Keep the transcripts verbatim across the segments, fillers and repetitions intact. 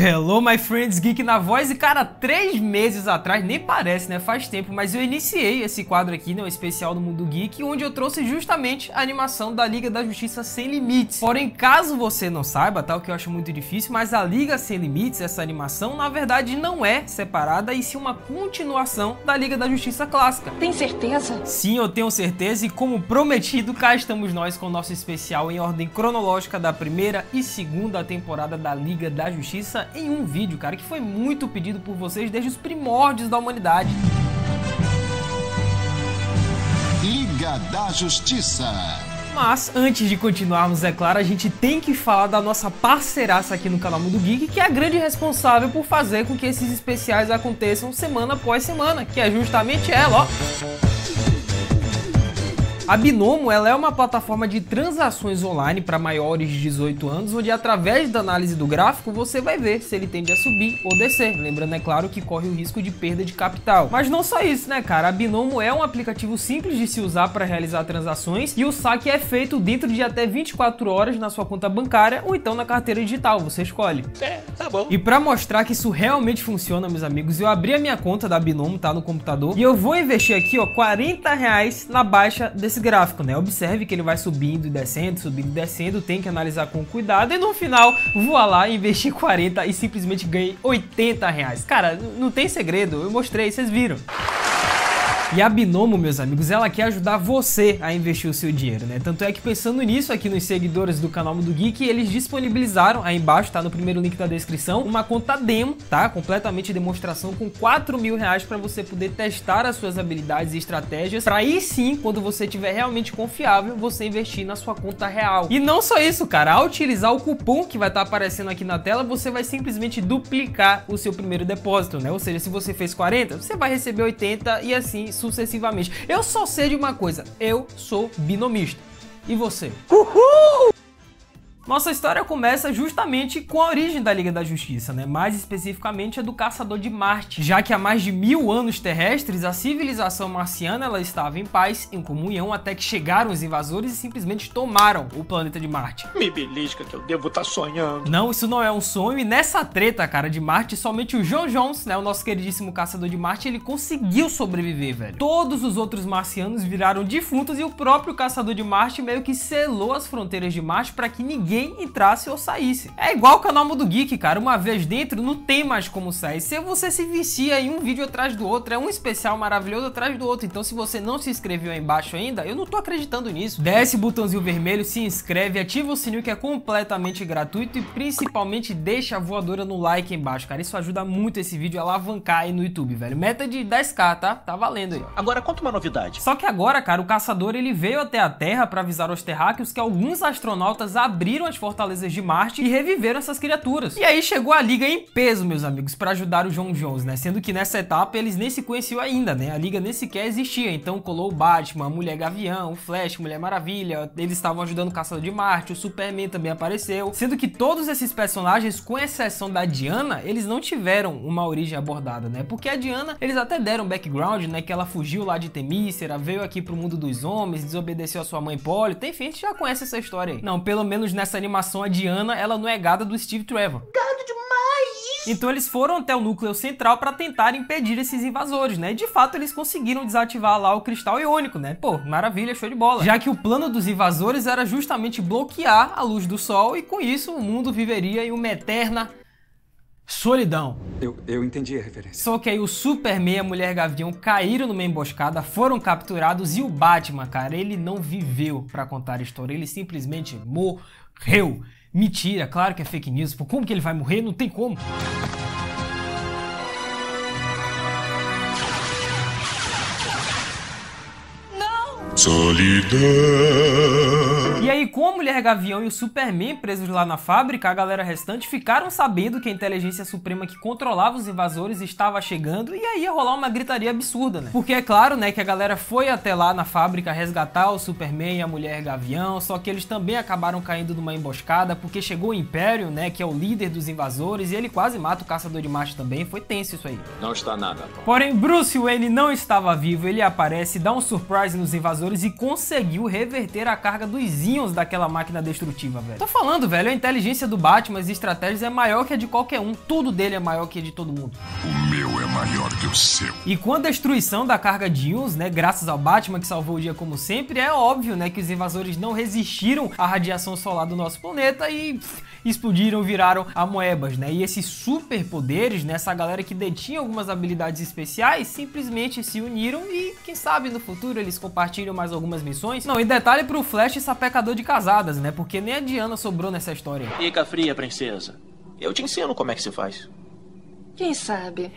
Hello, my friends, Geek na voz. E cara, três meses atrás, nem parece, né? Faz tempo, mas eu iniciei esse quadro aqui, né? Um especial do Mundo Geek, onde eu trouxe justamente a animação da Liga da Justiça Sem Limites. Porém, caso você não saiba, tal, que eu acho muito difícil, mas a Liga Sem Limites, essa animação, na verdade não é separada e sim uma continuação da Liga da Justiça clássica. Tem certeza? Sim, eu tenho certeza. E como prometido, cá estamos nós com o nosso especial em ordem cronológica da primeira e segunda temporada da Liga da Justiça em um vídeo, cara, que foi muito pedido por vocês desde os primórdios da humanidade. Liga da Justiça. Mas, antes de continuarmos, é claro, a gente tem que falar da nossa parceiraça aqui no canal Mundo Geek, que é a grande responsável por fazer com que esses especiais aconteçam semana após semana, que é justamente ela, ó. A Binomo, ela é uma plataforma de transações online para maiores de dezoito anos, onde através da análise do gráfico você vai ver se ele tende a subir ou descer. Lembrando, é claro, que corre o risco de perda de capital. Mas não só isso, né, cara? A Binomo é um aplicativo simples de se usar para realizar transações e o saque é feito dentro de até vinte e quatro horas na sua conta bancária ou então na carteira digital, você escolhe. É, tá bom. E para mostrar que isso realmente funciona, meus amigos, eu abri a minha conta da Binomo, tá, no computador, e eu vou investir aqui, ó, quarenta reais na baixa desse gráfico, né? Observe que ele vai subindo e descendo, subindo e descendo, tem que analisar com cuidado e no final, voa lá, investi quarenta e simplesmente ganhei oitenta reais. Cara, não tem segredo, eu mostrei, vocês viram. E a Binomo, meus amigos, ela quer ajudar você a investir o seu dinheiro, né? Tanto é que, pensando nisso, aqui nos seguidores do canal Mundo Geek, eles disponibilizaram, aí embaixo, tá, no primeiro link da descrição, uma conta demo, tá? Completamente demonstração, com quatro mil reais pra você poder testar as suas habilidades e estratégias, pra aí sim, quando você estiver realmente confiável, você investir na sua conta real. E não só isso, cara, ao utilizar o cupom que vai estar aparecendo aqui na tela, você vai simplesmente duplicar o seu primeiro depósito, né? Ou seja, se você fez quarenta, você vai receber oitenta e assim sucessivamente. Eu só sei de uma coisa, eu sou binomista. E você? Uhul! Nossa história começa justamente com a origem da Liga da Justiça, né? Mais especificamente a do Caçador de Marte, já que há mais de mil anos terrestres a civilização marciana ela estava em paz, em comunhão, até que chegaram os invasores e simplesmente tomaram o planeta de Marte. Me belisca que eu devo estar sonhando. Não, isso não é um sonho. E nessa treta, cara, de Marte, somente o John Jones, né, o nosso queridíssimo Caçador de Marte, ele conseguiu sobreviver, velho. Todos os outros marcianos viraram defuntos e o próprio Caçador de Marte meio que selou as fronteiras de Marte para que ninguém entrasse ou saísse. É igual o canal Mundo Geek, cara, uma vez dentro não tem mais como sair, se você se vicia em um vídeo atrás do outro, é um especial maravilhoso atrás do outro, então se você não se inscreveu aí embaixo ainda, eu não tô acreditando nisso, desce o botãozinho vermelho, se inscreve, ativa o sininho que é completamente gratuito e principalmente deixa a voadora no like aí embaixo, cara, isso ajuda muito esse vídeo a alavancar aí no YouTube, velho, meta de dez k, tá? Tá valendo aí. Agora conta uma novidade. Só que agora, cara, o Caçador ele veio até a Terra pra avisar aos terráqueos que alguns astronautas abriram as fortalezas de Marte e reviveram essas criaturas. E aí chegou a Liga em peso, meus amigos, pra ajudar o John Jones, né? Sendo que nessa etapa eles nem se conheciam ainda, né? A Liga nem sequer existia, então colou o Batman, a Mulher Gavião, o Flash, Mulher Maravilha, eles estavam ajudando o Caçador de Marte, o Superman também apareceu. Sendo que todos esses personagens, com exceção da Diana, eles não tiveram uma origem abordada, né? Porque a Diana, eles até deram background, né? Que ela fugiu lá de Themyscira, veio aqui pro mundo dos homens, desobedeceu a sua mãe Hipólita, enfim, a gente já conhece essa história aí. Não, pelo menos nessa animação, a Diana, ela não é gada do Steve Trevor. Gado demais! Então eles foram até o núcleo central para tentar impedir esses invasores, né? E de fato eles conseguiram desativar lá o cristal iônico, né? Pô, maravilha, show de bola. Já que o plano dos invasores era justamente bloquear a luz do sol e com isso o mundo viveria em uma eterna solidão. Eu, eu entendi a referência. Só que aí o Superman e a Mulher Gavião caíram numa emboscada, foram capturados e o Batman, cara, ele não viveu pra contar a história, ele simplesmente morreu. Mentira, claro que é fake news, pô, como que ele vai morrer? Não tem como. Solidão. E aí, com a Mulher Gavião e o Superman presos lá na fábrica, a galera restante ficaram sabendo que a inteligência suprema que controlava os invasores estava chegando e aí ia rolar uma gritaria absurda, né? Porque é claro, né, que a galera foi até lá na fábrica resgatar o Superman e a Mulher Gavião, só que eles também acabaram caindo numa emboscada porque chegou o Império, né, que é o líder dos invasores e ele quase mata o Caçador de Marte também, foi tenso isso aí. Não está nada, pô. Porém, Bruce Wayne não estava vivo, ele aparece, dá um surprise nos invasores Vingadores e conseguiu reverter a carga dos íons daquela máquina destrutiva, velho. Tô falando, velho, a inteligência do Batman, as estratégias é maior que a de qualquer um. Tudo dele é maior que a de todo mundo. O meu é maior que o seu. E com a destruição da carga de íons, né, graças ao Batman que salvou o dia como sempre, é óbvio, né, que os invasores não resistiram à radiação solar do nosso planeta e pff, explodiram, viraram amoebas, né? E esses superpoderes, né, essa galera que detinha algumas habilidades especiais, simplesmente se uniram e, quem sabe, no futuro eles compartilham mais algumas missões. Não, e detalhe pro Flash sapecador de casadas, né? Porque nem a Diana sobrou nessa história. Fica fria, princesa. Eu te ensino como é que se faz. Quem sabe?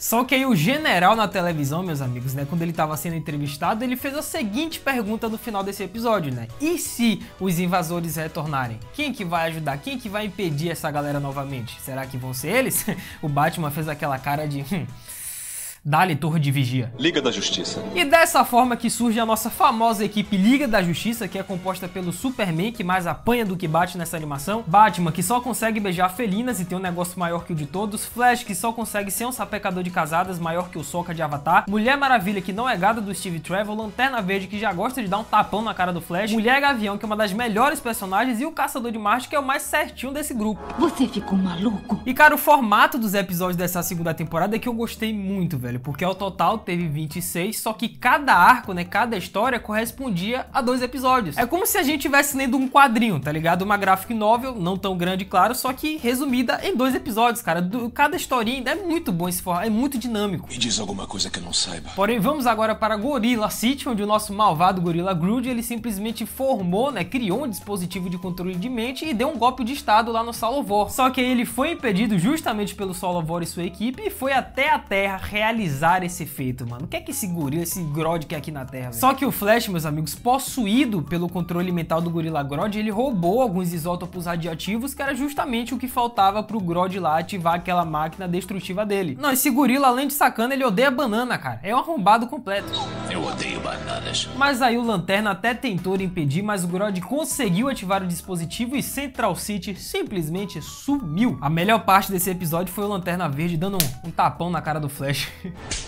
Só que aí o general na televisão, meus amigos, né, quando ele tava sendo entrevistado, ele fez a seguinte pergunta no final desse episódio, né? E se os invasores retornarem? Quem que vai ajudar? Quem que vai impedir essa galera novamente? Será que vão ser eles? O Batman fez aquela cara de... Hum, dá-lhe torre de vigia. Liga da Justiça. E dessa forma que surge a nossa famosa equipe Liga da Justiça, que é composta pelo Superman, que mais apanha do que bate nessa animação, Batman, que só consegue beijar felinas e tem um negócio maior que o de todos, Flash, que só consegue ser um sapecador de casadas maior que o Sokka de Avatar, Mulher Maravilha, que não é gada do Steve Trevor, Lanterna Verde, que já gosta de dar um tapão na cara do Flash, Mulher Gavião, que é uma das melhores personagens, e o Caçador de Marte, que é o mais certinho desse grupo. Você ficou maluco? E cara, o formato dos episódios dessa segunda temporada é que eu gostei muito, velho. Porque ao total teve vinte e seis, só que cada arco, né, cada história correspondia a dois episódios. É como se a gente tivesse lendo um quadrinho, tá ligado? Uma graphic novel, não tão grande, claro, só que resumida em dois episódios, cara. Do, cada historinha ainda é muito bom esse formato, é muito dinâmico. Me diz alguma coisa que eu não saiba. Porém, vamos agora para Gorilla City, onde o nosso malvado Gorilla Grodd, ele simplesmente formou, né, criou um dispositivo de controle de mente e deu um golpe de estado lá no Solovor. Só que ele foi impedido justamente pelo Solovor e sua equipe e foi até a Terra realizar esse feito, mano. O que é que esse gorila, esse Grodd que é aqui na Terra? Véio? Só que o Flash, meus amigos, possuído pelo controle mental do Gorilla Grodd, ele roubou alguns isótopos radioativos, que era justamente o que faltava pro Grodd lá ativar aquela máquina destrutiva dele. Não, esse gorila, além de sacana, ele odeia banana, cara. É um arrombado completo. Eu odeio bananas. Mas aí o Lanterna até tentou impedir, mas o Grodd conseguiu ativar o dispositivo e Central City simplesmente sumiu. A melhor parte desse episódio foi o Lanterna Verde dando um, um tapão na cara do Flash.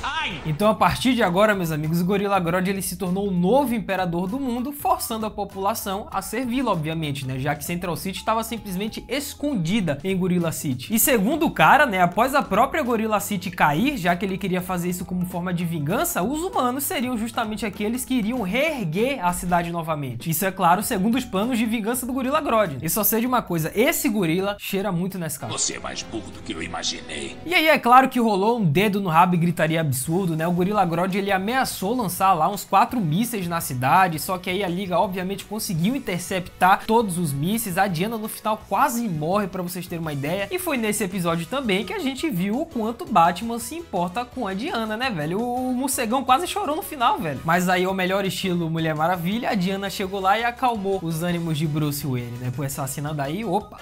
Ai. Então a partir de agora, meus amigos, o Gorilla Grodd ele se tornou o novo imperador do mundo, forçando a população a servi-lo, obviamente, né, já que Central City estava simplesmente escondida em Gorilla City. E segundo o cara, né, após a própria Gorilla City cair, já que ele queria fazer isso como forma de vingança, os humanos seriam justamente aqueles que iriam reerguer a cidade novamente. Isso é claro, segundo os planos de vingança do Gorilla Grodd. E só sei de uma coisa, esse gorila cheira muito nesse caso. Você é mais burro do que eu imaginei. E aí é claro que rolou um dedo no rabo e gritaria absurdo, né? O Gorilla Grodd ele ameaçou lançar lá uns quatro mísseis na cidade, só que aí a Liga obviamente conseguiu interceptar todos os mísseis. A Diana no final quase morre, pra vocês terem uma ideia. E foi nesse episódio também que a gente viu o quanto Batman se importa com a Diana, né, velho? O morcegão quase chorou no final, velho. Mas aí, ao melhor estilo Mulher Maravilha, a Diana chegou lá e acalmou os ânimos de Bruce Wayne, né? Por essa cena daí, opa...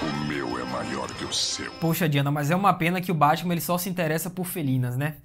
O meu é maior que o seu. Poxa, Diana, mas é uma pena que o Batman ele só se interessa por felinas, né?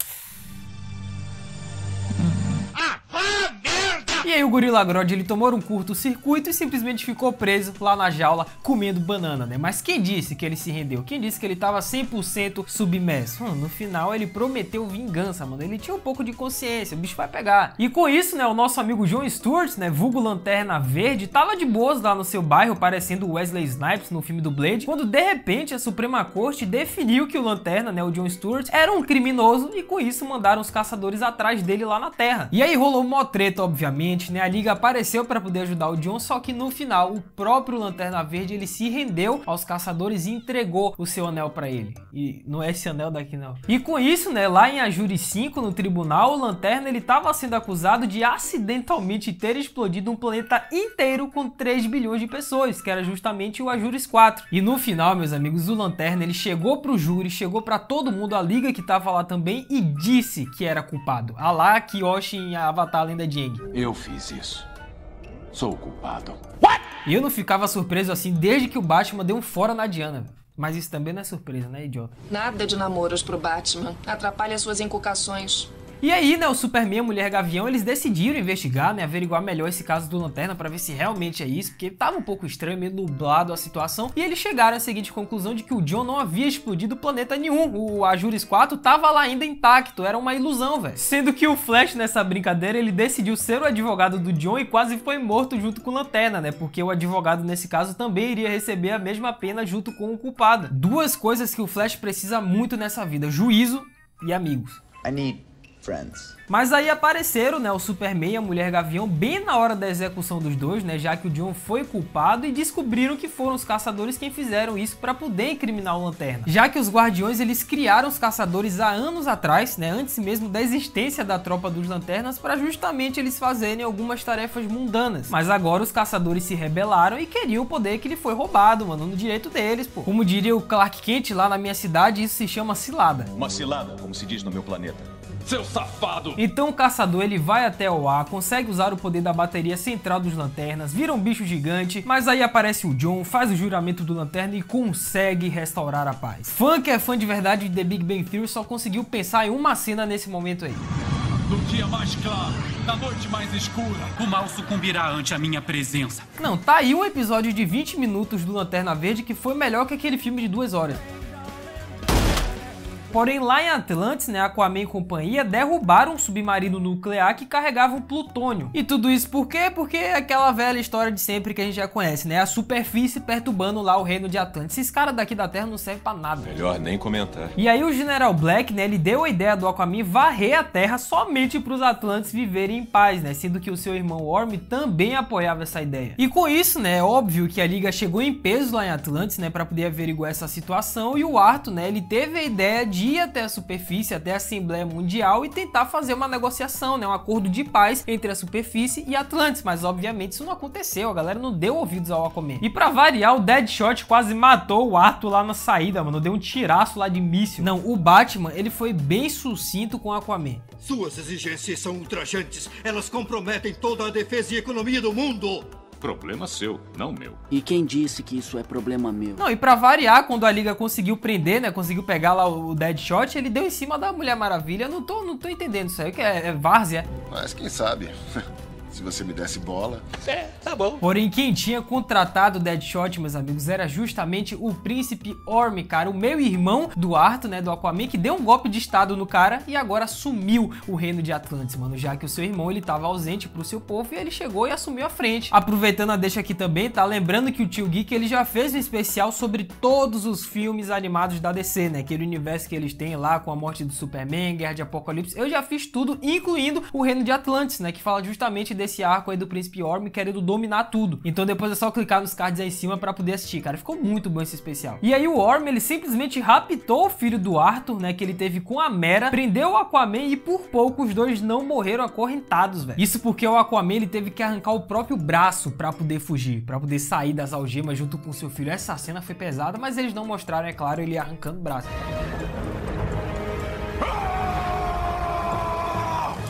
E aí o Gorilla Grodd ele tomou um curto-circuito e simplesmente ficou preso lá na jaula comendo banana, né? Mas quem disse que ele se rendeu? Quem disse que ele tava cem por cento submerso? Hum, no final ele prometeu vingança, mano. Ele tinha um pouco de consciência, o bicho vai pegar. E com isso, né, o nosso amigo John Stewart, né, vulgo Lanterna Verde, tava de boas lá no seu bairro, parecendo Wesley Snipes no filme do Blade, quando de repente a Suprema Corte definiu que o Lanterna, né, o John Stewart, era um criminoso e com isso mandaram os caçadores atrás dele lá na Terra. E aí rolou uma treta, obviamente, né? A Liga apareceu para poder ajudar o John, só que no final o próprio Lanterna Verde ele se rendeu aos caçadores e entregou o seu anel para ele. E não é esse anel daqui não. E com isso, né, lá em Ajuri cinco, no tribunal, o Lanterna ele estava sendo acusado de acidentalmente ter explodido um planeta inteiro com três bilhões de pessoas, que era justamente o Ajuris quatro. E no final, meus amigos, o Lanterna ele chegou pro júri, chegou para todo mundo, a Liga que tava lá também, e disse que era culpado. A lá Kyoshi em Avatar Lenda de Aang. Eu fiz isso. Sou o culpado. E eu não ficava surpreso assim desde que o Batman deu um fora na Diana. Mas isso também não é surpresa, né, idiota? Nada de namoros pro Batman. Atrapalha suas inculcações. E aí, né, o Superman e a Mulher Gavião, eles decidiram investigar, né, averiguar melhor esse caso do Lanterna pra ver se realmente é isso, porque tava um pouco estranho, meio nublado a situação, e eles chegaram à seguinte conclusão de que o John não havia explodido planeta nenhum, o Ajuris quatro tava lá ainda intacto, era uma ilusão, velho. Sendo que o Flash, nessa brincadeira, ele decidiu ser o advogado do John e quase foi morto junto com o Lanterna, né, porque o advogado, nesse caso, também iria receber a mesma pena junto com o culpado. Duas coisas que o Flash precisa muito nessa vida, juízo e amigos. I need friends. Mas aí apareceram, né, o Superman e a Mulher Gavião bem na hora da execução dos dois, né, já que o John foi culpado, e descobriram que foram os caçadores quem fizeram isso para poder incriminar o Lanterna. Já que os Guardiões, eles criaram os caçadores há anos atrás, né, antes mesmo da existência da tropa dos Lanternas, para justamente eles fazerem algumas tarefas mundanas. Mas agora os caçadores se rebelaram e queriam o poder que lhe foi roubado, mano, no direito deles, pô. Como diria o Clark Kent lá na minha cidade, isso se chama cilada. Uma cilada, como se diz no meu planeta. Seu safado! Então o caçador, ele vai até o ar, consegue usar o poder da bateria central dos Lanternas, vira um bicho gigante, mas aí aparece o John, faz o juramento do Lanterna e consegue restaurar a paz. Fã que é fã de verdade de The Big Bang Theory só conseguiu pensar em uma cena nesse momento aí. No dia mais claro, na noite mais escura, o mal sucumbirá ante a minha presença. Não, tá aí um episódio de vinte minutos do Lanterna Verde que foi melhor que aquele filme de duas horas. Porém, lá em Atlantis, né, Aquaman e companhia derrubaram um submarino nuclear que carregava um plutônio. E tudo isso por quê? Porque é aquela velha história de sempre que a gente já conhece, né? A superfície perturbando lá o reino de Atlantis. Esses caras daqui da Terra não servem pra nada. Melhor nem comentar. E aí o General Black, né, ele deu a ideia do Aquaman varrer a Terra somente pros Atlantes viverem em paz, né? Sendo que o seu irmão Orm também apoiava essa ideia. E com isso, né, é óbvio que a Liga chegou em peso lá em Atlantis, né, pra poder averiguar essa situação. E o Arthur, né, ele teve a ideia de ir até a superfície, até a Assembleia Mundial e tentar fazer uma negociação, né, um acordo de paz entre a superfície e Atlantis, mas obviamente isso não aconteceu, a galera não deu ouvidos ao Aquaman. E pra variar, o Deadshot quase matou o Arthur lá na saída, mano, deu um tiraço lá de míssil. Não, o Batman, ele foi bem sucinto com o Aquaman. Suas exigências são ultrajantes, elas comprometem toda a defesa e economia do mundo. Problema seu, não meu. E quem disse que isso é problema meu? Não, e pra variar, quando a Liga conseguiu prender, né, conseguiu pegar lá o Deadshot, ele deu em cima da Mulher Maravilha. Eu não tô, não tô entendendo isso aí, que é, é várzea. Mas quem sabe... Se você me desse bola... É, tá bom. Porém, quem tinha contratado o Deadshot, meus amigos, era justamente o príncipe Orm, cara. O meio-irmão do Arthur, né, do Aquaman, que deu um golpe de estado no cara e agora assumiu o reino de Atlantis, mano. Já que o seu irmão, ele tava ausente pro seu povo e ele chegou e assumiu a frente. Aproveitando a deixa aqui também, tá? Lembrando que o Tio Geek, ele já fez um especial sobre todos os filmes animados da D C, né? Aquele universo que eles têm lá com a morte do Superman, Guerra de Apocalipse. Eu já fiz tudo, incluindo o reino de Atlantis, né? Que fala justamente de desse arco aí do príncipe Orm querendo dominar tudo. Então depois é só clicar nos cards aí em cima pra poder assistir, cara. Ficou muito bom esse especial. E aí o Orm, ele simplesmente raptou o filho do Arthur, né, que ele teve com a Mera, prendeu o Aquaman e por pouco os dois não morreram acorrentados, velho. Isso porque o Aquaman, ele teve que arrancar o próprio braço pra poder fugir, pra poder sair das algemas junto com seu filho. Essa cena foi pesada, mas eles não mostraram, é claro, ele arrancando o braço.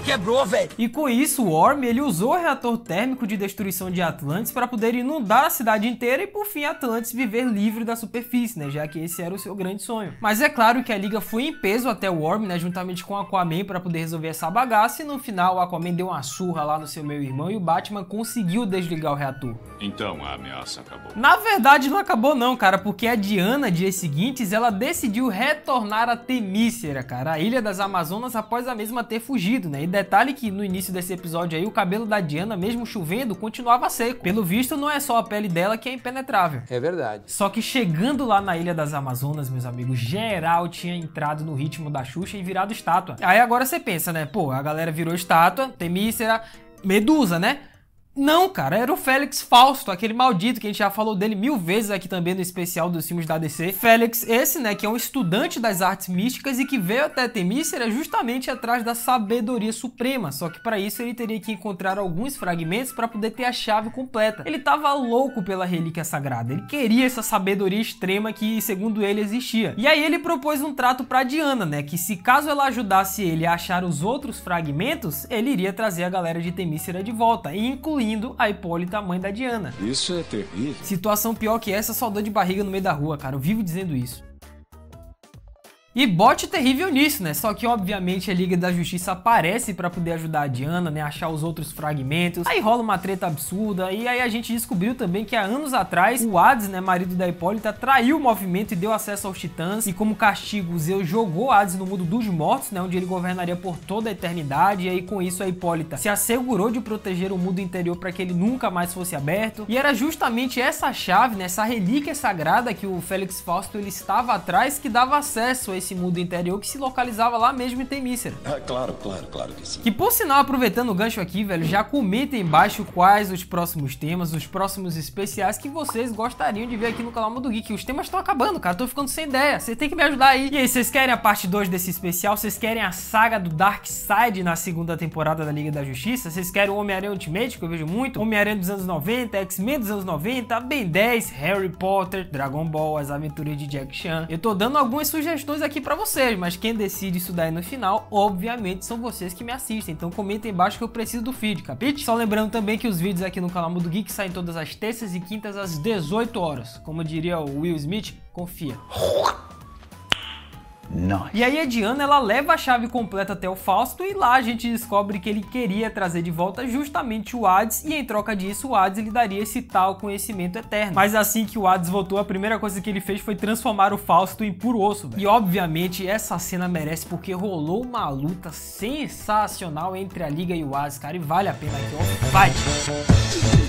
Quebrou, velho. E com isso, o Orm, ele usou o reator térmico de destruição de Atlantis para poder inundar a cidade inteira e, por fim, Atlantis viver livre da superfície, né? Já que esse era o seu grande sonho. Mas é claro que a Liga foi em peso até o Orm, né? Juntamente com o Aquaman para poder resolver essa bagaça e, no final, o Aquaman deu uma surra lá no seu meio-irmão e o Batman conseguiu desligar o reator. Então, a ameaça acabou. Na verdade, não acabou não, cara, porque a Diana, dias seguintes, ela decidiu retornar a Themyscira, cara, a Ilha das Amazonas, após a mesma ter fugido, né? E detalhe que no início desse episódio aí, o cabelo da Diana, mesmo chovendo, continuava seco. Pelo visto, não é só a pele dela que é impenetrável. É verdade. Só que chegando lá na Ilha das Amazonas, meus amigos, geral tinha entrado no ritmo da Xuxa e virado estátua. Aí agora você pensa, né? Pô, a galera virou estátua, Themyscira, Medusa, né? Não, cara, era o Félix Fausto, aquele maldito que a gente já falou dele mil vezes aqui também no especial dos filmes da D C. Félix esse, né, que é um estudante das artes místicas e que veio até Themyscira justamente atrás da sabedoria suprema, só que para isso ele teria que encontrar alguns fragmentos para poder ter a chave completa. Ele tava louco pela relíquia sagrada, ele queria essa sabedoria extrema que, segundo ele, existia. E aí ele propôs um trato pra Diana, né, que se caso ela ajudasse ele a achar os outros fragmentos, ele iria trazer a galera de Themyscira de volta, e incluir indo a Hipólita, a mãe da Diana. Isso é terrível. Situação pior que essa, só dor de barriga no meio da rua, cara. Eu vivo dizendo isso. E bote terrível nisso, né? Só que, obviamente, a Liga da Justiça aparece pra poder ajudar a Diana, né? Achar os outros fragmentos. Aí rola uma treta absurda. E aí a gente descobriu também que há anos atrás, o Hades, né? Marido da Hipólita, traiu o movimento e deu acesso aos Titãs. E como castigo, Zeus jogou Hades no mundo dos mortos, né? Onde ele governaria por toda a eternidade. E aí, com isso, a Hipólita se assegurou de proteger o mundo interior pra que ele nunca mais fosse aberto. E era justamente essa chave, né? Essa relíquia sagrada que o Félix Fausto, ele estava atrás, que dava acesso a esse mundo interior que se localizava lá mesmo em Themyscira. Ah, claro, claro, claro que sim. Que por sinal, aproveitando o gancho aqui, velho, já comenta aí embaixo quais os próximos temas, os próximos especiais que vocês gostariam de ver aqui no canal Mundo Geek. Os temas estão acabando, cara, tô ficando sem ideia. Você tem que me ajudar aí. E aí, vocês querem a parte dois desse especial? Vocês querem a saga do Darkseid na segunda temporada da Liga da Justiça? Vocês querem o Homem-Aranha Ultimate, que eu vejo muito? Homem-Aranha dos anos noventa, X-Men dos anos noventa, Ben dez, Harry Potter, Dragon Ball, As Aventuras de Jack Chan. Eu tô dando algumas sugestões aqui pra vocês, mas quem decide isso daí no final, obviamente, são vocês que me assistem. Então comentem embaixo que eu preciso do feed, capite? Só lembrando também que os vídeos aqui no canal Mundo Geek saem todas as terças e quintas às dezoito horas. Como diria o Will Smith, confia. Nice. E aí a Diana, ela leva a chave completa até o Fausto e lá a gente descobre que ele queria trazer de volta justamente o Hades e em troca disso o Hades lhe daria esse tal conhecimento eterno. Mas assim que o Hades voltou, a primeira coisa que ele fez foi transformar o Fausto em puro osso, véio. E obviamente essa cena merece porque rolou uma luta sensacional entre a Liga e o Hades, cara, e vale a pena aqui, ó, fight!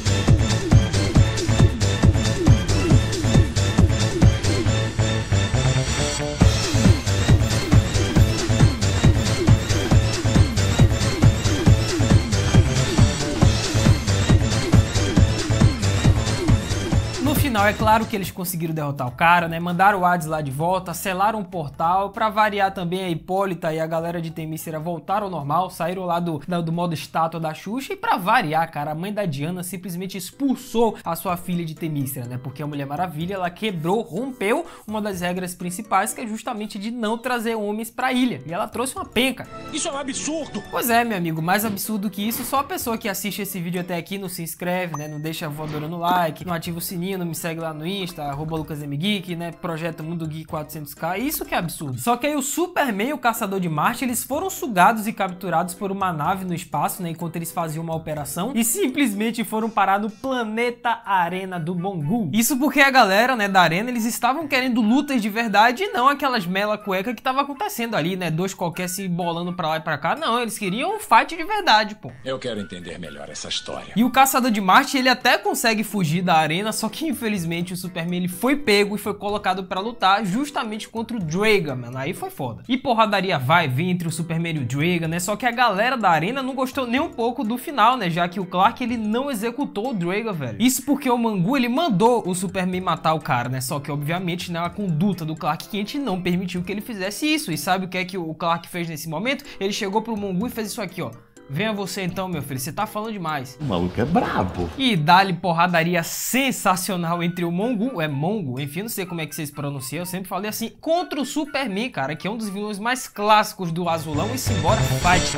É claro que eles conseguiram derrotar o cara, né? Mandaram o Hades lá de volta, selaram um portal. Pra variar também, a Hipólita e a galera de Themyscira voltaram ao normal, saíram lá do, do modo estátua da Xuxa. E pra variar, cara, a mãe da Diana simplesmente expulsou a sua filha de Themyscira, né? Porque a Mulher Maravilha, ela quebrou, rompeu uma das regras principais, que é justamente de não trazer homens pra ilha. E ela trouxe uma penca. Isso é um absurdo! Pois é, meu amigo, mais absurdo que isso, só a pessoa que assiste esse vídeo até aqui não se inscreve, né? Não deixa a voadora no like, não ativa o sininho, não me segue lá no Insta, arroba lucasmgeek, né, projeto Mundo Geek quatrocentos K, isso que é absurdo. Só que aí o Superman e o Caçador de Marte, eles foram sugados e capturados por uma nave no espaço, né, enquanto eles faziam uma operação, e simplesmente foram parar no planeta Arena do Mongul. Isso porque a galera, né, da Arena, eles estavam querendo lutas de verdade e não aquelas mela cueca que tava acontecendo ali, né, dois qualquer se bolando pra lá e pra cá, não, eles queriam um fight de verdade, pô. Eu quero entender melhor essa história. E o Caçador de Marte, ele até consegue fugir da Arena, só que infelizmente Infelizmente o Superman ele foi pego e foi colocado pra lutar justamente contra o Draaga, mano, aí foi foda. E porradaria vai e vem entre o Superman e o Draaga, né, só que a galera da Arena não gostou nem um pouco do final, né, já que o Clark ele não executou o Draaga, velho. Isso porque o Mongul ele mandou o Superman matar o cara, né, só que obviamente na conduta do Clark Kent não permitiu que ele fizesse isso. E sabe o que é que o Clark fez nesse momento? Ele chegou pro Mongul e fez isso aqui, ó. Venha você então, meu filho, você tá falando demais. O maluco é brabo. E dá-lhe porradaria sensacional entre o Mongul, é Mongul, enfim, não sei como é que vocês pronunciam, eu sempre falei assim, contra o Superman, cara, que é um dos vilões mais clássicos do Azulão, e simbora, fight!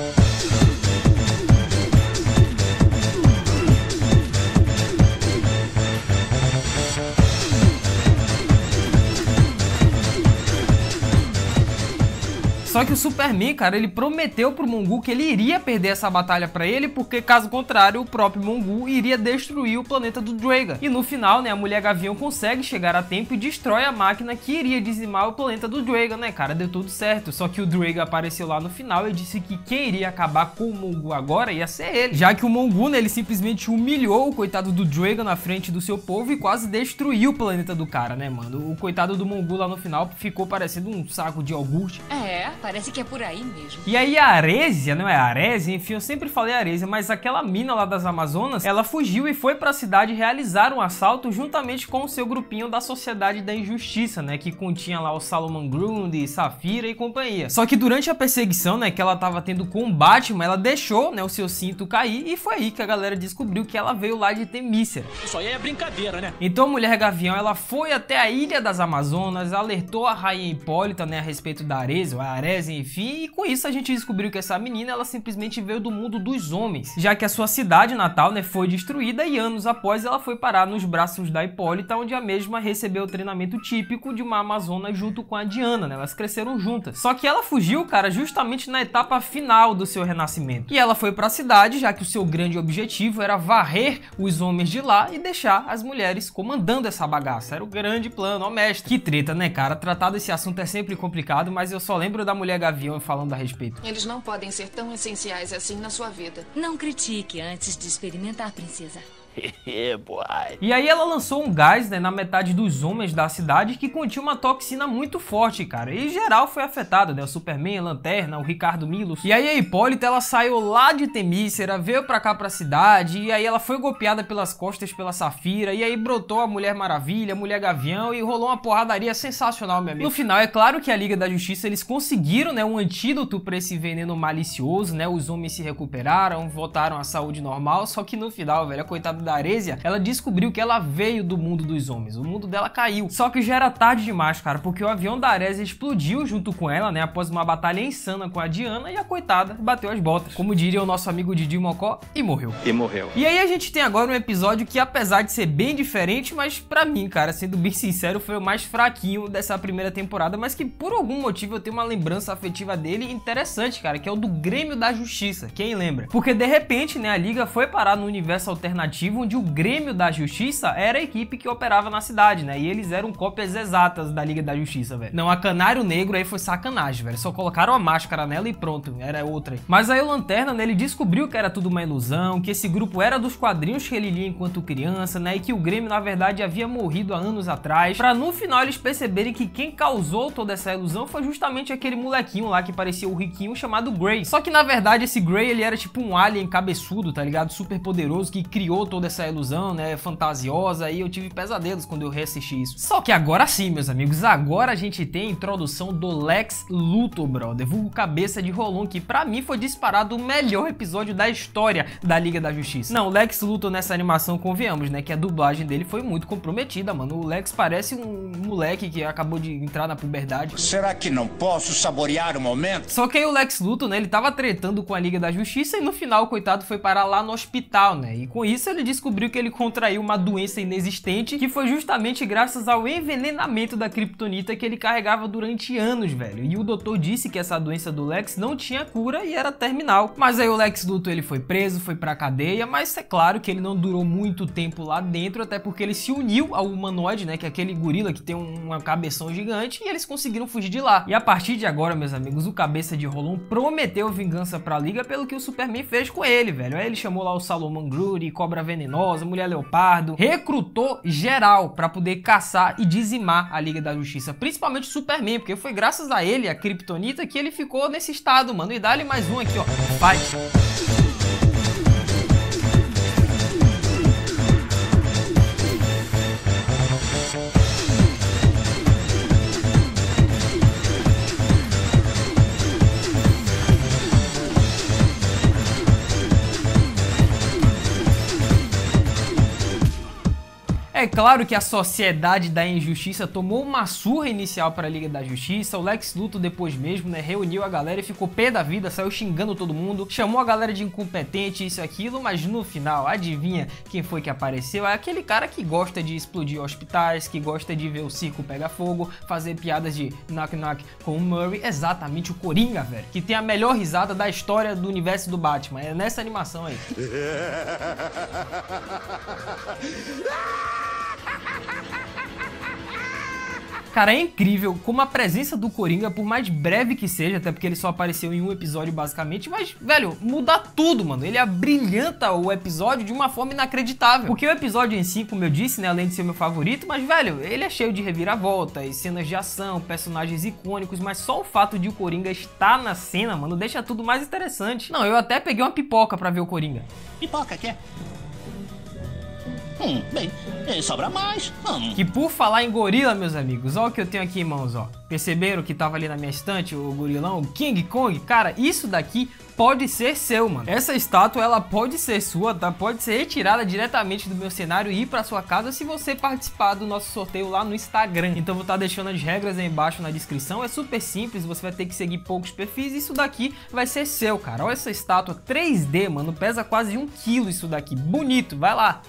Só que o Superman, cara, ele prometeu pro Mongul que ele iria perder essa batalha pra ele, porque caso contrário, o próprio Mongul iria destruir o planeta do Draaga. E no final, né, a Mulher Gavião consegue chegar a tempo e destrói a máquina que iria dizimar o planeta do Draaga, né, cara, deu tudo certo. Só que o Draaga apareceu lá no final e disse que quem iria acabar com o Mongul agora ia ser ele. Já que o Mongul, né, ele simplesmente humilhou o coitado do Draaga na frente do seu povo e quase destruiu o planeta do cara, né, mano. O coitado do Mongul lá no final ficou parecendo um saco de iogurte. É, parece que é por aí mesmo. E aí a Aresia, não é Aresia? Enfim, eu sempre falei Aresia, mas aquela mina lá das Amazonas, ela fugiu e foi pra cidade realizar um assalto juntamente com o seu grupinho da Sociedade da Injustiça, né? Que continha lá o Solomon Grundy, Safira e companhia. Só que durante a perseguição, né? Que ela tava tendo com o Batman, ela deixou, né? O seu cinto cair e foi aí que a galera descobriu que ela veio lá de Themyscira. Isso aí é brincadeira, né? Então a Mulher Gavião, ela foi até a Ilha das Amazonas, alertou a Rainha Hipólita, né? A respeito da Aresia, a Aresia. pés, enfim, e com isso a gente descobriu que essa menina, ela simplesmente veio do mundo dos homens, já que a sua cidade natal, né, foi destruída e anos após ela foi parar nos braços da Hipólita, onde a mesma recebeu o treinamento típico de uma amazona junto com a Diana, né, elas cresceram juntas. Só que ela fugiu, cara, justamente na etapa final do seu renascimento. E ela foi pra cidade, já que o seu grande objetivo era varrer os homens de lá e deixar as mulheres comandando essa bagaça. Era o grande plano, ó, mestre. Que treta, né, cara? Tratar desse assunto é sempre complicado, mas eu só lembro da Mulher Gavião falando a respeito. Eles não podem ser tão essenciais assim na sua vida. Não critique antes de experimentar, princesa. E aí ela lançou um gás, né, na metade dos homens da cidade que continha uma toxina muito forte, cara. E geral foi afetado, né? O Superman, a Lanterna, o Ricardo Milos. E aí a Hipólita, ela saiu lá de Themyscira, veio pra cá pra cidade. E aí ela foi golpeada pelas costas pela Safira. E aí brotou a Mulher Maravilha, a Mulher Gavião. E rolou uma porradaria sensacional, meu amigo. No final, é claro que a Liga da Justiça, eles conseguiram, né, um antídoto pra esse veneno malicioso, né? Os homens se recuperaram, voltaram à saúde normal. Só que no final, velho, a coitada da Aresia, ela descobriu que ela veio do mundo dos homens, o mundo dela caiu. Só que já era tarde demais, cara, porque o avião da Aresia explodiu junto com ela, né, após uma batalha insana com a Diana, e a coitada bateu as botas, como diria o nosso amigo Didi Mocó, e morreu. E morreu. E aí a gente tem agora um episódio que, apesar de ser bem diferente, mas pra mim, cara, sendo bem sincero, foi o mais fraquinho dessa primeira temporada, mas que por algum motivo eu tenho uma lembrança afetiva dele interessante, cara, que é o do Grêmio da Justiça, quem lembra? Porque de repente, né, a Liga foi parar no universo alternativo onde o Grêmio da Justiça era a equipe que operava na cidade, né? E eles eram cópias exatas da Liga da Justiça, velho. Não, a Canário Negro aí foi sacanagem, velho. Só colocaram a máscara nela e pronto, era outra aí. Mas aí o Lanterna, né, ele descobriu que era tudo uma ilusão, que esse grupo era dos quadrinhos que ele lia enquanto criança, né? E que o Grêmio, na verdade, havia morrido há anos atrás, pra no final eles perceberem que quem causou toda essa ilusão foi justamente aquele molequinho lá que parecia o riquinho chamado Grey. Só que, na verdade, esse Grey, ele era tipo um alien cabeçudo, tá ligado? Super poderoso, que criou toda essa ilusão, né, fantasiosa, e eu tive pesadelos quando eu reassisti isso. Só que agora sim, meus amigos, agora a gente tem a introdução do Lex Luthor, brother, vulgo cabeça de Rolon, que pra mim foi disparado o melhor episódio da história da Liga da Justiça. Não, o Lex Luthor nessa animação, convenhamos, né, que a dublagem dele foi muito comprometida, mano. O Lex parece um moleque que acabou de entrar na puberdade. Será que não posso saborear o momento? Só que aí o Lex Luthor, né, ele tava tretando com a Liga da Justiça e no final o coitado foi parar lá no hospital, né, e com isso ele descobriu que ele contraiu uma doença inexistente, que foi justamente graças ao envenenamento da kriptonita que ele carregava durante anos, velho. E o doutor disse que essa doença do Lex não tinha cura e era terminal. Mas aí o Lex Luthor, ele foi preso, foi pra cadeia, mas é claro que ele não durou muito tempo lá dentro, até porque ele se uniu ao humanoide, né, que é aquele gorila que tem uma cabeção gigante, e eles conseguiram fugir de lá. E a partir de agora, meus amigos, o cabeça de Rolon prometeu vingança pra Liga pelo que o Superman fez com ele, velho. Aí ele chamou lá o Solomon Grundy, Cobra Venenosa, Mulher Leopardo, recrutou geral pra poder caçar e dizimar a Liga da Justiça, principalmente o Superman, porque foi graças a ele, a Kryptonita, que ele ficou nesse estado, mano. E dá-lhe mais um aqui, ó, faz. É claro que a Sociedade da Injustiça tomou uma surra inicial para a Liga da Justiça. O Lex Luthor depois mesmo, né, reuniu a galera e ficou pé da vida, saiu xingando todo mundo, chamou a galera de incompetente, isso e aquilo, mas no final, adivinha quem foi que apareceu? É aquele cara que gosta de explodir hospitais, que gosta de ver o circo pegar fogo, fazer piadas de knock knock com o Murray, exatamente o Coringa, velho, que tem a melhor risada da história do universo do Batman, é nessa animação aí. Cara, é incrível como a presença do Coringa, por mais breve que seja, até porque ele só apareceu em um episódio basicamente, mas, velho, muda tudo, mano. Ele abrilhanta o episódio de uma forma inacreditável. Porque o episódio em si, como eu disse, né, além de ser meu favorito, mas, velho, ele é cheio de reviravolta, e cenas de ação, personagens icônicos, mas só o fato de o Coringa estar na cena, mano, deixa tudo mais interessante. Não, eu até peguei uma pipoca pra ver o Coringa. Pipoca, quer? Hum, bem... E sobra mais. Vamos. Que por falar em gorila, meus amigos, olha o que eu tenho aqui em mãos, ó. Perceberam que tava ali na minha estante o gorilão, o King Kong? Cara, isso daqui pode ser seu, mano. Essa estátua, ela pode ser sua, tá? Pode ser retirada diretamente do meu cenário e ir pra sua casa se você participar do nosso sorteio lá no Instagram. Então vou estar deixando as regras aí embaixo na descrição. É super simples, você vai ter que seguir poucos perfis e isso daqui vai ser seu, cara. Olha essa estátua três D, mano. Pesa quase um quilo isso daqui. Bonito, vai lá.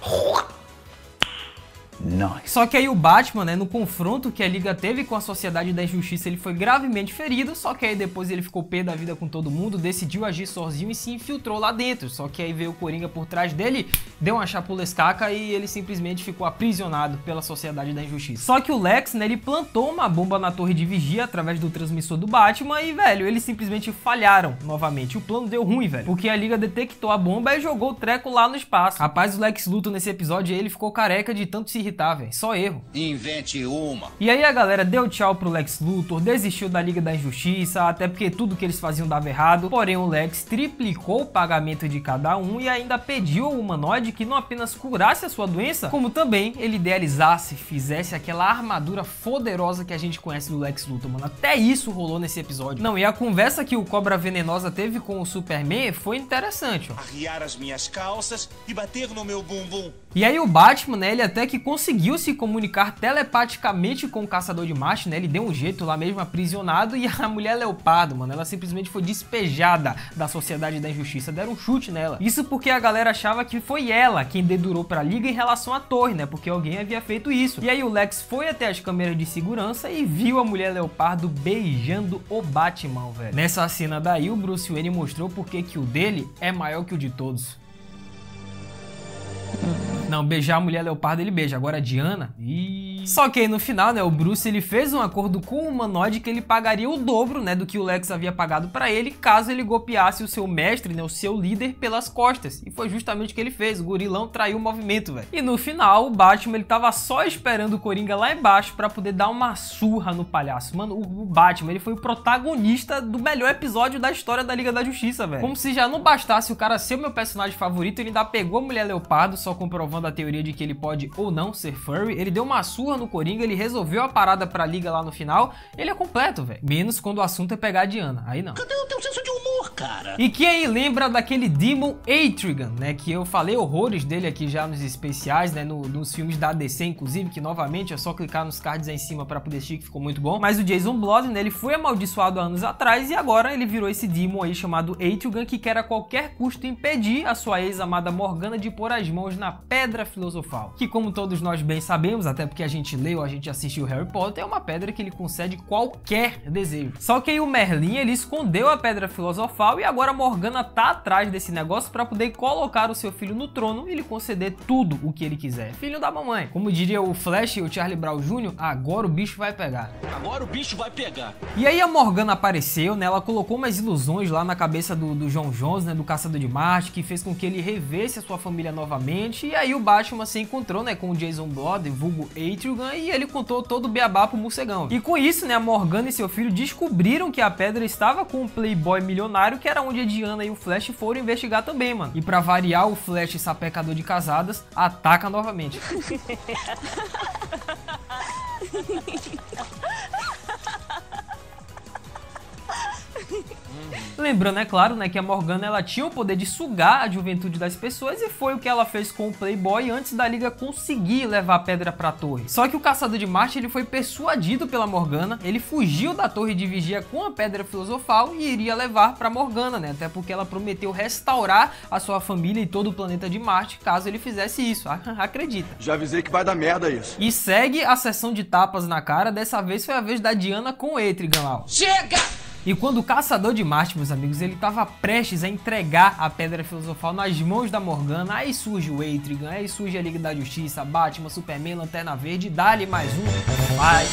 Nice. Só que aí o Batman, né, no confronto que a Liga teve com a Sociedade da Injustiça, ele foi gravemente ferido, só que aí depois ele ficou pé da vida com todo mundo, decidiu agir sozinho e se infiltrou lá dentro, só que aí veio o Coringa por trás dele, deu uma chapulescaca e ele simplesmente ficou aprisionado pela Sociedade da Injustiça. Só que o Lex, né, ele plantou uma bomba na torre de vigia através do transmissor do Batman e, velho, eles simplesmente falharam novamente. O plano deu ruim, velho, porque a Liga detectou a bomba e jogou o treco lá no espaço. Rapaz, o Lex Luthor nesse episódio, ele ficou careca de tanto se irritar, velho. Só erro. Invente uma. E aí a galera deu tchau pro Lex Luthor, desistiu da Liga da Injustiça, até porque tudo que eles faziam dava errado. Porém, o Lex triplicou o pagamento de cada um e ainda pediu ao humanoide que não apenas curasse a sua doença, como também ele idealizasse, fizesse aquela armadura poderosa que a gente conhece do Lex Luthor, mano. Até isso rolou nesse episódio. Não, e a conversa que o Cobra Venenosa teve com o Superman foi interessante, ó. Arriar as minhas calças e bater no meu bumbum. E aí o Batman, né, ele até que conseguiu se comunicar telepaticamente com o Caçador de Marte, né? Ele deu um jeito lá mesmo, aprisionado, e a Mulher Leopardo, mano, ela simplesmente foi despejada da Sociedade da Injustiça, deram um chute nela. Isso porque a galera achava que foi ela quem dedurou pra Liga em relação à torre, né? Porque alguém havia feito isso. E aí o Lex foi até as câmeras de segurança e viu a Mulher Leopardo beijando o Batman, velho. Nessa cena daí, o Bruce Wayne mostrou porque que o dele é maior que o de todos. Não, beijar a Mulher Leopardo ele beija, agora a Diana... Ih... Só que aí no final, né, o Bruce, ele fez um acordo com o humanoide que ele pagaria o dobro, né, do que o Lex havia pagado pra ele, caso ele golpeasse o seu mestre, né, o seu líder, pelas costas. E foi justamente o que ele fez, o gorilão traiu o movimento, velho. E no final, o Batman, ele tava só esperando o Coringa lá embaixo pra poder dar uma surra no palhaço. Mano, o Batman, ele foi o protagonista do melhor episódio da história da Liga da Justiça, velho. Como se já não bastasse o cara ser o meu personagem favorito, ele ainda pegou a Mulher Leopardo, só comprovando a teoria de que ele pode ou não ser furry. Ele deu uma surra no Coringa, ele resolveu a parada pra Liga lá no final, ele é completo, velho. Menos quando o assunto é pegar a Diana, aí não. Cadê o teu senso de humor, cara? E que aí lembra daquele Demon Etrigan, né, que eu falei horrores dele aqui já nos especiais, né, no, nos filmes da D C, inclusive, que novamente é só clicar nos cards aí em cima pra poder assistir, que ficou muito bom. Mas o Jason Blood, né, ele foi amaldiçoado há anos atrás e agora ele virou esse Demon aí chamado Etrigan, que quer a qualquer custo impedir a sua ex-amada Morgana de pôr as mãos na pedra filosofal, que como todos nós bem sabemos, até porque a gente A gente leu, a gente assistiu Harry Potter, é uma pedra que ele concede qualquer desejo. Só que aí o Merlin, ele escondeu a pedra filosofal e agora Morgana tá atrás desse negócio pra poder colocar o seu filho no trono e lhe conceder tudo o que ele quiser. Filho da mamãe. Como diria o Flash e o Charlie Brown Júnior, agora o bicho vai pegar. Agora o bicho vai pegar. E aí a Morgana apareceu, né, ela colocou umas ilusões lá na cabeça do, do John Jones, né, do Caçador de Marte, que fez com que ele revesse a sua família novamente. E aí o Batman se encontrou, né, com o Jason Blood, vulgo Etrigan, e ele contou todo o beabá pro morcegão. E com isso, né, a Morgana e seu filho descobriram que a pedra estava com um playboy milionário, que era onde a Diana e o Flash foram investigar também, mano. E pra variar, o Flash, sapecador de casadas, ataca novamente. Lembrando, é claro, né, que a Morgana, ela tinha o poder de sugar a juventude das pessoas e foi o que ela fez com o Playboy antes da Liga conseguir levar a pedra pra torre. Só que o Caçador de Marte, ele foi persuadido pela Morgana, ele fugiu da torre de vigia com a pedra filosofal e iria levar pra Morgana, né, até porque ela prometeu restaurar a sua família e todo o planeta de Marte caso ele fizesse isso. Acredita. Já avisei que vai dar merda isso. E segue a sessão de tapas na cara, dessa vez foi a vez da Diana com o Etrigan lá. Chega! E quando o Caçador de Marte, meus amigos, ele tava prestes a entregar a Pedra Filosofal nas mãos da Morgana, aí surge o Etrigan, aí surge a Liga da Justiça, Batman, Superman, Lanterna Verde, dá-lhe mais um, vai...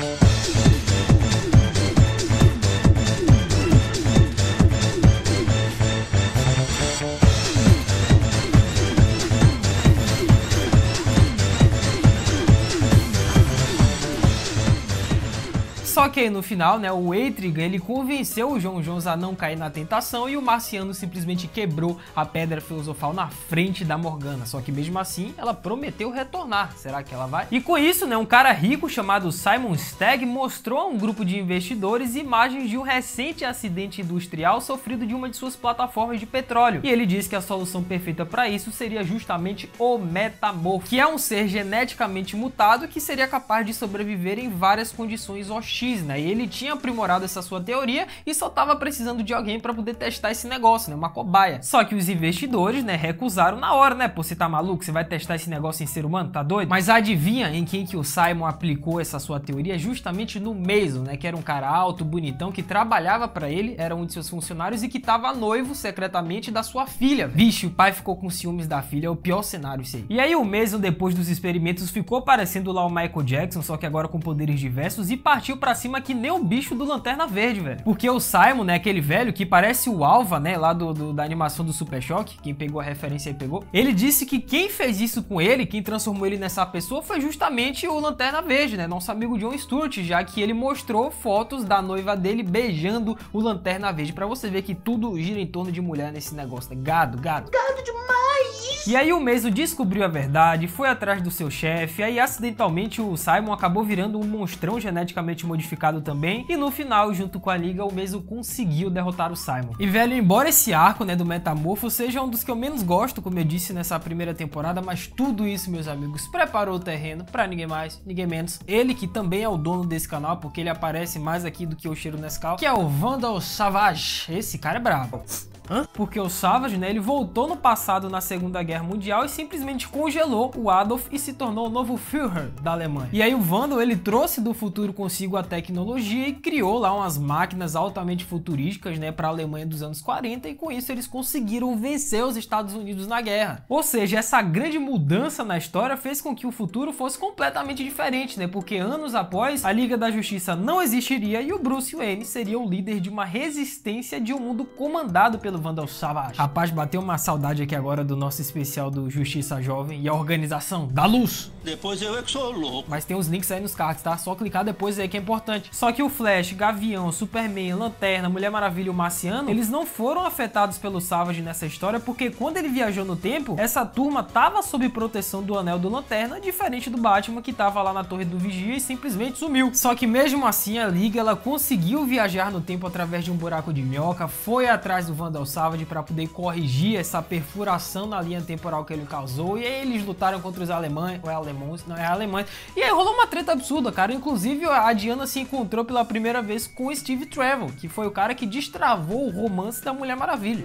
Só que aí no final, né, o Eitrigan, ele convenceu o John Jones a não cair na tentação e o marciano simplesmente quebrou a pedra filosofal na frente da Morgana. Só que mesmo assim, ela prometeu retornar. Será que ela vai? E com isso, né, um cara rico chamado Simon Stagg mostrou a um grupo de investidores imagens de um recente acidente industrial sofrido de uma de suas plataformas de petróleo. E ele disse que a solução perfeita para isso seria justamente o metamorfo, que é um ser geneticamente mutado que seria capaz de sobreviver em várias condições hostis, né? E ele tinha aprimorado essa sua teoria e só tava precisando de alguém para poder testar esse negócio, né? Uma cobaia. Só que os investidores, né, recusaram na hora, né? Pô, você tá maluco? Você vai testar esse negócio em ser humano? Tá doido? Mas adivinha em quem que o Simon aplicou essa sua teoria? Justamente no Mason, né? Que era um cara alto, bonitão, que trabalhava para ele, era um de seus funcionários e que tava noivo secretamente da sua filha. Vixe, o pai ficou com ciúmes da filha, é o pior cenário isso aí. E aí o Mason, depois dos experimentos, ficou parecendo lá o Michael Jackson, só que agora com poderes diversos, e partiu pra cima que nem o bicho do Lanterna Verde, velho. Porque o Simon, né, aquele velho que parece o Alva, né, lá do, do, da animação do Super Choque, quem pegou a referência aí pegou, ele disse que quem fez isso com ele, quem transformou ele nessa pessoa, foi justamente o Lanterna Verde, né, nosso amigo John Stewart, já que ele mostrou fotos da noiva dele beijando o Lanterna Verde, pra você ver que tudo gira em torno de mulher nesse negócio, né? Gado, gado. Gado demais! E aí o Mason descobriu a verdade, foi atrás do seu chefe, aí acidentalmente o Simon acabou virando um monstrão geneticamente modificado também, e no final, junto com a Liga, o Mason conseguiu derrotar o Simon. E velho, embora esse arco, né, do metamorfo seja um dos que eu menos gosto, como eu disse nessa primeira temporada, mas tudo isso, meus amigos, preparou o terreno pra ninguém mais, ninguém menos, ele que também é o dono desse canal, porque ele aparece mais aqui do que o cheiro Nescau, que é o Vandal Savage. Esse cara é brabo. Hã? Porque o Savage, né, ele voltou no passado na Segunda Guerra Mundial e simplesmente congelou o Adolf e se tornou o novo Führer da Alemanha. E aí o Vandal, ele trouxe do futuro consigo a tecnologia e criou lá umas máquinas altamente futurísticas, né, para a Alemanha dos anos quarenta, e com isso eles conseguiram vencer os Estados Unidos na guerra. Ou seja, essa grande mudança na história fez com que o futuro fosse completamente diferente, né, porque anos após, a Liga da Justiça não existiria e o Bruce Wayne seria o líder de uma resistência de um mundo comandado pelo Vandal Savage. Rapaz, bateu uma saudade aqui agora do nosso especial do Justiça Jovem e a organização da luz. Depois eu é que sou louco. Mas tem os links aí nos cards, tá? Só clicar depois aí que é importante. Só que o Flash, Gavião, Superman, Lanterna, Mulher Maravilha e o Marciano, eles não foram afetados pelo Savage nessa história, porque quando ele viajou no tempo, essa turma tava sob proteção do Anel do Lanterna, diferente do Batman, que tava lá na Torre do Vigia e simplesmente sumiu. Só que mesmo assim, a Liga, ela conseguiu viajar no tempo através de um buraco de minhoca, foi atrás do Vandal Savage para poder corrigir essa perfuração na linha temporal que ele causou, e aí eles lutaram contra os alemães, ou é alemães, não é alemães, e aí rolou uma treta absurda, cara. Inclusive a Diana se encontrou pela primeira vez com o Steve Trevor, que foi o cara que destravou o romance da Mulher Maravilha.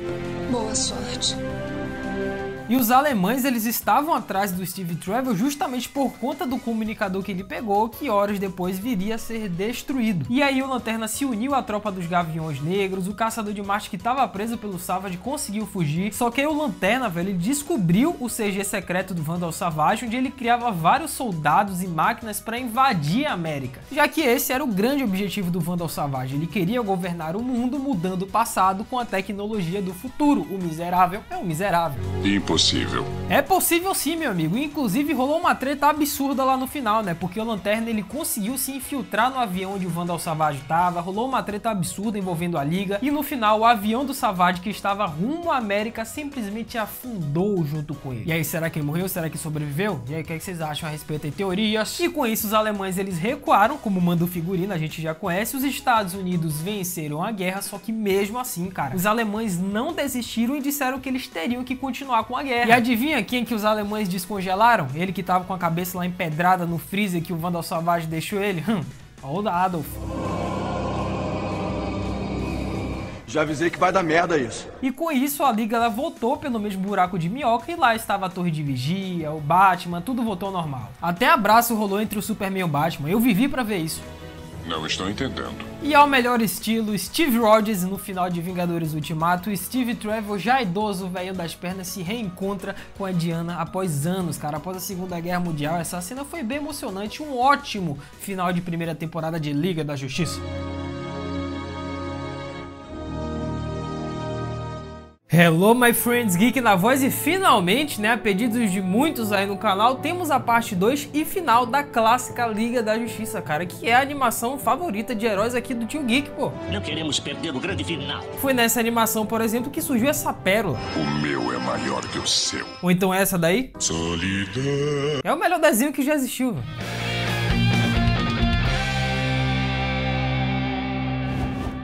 Boa sorte. E os alemães, eles estavam atrás do Steve Trevor justamente por conta do comunicador que ele pegou, que horas depois viria a ser destruído. E aí o Lanterna se uniu à tropa dos Gaviões Negros, o Caçador de Marte, que estava preso pelo Savage, conseguiu fugir. Só que aí o Lanterna, velho, ele descobriu o C G secreto do Vandal Savage, onde ele criava vários soldados e máquinas para invadir a América. Já que esse era o grande objetivo do Vandal Savage, ele queria governar o mundo mudando o passado com a tecnologia do futuro. O miserável é o miserável. Impossível. É possível sim, meu amigo. Inclusive rolou uma treta absurda lá no final, né? Porque o Lanterna, ele conseguiu se infiltrar no avião onde o Vandal Savage tava, rolou uma treta absurda envolvendo a Liga, e no final o avião do Savage, que estava rumo à América, simplesmente afundou junto com ele. E aí, será que ele morreu? Será que sobreviveu? E aí, o que, é que vocês acham a respeito de teorias? E com isso os alemães, eles recuaram, como manda o figurino, a gente já conhece. Os Estados Unidos venceram a guerra, só que mesmo assim, cara, os alemães não desistiram e disseram que eles teriam que continuar com a guerra. E adivinha quem que os alemães descongelaram? Ele que tava com a cabeça lá empedrada no freezer que o Vandal Savage deixou ele? Hum, o Adolf. Já avisei que vai dar merda isso. E com isso a Liga, ela voltou pelo mesmo buraco de minhoca, e lá estava a Torre de Vigia, o Batman, tudo voltou ao normal. Até abraço rolou entre o Superman e o Batman, eu vivi pra ver isso. Não estou entendendo. E ao melhor estilo Steve Rogers, no final de Vingadores Ultimato, Steve Trevor, já idoso, velho das pernas, se reencontra com a Diana após anos, cara, após a Segunda Guerra Mundial. Essa cena foi bem emocionante, um ótimo final de primeira temporada de Liga da Justiça. Hello my friends, Geek na voz, e finalmente, né, a pedidos de muitos aí no canal, temos a parte dois e final da clássica Liga da Justiça, cara, que é a animação favorita de heróis aqui do Tio Geek, pô. Não queremos perder o grande final. Foi nessa animação, por exemplo, que surgiu essa pérola. O meu é maior que o seu. Ou então essa daí. Solidão. É o melhor desenho que já existiu, velho.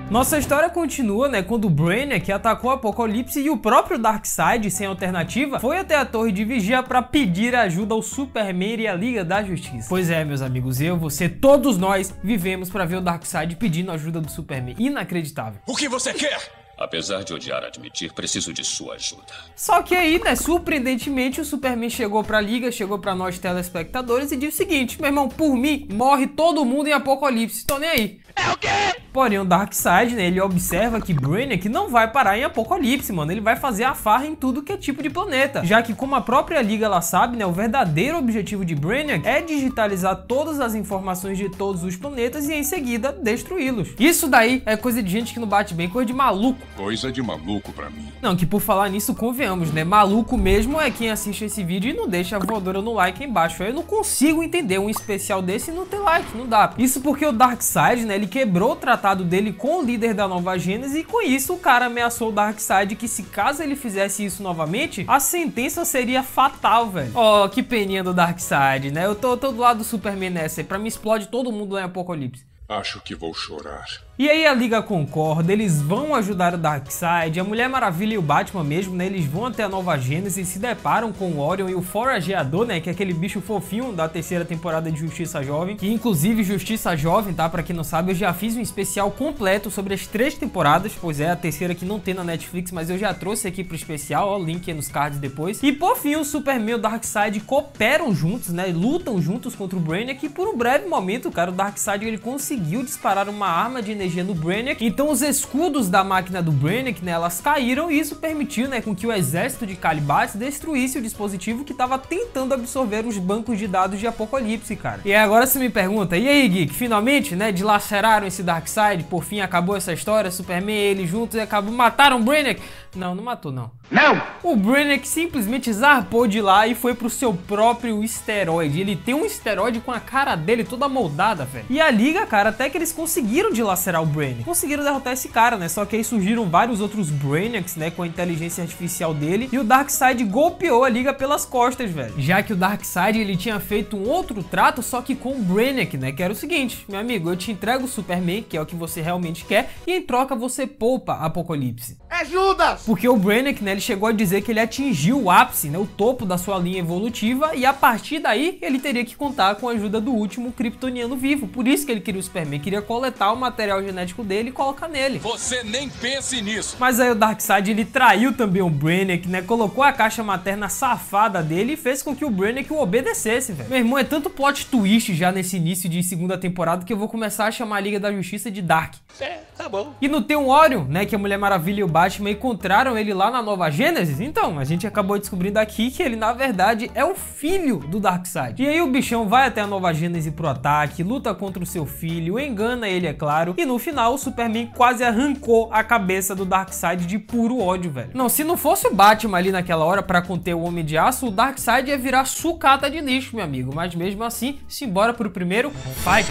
Nossa história continua, né, quando o Brainiac atacou o Apocalipse e o próprio Darkseid, sem alternativa, foi até a Torre de Vigia para pedir ajuda ao Superman e à Liga da Justiça. Pois é, meus amigos, eu, você, todos nós vivemos para ver o Darkseid pedindo ajuda do Superman. Inacreditável. O que você quer? Apesar de odiar admitir, preciso de sua ajuda. Só que aí, né, surpreendentemente, o Superman chegou pra Liga, chegou pra nós telespectadores e disse o seguinte: meu irmão, por mim, morre todo mundo em Apocalipse, tô nem aí. É o quê? Porém, o Darkseid, né, ele observa que Brainiac não vai parar em Apocalipse, mano. Ele vai fazer a farra em tudo que é tipo de planeta. Já que, como a própria Liga, ela sabe, né, o verdadeiro objetivo de Brainiac é digitalizar todas as informações de todos os planetas e, em seguida, destruí-los. Isso daí é coisa de gente que não bate bem, coisa de maluco. Coisa de maluco pra mim. Não, que por falar nisso, convenhamos, né? Maluco mesmo é quem assiste esse vídeo e não deixa a voadora no like aí embaixo. Eu não consigo entender um especial desse e não ter like, não dá. Isso porque o Darkseid, né? Ele quebrou o tratado dele com o líder da Nova Gênesis e com isso o cara ameaçou o Darkseid que se caso ele fizesse isso novamente, a sentença seria fatal, velho. Oh, que peninha do Darkseid, né? Eu tô, tô do lado do Superman nessa aí. Pra mim explode todo mundo lá em Apocalipse. Acho que vou chorar. E aí a Liga concorda, eles vão ajudar o Darkseid, a Mulher Maravilha e o Batman mesmo, né, eles vão até a Nova Gênesis e se deparam com o Orion e o Forageador, né, que é aquele bicho fofinho da terceira temporada de Justiça Jovem, que inclusive Justiça Jovem, tá, pra quem não sabe, eu já fiz um especial completo sobre as três temporadas, pois é, a terceira que não tem na Netflix, mas eu já trouxe aqui pro especial, ó, o link aí nos cards depois. E por fim, o Superman e o Darkseid cooperam juntos, né, lutam juntos contra o Brainiac e por um breve momento, cara, o Darkseid, ele conseguiu disparar uma arma de energia no Brainiac, então os escudos da máquina do Brainiac, né, elas caíram e isso permitiu, né, com que o exército de Calibates destruísse o dispositivo que tava tentando absorver os bancos de dados de Apocalipse, cara. E agora você me pergunta, e aí, Geek, finalmente, né, dilaceraram esse Darkseid, por fim acabou essa história, Superman e ele juntos e acabou, mataram o Brainiac? Não, não matou não. Não! O Brainiac simplesmente zarpou de lá e foi pro seu próprio esteroide. Ele tem um esteroide com a cara dele toda moldada, velho. E a Liga, cara, até que eles conseguiram dilacerar o Brainiac. Conseguiram derrotar esse cara, né? Só que aí surgiram vários outros Brainiacs, né? Com a inteligência artificial dele. E o Darkseid golpeou a Liga pelas costas, velho. Já que o Darkseid, ele tinha feito um outro trato, só que com o Brainiac, né? Que era o seguinte, meu amigo, eu te entrego o Superman, que é o que você realmente quer, e em troca você poupa Apocalipse. Ajuda! Porque o Brainiac, né, ele chegou a dizer que ele atingiu o ápice, né, o topo da sua linha evolutiva e a partir daí ele teria que contar com a ajuda do último kryptoniano vivo. Por isso que ele queria o Superman, queria coletar o material genético dele e colocar nele. Você nem pense nisso. Mas aí o Darkseid, ele traiu também o Brainiac, né, colocou a caixa materna safada dele e fez com que o Brainiac o obedecesse, velho. Meu irmão, é tanto plot twist já nesse início de segunda temporada que eu vou começar a chamar a Liga da Justiça de Dark. É, tá bom. E não tem um Orion, né, que a Mulher Maravilha e o Batman encontraram ele lá na Nova Gênesis? Então, a gente acabou descobrindo aqui que ele, na verdade, é o filho do Darkseid. E aí o bichão vai até a Nova Gênesis pro ataque, luta contra o seu filho, engana ele, é claro, e no final o Superman quase arrancou a cabeça do Darkseid de puro ódio, velho. Não, se não fosse o Batman ali naquela hora pra conter o Homem de Aço, o Darkseid ia virar sucata de lixo, meu amigo. Mas mesmo assim, simbora pro primeiro fight.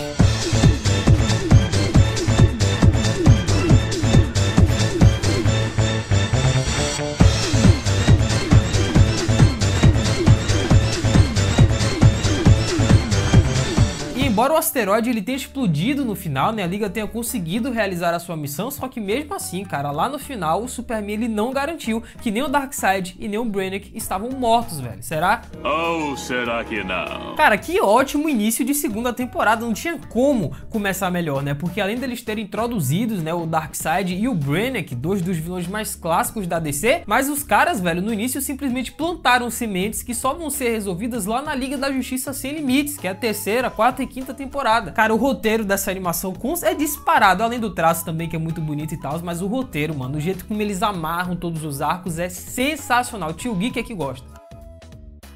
Embora o asteroide ele tenha explodido no final, né, a Liga tenha conseguido realizar a sua missão, só que mesmo assim, cara, lá no final o Superman ele não garantiu que nem o Darkseid e nem o Brainiac estavam mortos, velho. Será? Ou será que não? Cara, que ótimo início de segunda temporada, não tinha como começar melhor, né, porque além deles terem introduzidos, né, o Darkseid e o Brainiac, dois dos vilões mais clássicos da D C, mas os caras, velho, no início simplesmente plantaram sementes que só vão ser resolvidas lá na Liga da Justiça Sem Limites, que é a terceira, quarta e quinta temporada. Cara, o roteiro dessa animação é disparado, além do traço também que é muito bonito e tal, mas o roteiro, mano, o jeito como eles amarram todos os arcos é sensacional. Tio Geek é que gosta.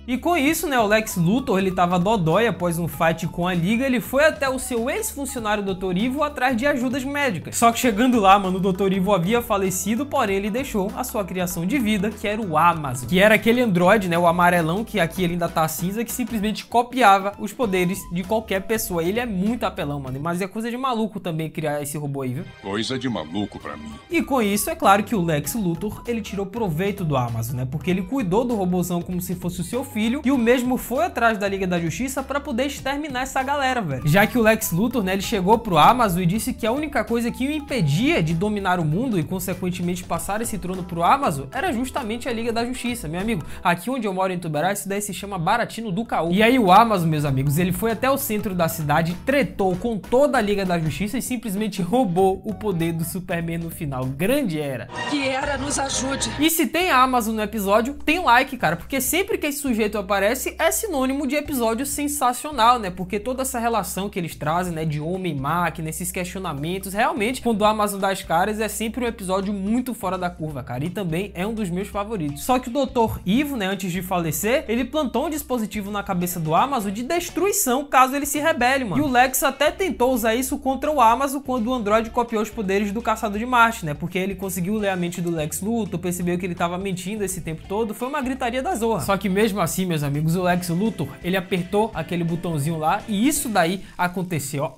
E com isso, né, o Lex Luthor, ele tava dodói após um fight com a Liga, ele foi até o seu ex-funcionário doutor Evil atrás de ajudas médicas. Só que chegando lá, mano, o doutor Evil havia falecido, porém ele deixou a sua criação de vida, que era o Amazon, que era aquele androide, né, o amarelão, que aqui ele ainda tá cinza, que simplesmente copiava os poderes de qualquer pessoa. Ele é muito apelão, mano, mas é coisa de maluco também criar esse robô aí, viu? Coisa de maluco pra mim. E com isso, é claro que o Lex Luthor, ele tirou proveito do Amazon, né, porque ele cuidou do robôzão como se fosse o seu filho, e o mesmo foi atrás da Liga da Justiça pra poder exterminar essa galera, velho. Já que o Lex Luthor, né, ele chegou pro Amazon e disse que a única coisa que o impedia de dominar o mundo e, consequentemente, passar esse trono pro Amazon era justamente a Liga da Justiça, meu amigo. Aqui onde eu moro, em Tubarão, isso daí se chama Baratino do Caú. E aí o Amazon, meus amigos, ele foi até o centro da cidade, tretou com toda a Liga da Justiça e simplesmente roubou o poder do Superman no final. Grande era. Que era nos ajude. E se tem Amazon no episódio, tem like, cara, porque sempre que esse sujeito aparece, é sinônimo de episódio sensacional, né? Porque toda essa relação que eles trazem, né, de homem e máquina, esses questionamentos, realmente, quando o Amazon dá as caras, é sempre um episódio muito fora da curva, cara, e também é um dos meus favoritos. Só que o doutor Evil, né, antes de falecer, ele plantou um dispositivo na cabeça do Amazon de destruição caso ele se rebele, mano. E o Lex até tentou usar isso contra o Amazon quando o androide copiou os poderes do Caçador de Marte, né? Porque ele conseguiu ler a mente do Lex Luthor, percebeu que ele tava mentindo esse tempo todo, foi uma gritaria da zorra. Só que mesmo assim, meus amigos, o Lex Luthor, ele apertou aquele botãozinho lá e isso daí aconteceu, ó.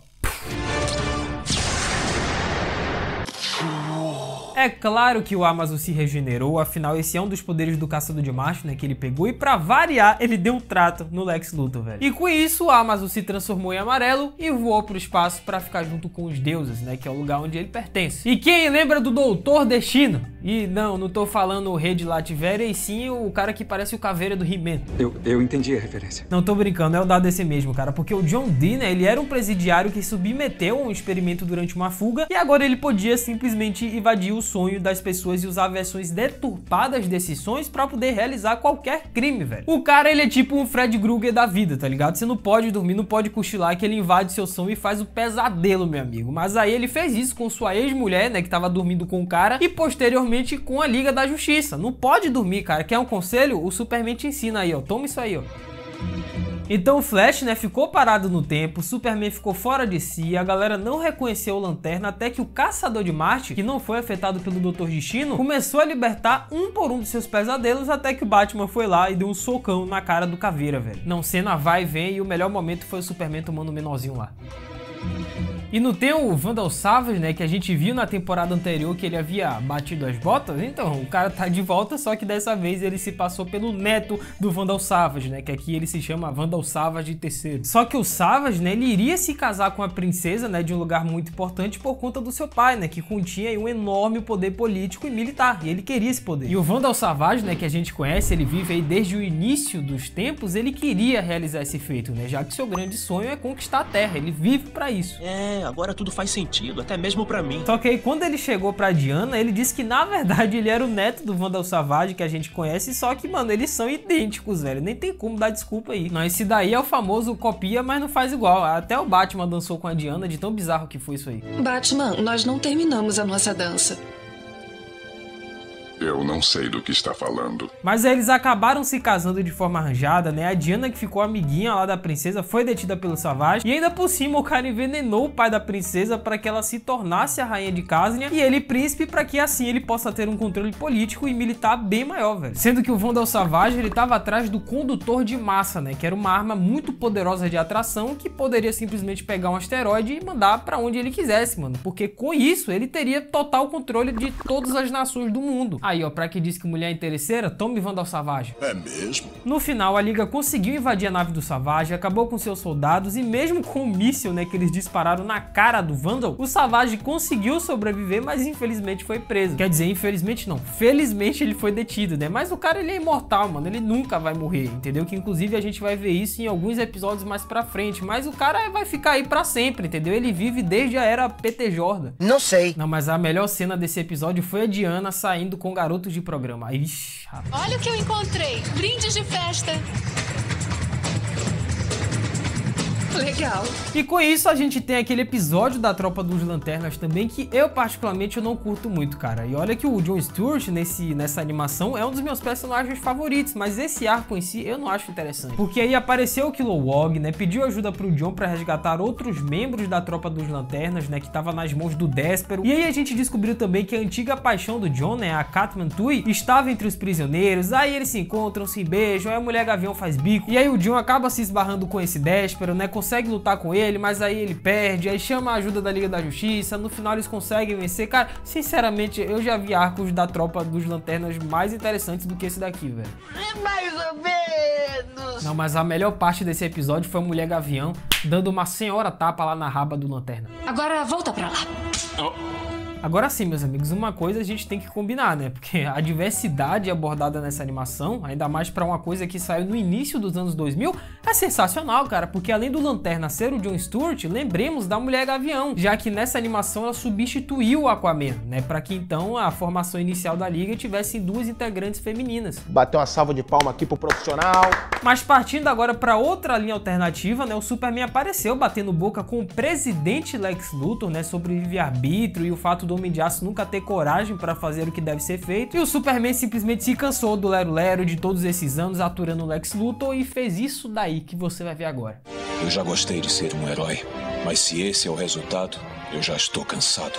É claro que o Amazon se regenerou, afinal esse é um dos poderes do Caçador de Marte, né, que ele pegou, e pra variar, ele deu um trato no Lex Luthor, velho. E com isso, o Amazon se transformou em amarelo e voou pro espaço pra ficar junto com os deuses, né, que é o lugar onde ele pertence. E quem lembra do Doutor Destino? E não, não tô falando o rei de Lativeria, e sim o cara que parece o Caveira do He-Man. Eu, eu entendi a referência. Não tô brincando, é o da D C mesmo, cara, porque o John Dee, né, ele era um presidiário que submeteu a um experimento durante uma fuga, e agora ele podia simplesmente invadir o sonho das pessoas e usar versões deturpadas desses sonhos pra poder realizar qualquer crime, velho. O cara, ele é tipo um Fred Krueger da vida, tá ligado? Você não pode dormir, não pode cochilar, que ele invade seu sonho e faz o pesadelo, meu amigo. Mas aí ele fez isso com sua ex-mulher, né, que tava dormindo com o cara, e posteriormente com a Liga da Justiça. Não pode dormir, cara. Quer um conselho? O Superman te ensina aí, ó. Toma isso aí, ó. Então o Flash, né, ficou parado no tempo, Superman ficou fora de si, a galera não reconheceu o Lanterna, até que o Caçador de Marte, que não foi afetado pelo doutor Destino, começou a libertar um por um dos seus pesadelos, até que o Batman foi lá e deu um socão na cara do Caveira, velho. Não, cena vai e vem, e o melhor momento foi o Superman tomando o menorzinho lá. E não tem o Vandal Savage, né, que a gente viu na temporada anterior que ele havia batido as botas? Então, o cara tá de volta, só que dessa vez ele se passou pelo neto do Vandal Savage, né, que aqui ele se chama Vandal Savage terceiro. Só que o Savage, né, ele iria se casar com a princesa, né, de um lugar muito importante por conta do seu pai, né, que continha aí um enorme poder político e militar, e ele queria esse poder. E o Vandal Savage, né, que a gente conhece, ele vive aí desde o início dos tempos, ele queria realizar esse feito, né, já que seu grande sonho é conquistar a Terra, ele vive pra isso. É... agora tudo faz sentido, até mesmo pra mim. Só que aí, quando ele chegou pra Diana, ele disse que, na verdade, ele era o neto do Vandal Savage, que a gente conhece, só que, mano, eles são idênticos, velho. Nem tem como dar desculpa aí. Não, esse daí é o famoso copia, mas não faz igual. Até o Batman dançou com a Diana, de tão bizarro que foi isso aí. Batman, nós não terminamos a nossa dança. Eu não sei do que está falando. Mas aí eles acabaram se casando de forma arranjada, né? A Diana, que ficou amiguinha lá da princesa, foi detida pelo Savage. E ainda por cima, o cara envenenou o pai da princesa para que ela se tornasse a rainha de Kaznia e ele príncipe, para que assim ele possa ter um controle político e militar bem maior, velho. Sendo que o Vandal Savage, ele tava atrás do condutor de massa, né? Que era uma arma muito poderosa de atração que poderia simplesmente pegar um asteroide e mandar para onde ele quisesse, mano. Porque com isso, ele teria total controle de todas as nações do mundo. Aí, ó, pra que diz que mulher é interesseira, tome Vandal Savage. É mesmo? No final, a Liga conseguiu invadir a nave do Savage, acabou com seus soldados e mesmo com o míssil, né, que eles dispararam na cara do Vandal, o Savage conseguiu sobreviver, mas infelizmente foi preso. Quer dizer, infelizmente não. Felizmente ele foi detido, né? Mas o cara, ele é imortal, mano. Ele nunca vai morrer, entendeu? Que inclusive a gente vai ver isso em alguns episódios mais pra frente, mas o cara vai ficar aí pra sempre, entendeu? Ele vive desde a era P T Jordan. Não sei. Não, mas a melhor cena desse episódio foi a Diana saindo com garotos de programa. Ixi, rapaz. Olha o que eu encontrei. Brindes de festa. Legal. E com isso a gente tem aquele episódio da Tropa dos Lanternas também, que eu particularmente eu não curto muito, cara. E olha que o Jon Stewart nesse, nessa animação é um dos meus personagens favoritos, mas esse arco em si eu não acho interessante. Porque aí apareceu o Kilowog, né, pediu ajuda pro Jon pra resgatar outros membros da Tropa dos Lanternas, né, que tava nas mãos do Déspero. E aí a gente descobriu também que a antiga paixão do Jon, né, a Katman Tui, estava entre os prisioneiros. Aí eles se encontram, se beijam, aí a Mulher Gavião faz bico. E aí o Jon acaba se esbarrando com esse Déspero, né, consegue lutar com ele, mas aí ele perde, aí chama a ajuda da Liga da Justiça, no final eles conseguem vencer. Cara, sinceramente, eu já vi arcos da Tropa dos Lanternas mais interessantes do que esse daqui, velho. Mais ou menos! Não, mas a melhor parte desse episódio foi a Mulher Gavião dando uma senhora tapa lá na raba do Lanterna. Agora volta pra lá. Oh. Agora sim, meus amigos, uma coisa a gente tem que combinar, né? Porque a diversidade abordada nessa animação, ainda mais pra uma coisa que saiu no início dos anos dois mil, é sensacional, cara. Porque além do Lanterna ser o Jon Stewart, lembremos da Mulher Gavião, já que nessa animação ela substituiu o Aquaman, né? Pra que então a formação inicial da Liga tivesse duas integrantes femininas. Bateu uma salva de palma aqui pro profissional. Mas partindo agora pra outra linha alternativa, né? O Superman apareceu batendo boca com o presidente Lex Luthor, né? Sobre o livre-arbítrio e o fato do O Homem de Aço nunca ter coragem para fazer o que deve ser feito, e o Superman simplesmente se cansou do Lero Lero de todos esses anos aturando o Lex Luthor e fez isso daí que você vai ver agora. Eu já gostei de ser um herói, mas se esse é o resultado, eu já estou cansado.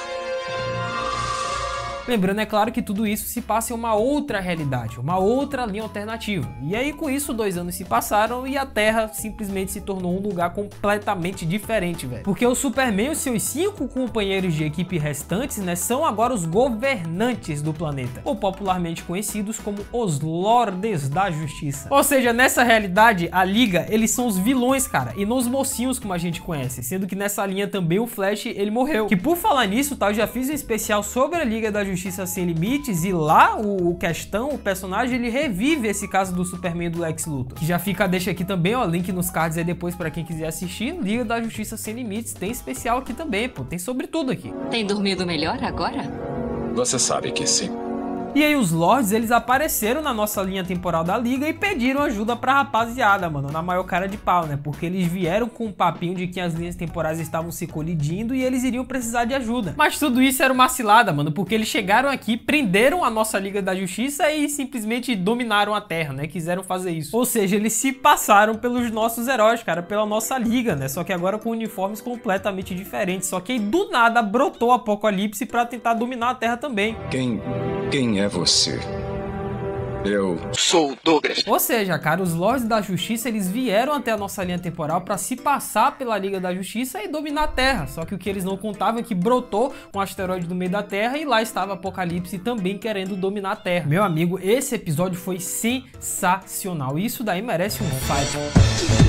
Lembrando, é claro, que tudo isso se passa em uma outra realidade, uma outra linha alternativa. E aí, com isso, dois anos se passaram e a Terra simplesmente se tornou um lugar completamente diferente, velho. Porque o Superman e os seus cinco companheiros de equipe restantes, né, são agora os governantes do planeta, ou popularmente conhecidos como os Lordes da Justiça. Ou seja, nessa realidade, a Liga, eles são os vilões, cara, e não os mocinhos como a gente conhece, sendo que nessa linha também o Flash, ele morreu. Que, por falar nisso, tá, eu já fiz um especial sobre a Liga da Justiça Justiça Sem Limites, e lá o, o Questão, o personagem, ele revive esse caso do Superman e do Lex Luthor, que já fica, deixa aqui também, ó, link nos cards aí depois pra quem quiser assistir. Liga da Justiça Sem Limites, tem especial aqui também, pô, tem sobre tudo aqui. Tem dormido melhor agora? Você sabe que sim. E aí os Lords, eles apareceram na nossa linha temporal da Liga e pediram ajuda pra rapaziada, mano, na maior cara de pau, né? Porque eles vieram com um papinho de que as linhas temporais estavam se colidindo e eles iriam precisar de ajuda. Mas tudo isso era uma cilada, mano, porque eles chegaram aqui, prenderam a nossa Liga da Justiça e simplesmente dominaram a Terra, né? Quiseram fazer isso. Ou seja, eles se passaram pelos nossos heróis, cara, pela nossa Liga, né? Só que agora com uniformes completamente diferentes. Só que aí, do nada, brotou o Apocalipse pra tentar dominar a Terra também. Quem... Quem é você? Eu sou o Douglas. Ou seja, cara, os Lords da Justiça, eles vieram até a nossa linha temporal pra se passar pela Liga da Justiça e dominar a Terra. Só que o que eles não contavam é que brotou um asteroide no meio da Terra e lá estava Apocalipse também querendo dominar a Terra. Meu amigo, esse episódio foi sensacional. Isso daí merece um fight.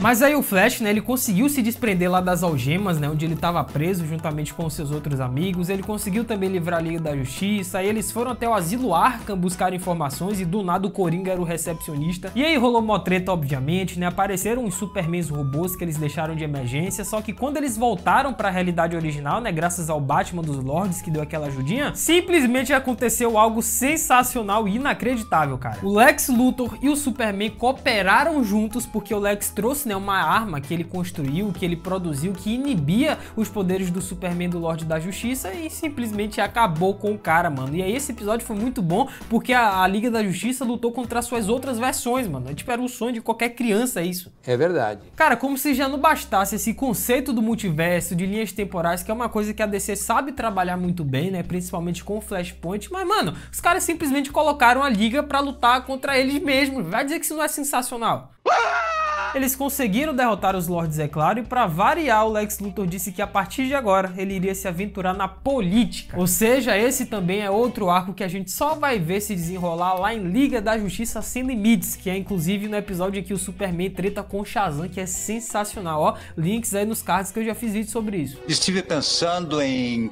Mas aí o Flash, né, ele conseguiu se desprender lá das algemas, né, onde ele estava preso juntamente com seus outros amigos. Ele conseguiu também livrar a Liga da Justiça, aí eles foram até o Asilo Arkham buscar informações e do nada o Coringa era o recepcionista. E aí rolou mó treta, obviamente, né, apareceram uns Supermans robôs que eles deixaram de emergência, só que quando eles voltaram para a realidade original, né, graças ao Batman dos Lords que deu aquela ajudinha, simplesmente aconteceu algo sensacional e inacreditável, cara. O Lex Luthor e o Superman cooperaram juntos porque o Lex trouxe, né, uma arma que ele construiu, que ele produziu, que inibia os poderes do Superman, do Lorde da Justiça, e simplesmente acabou com o cara, mano. E aí esse episódio foi muito bom, porque a, a Liga da Justiça lutou contra as suas outras versões, mano. É tipo, era o sonho de qualquer criança isso. É verdade. Cara, como se já não bastasse esse conceito do multiverso, de linhas temporais, que é uma coisa que a D C sabe trabalhar muito bem, né, principalmente com o Flashpoint, mas, mano, os caras simplesmente colocaram a Liga pra lutar contra eles mesmos. Vai dizer que isso não é sensacional? Eles conseguiram derrotar os Lords, é claro, e pra variar, o Lex Luthor disse que a partir de agora ele iria se aventurar na política. Ou seja, esse também é outro arco que a gente só vai ver se desenrolar lá em Liga da Justiça Sem Limites, que é inclusive no episódio em que o Superman treta com o Shazam, que é sensacional. Ó, links aí nos cards que eu já fiz vídeo sobre isso. Estive pensando em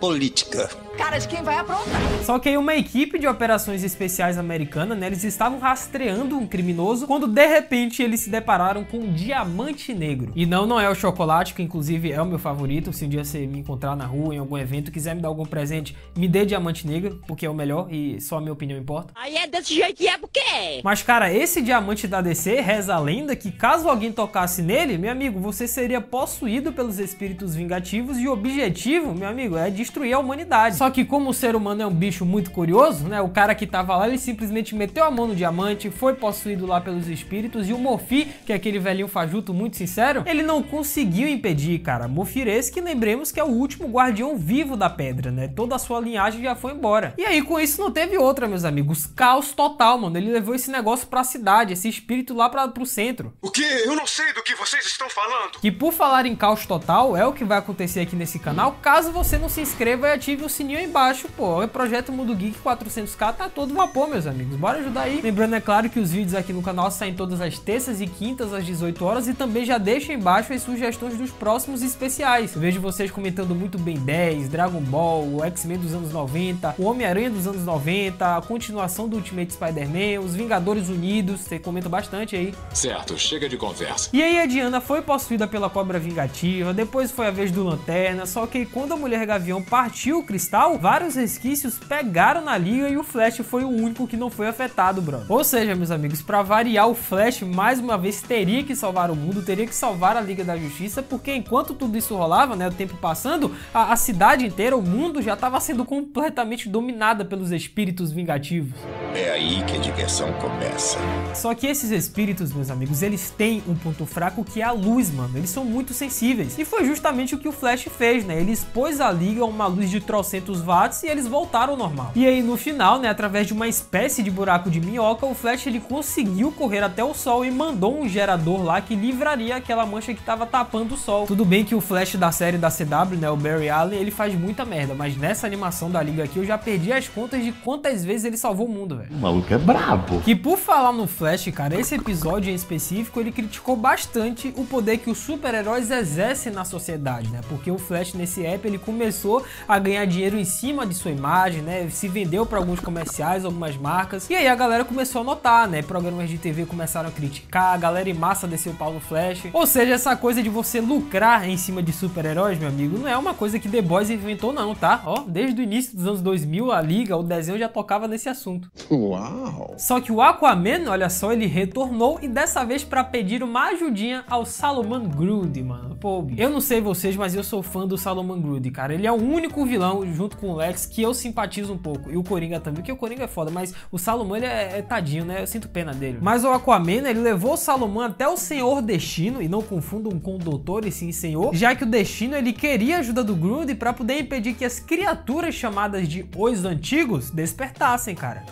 política. Cara, de quem vai aprontar? Só que aí uma equipe de operações especiais americana, né, eles estavam rastreando um criminoso quando de repente eles se depararam com um diamante negro. E não, não é o chocolate, que inclusive é o meu favorito. Se um dia você me encontrar na rua, em algum evento, quiser me dar algum presente, me dê diamante negro, porque é o melhor e só a minha opinião importa. Aí é desse jeito e é porque é. Mas cara, esse diamante da D C, reza a lenda que caso alguém tocasse nele, meu amigo, você seria possuído pelos espíritos vingativos e o objetivo, meu amigo, é destruir a humanidade. Só Só que como o ser humano é um bicho muito curioso, né, o cara que tava lá, ele simplesmente meteu a mão no diamante, foi possuído lá pelos espíritos, e o Mofi, que é aquele velhinho fajuto muito sincero, ele não conseguiu impedir, cara. Mofir esse que lembremos que é o último guardião vivo da pedra, né, toda a sua linhagem já foi embora. E aí com isso não teve outra, meus amigos, caos total, mano. Ele levou esse negócio pra cidade, esse espírito lá pra, pro centro. O que? Eu não sei do que vocês estão falando. Que por falar em caos total, é o que vai acontecer aqui nesse canal, caso você não se inscreva e ative o sininho aí embaixo, pô. O projeto Mundo Geek quatrocentos K tá todo vapor, meus amigos. Bora ajudar aí. Lembrando, é claro, que os vídeos aqui no canal saem todas as terças e quintas às dezoito horas, e também já deixa embaixo as sugestões dos próximos especiais. Eu vejo vocês comentando muito Ben dez, Dragon Ball, o X-Men dos anos noventa, o Homem-Aranha dos anos noventa, a continuação do Ultimate Spider-Man, os Vingadores Unidos, você comenta bastante aí. Certo, chega de conversa. E aí a Diana foi possuída pela cobra vingativa, depois foi a vez do Lanterna, só que quando a Mulher Gavião partiu o cristal, vários resquícios pegaram na liga, e o Flash foi o único que não foi afetado, bro. Ou seja, meus amigos, pra variar, o Flash mais uma vez teria que salvar o mundo, teria que salvar a Liga da Justiça, porque enquanto tudo isso rolava, né, o tempo passando, a, a cidade inteira, o mundo já tava sendo completamente dominada pelos espíritos vingativos. É aí que a diversão começa. Só que esses espíritos, meus amigos, eles têm um ponto fraco, que é a luz, mano. Eles são muito sensíveis, e foi justamente o que o Flash fez, né, ele expôs a liga a uma luz de trocentos watts e eles voltaram ao normal. E aí no final, né, através de uma espécie de buraco de minhoca, o Flash ele conseguiu correr até o sol e mandou um gerador lá que livraria aquela mancha que tava tapando o sol. Tudo bem que o Flash da série da C W, né, o Barry Allen, ele faz muita merda, mas nessa animação da liga aqui eu já perdi as contas de quantas vezes ele salvou o mundo, velho. O maluco é brabo. Que por falar no Flash, cara, esse episódio em específico ele criticou bastante o poder que os super-heróis exercem na sociedade, né, porque o Flash nesse app ele começou a ganhar dinheiro em cima de sua imagem, né, se vendeu para alguns comerciais, algumas marcas, e aí a galera começou a notar, né, programas de T V começaram a criticar, a galera em massa desceu o pau no Flash. Ou seja, essa coisa de você lucrar em cima de super-heróis, meu amigo, não é uma coisa que The Boys inventou não, tá? Ó, desde o início dos anos dois mil, a Liga, o desenho já tocava nesse assunto. Uau! Só que o Aquaman, olha só, ele retornou, e dessa vez para pedir uma ajudinha ao Solomon Grundy, mano. Pô, eu não sei vocês, mas eu sou fã do Solomon Grundy, cara. Ele é o único vilão, junto com o Lex, que eu simpatizo um pouco, e o Coringa também, porque o Coringa é foda, mas o Salomão ele é, é tadinho, né, eu sinto pena dele. Mas o Aquaman, ele levou o Salomão até o Senhor Destino, e não confundam com o Doutor e sim Senhor, já que o Destino ele queria a ajuda do Grundy pra poder impedir que as criaturas chamadas de Os Antigos despertassem, cara.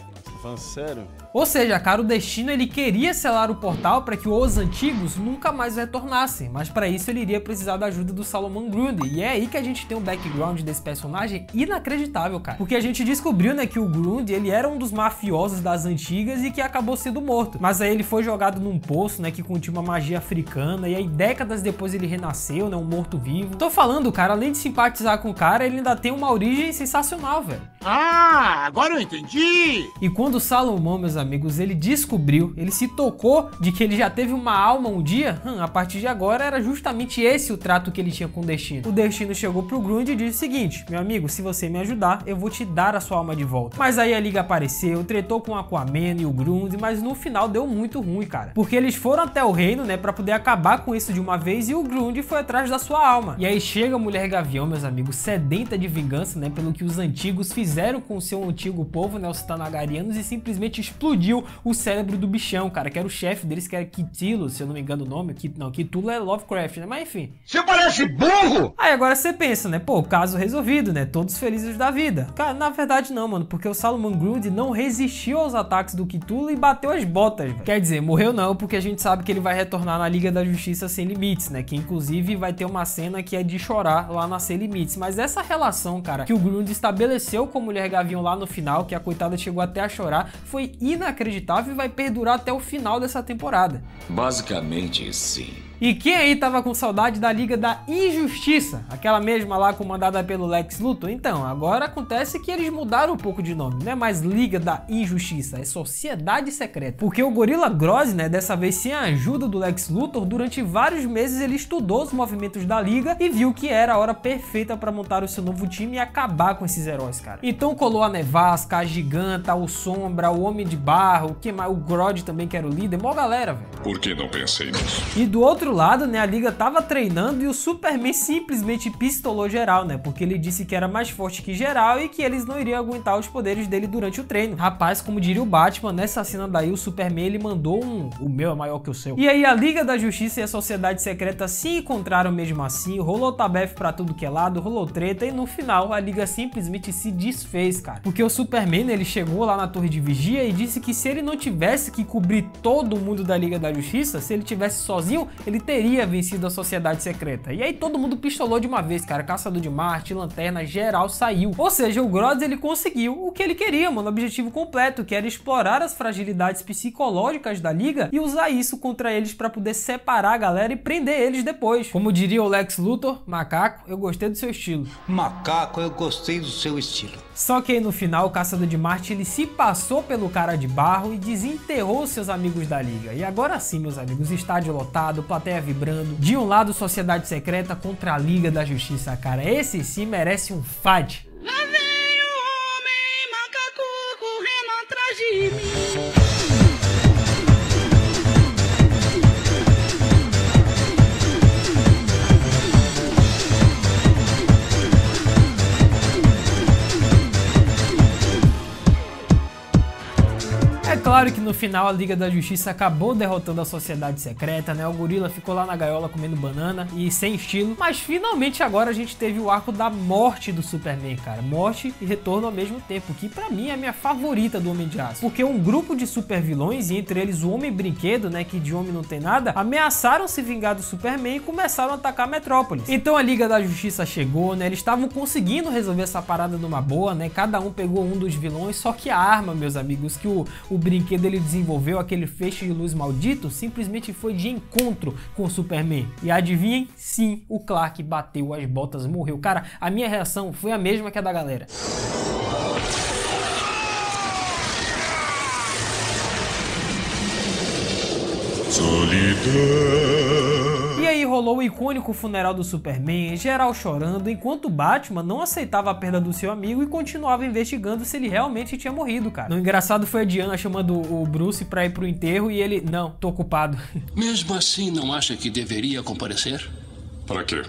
Sério? Ou seja, cara, o Destino ele queria selar o portal para que os antigos nunca mais retornassem, mas para isso ele iria precisar da ajuda do Solomon Grundy, e é aí que a gente tem um background desse personagem inacreditável, cara, porque a gente descobriu, né, que o Grundy ele era um dos mafiosos das antigas e que acabou sendo morto, mas aí ele foi jogado num poço, né, que continha uma magia africana, e aí décadas depois ele renasceu, né, um morto-vivo. Tô falando, cara, além de simpatizar com o cara, ele ainda tem uma origem sensacional, velho. Ah, agora eu entendi! E quando o Salomão, meus amigos, ele descobriu, ele se tocou de que ele já teve uma alma um dia, hum, a partir de agora era justamente esse o trato que ele tinha com o Destino. O Destino chegou pro Grundy e disse o seguinte: meu amigo, se você me ajudar, eu vou te dar a sua alma de volta. Mas aí a Liga apareceu, tretou com o Aquaman e o Grundy, mas no final deu muito ruim, cara, porque eles foram até o reino, né, pra poder acabar com isso de uma vez, e o Grundy foi atrás da sua alma. E aí chega a Mulher Gavião, meus amigos, sedenta de vingança, né, pelo que os antigos fizeram com o seu antigo povo, né, os Tanagarianos, e simplesmente explodiu o cérebro do bichão, cara, que era o chefe deles, que era Cthulhu, se eu não me engano o nome. Não, Cthulhu é Lovecraft, né? Mas enfim. Você parece burro! Aí agora você pensa, né? Pô, caso resolvido, né? Todos felizes da vida. Cara, na verdade não, mano, porque o Solomon Grundy não resistiu aos ataques do Cthulhu e bateu as botas, velho. Quer dizer, morreu não, porque a gente sabe que ele vai retornar na Liga da Justiça Sem Limites, né? Que inclusive vai ter uma cena que é de chorar lá na Sem Limites. Mas essa relação, cara, que o Grundy estabeleceu com a Mulher Gavião lá no final, que a coitada chegou até a chorar, foi inacreditável e vai perdurar até o final dessa temporada. Basicamente, sim. E quem aí tava com saudade da Liga da Injustiça, aquela mesma lá comandada pelo Lex Luthor? Então, agora acontece que eles mudaram um pouco de nome, não é mais Liga da Injustiça, é Sociedade Secreta. Porque o Gorilla Grodd, né, dessa vez sem a ajuda do Lex Luthor, durante vários meses ele estudou os movimentos da Liga e viu que era a hora perfeita para montar o seu novo time e acabar com esses heróis, cara. Então colou a Nevasca, a Giganta, o Sombra, o Homem de Barro, que mais? O Grodd também, que era o líder, mó galera, velho. Por que não pensei nisso? E do outro lado, né, a Liga tava treinando e o Superman simplesmente pistolou geral, né, porque ele disse que era mais forte que geral e que eles não iriam aguentar os poderes dele durante o treino. Rapaz, como diria o Batman, nessa cena daí o Superman, ele mandou um "o meu é maior que o seu". E aí a Liga da Justiça e a Sociedade Secreta se encontraram mesmo assim, rolou tabef pra tudo que é lado, rolou treta e no final a Liga simplesmente se desfez, cara. Porque o Superman, ele chegou lá na Torre de Vigia e disse que se ele não tivesse que cobrir todo mundo da Liga da Justiça, se ele tivesse sozinho, ele Ele teria vencido a Sociedade Secreta. E aí todo mundo pistolou de uma vez, cara. Caçador de Marte, Lanterna, geral saiu. Ou seja, o Grodd, ele conseguiu o que ele queria, mano. O objetivo completo, que era explorar as fragilidades psicológicas da Liga e usar isso contra eles pra poder separar a galera e prender eles depois. Como diria o Lex Luthor, macaco, eu gostei do seu estilo. Macaco, eu gostei do seu estilo. Só que aí no final, o Caçador de Marte, ele se passou pelo cara de barro e desenterrou seus amigos da Liga. E agora sim, meus amigos, estádio lotado, plateia vibrando. De um lado, Sociedade Secreta contra a Liga da Justiça, cara. Esse sim merece um fight. Lá vem o homem macaco correndo atrás de mim. Claro que no final a Liga da Justiça acabou derrotando a Sociedade Secreta, né? O gorila ficou lá na gaiola comendo banana e sem estilo, mas finalmente agora a gente teve o arco da morte do Superman, cara. Morte e retorno ao mesmo tempo, que pra mim é a minha favorita do Homem de Aço. Porque um grupo de supervilões, e entre eles o Homem Brinquedo, né, que de homem não tem nada, ameaçaram se vingar do Superman e começaram a atacar a Metrópolis. Então a Liga da Justiça chegou, né? Eles estavam conseguindo resolver essa parada numa boa, né? Cada um pegou um dos vilões, só que a arma, meus amigos, que o, o Brinquedo O brinquedo ele desenvolveu, aquele feixe de luz maldito, simplesmente foi de encontro com o Superman. E adivinhem? Sim, o Clark bateu as botas, morreu. Cara, a minha reação foi a mesma que a da galera. Solidão. E aí rolou o icônico funeral do Superman, geral chorando, enquanto Batman não aceitava a perda do seu amigo e continuava investigando se ele realmente tinha morrido, cara. O engraçado foi a Diana chamando o Bruce pra ir pro enterro e ele, não, tô ocupado. Mesmo assim, não acha que deveria comparecer? Pra quê?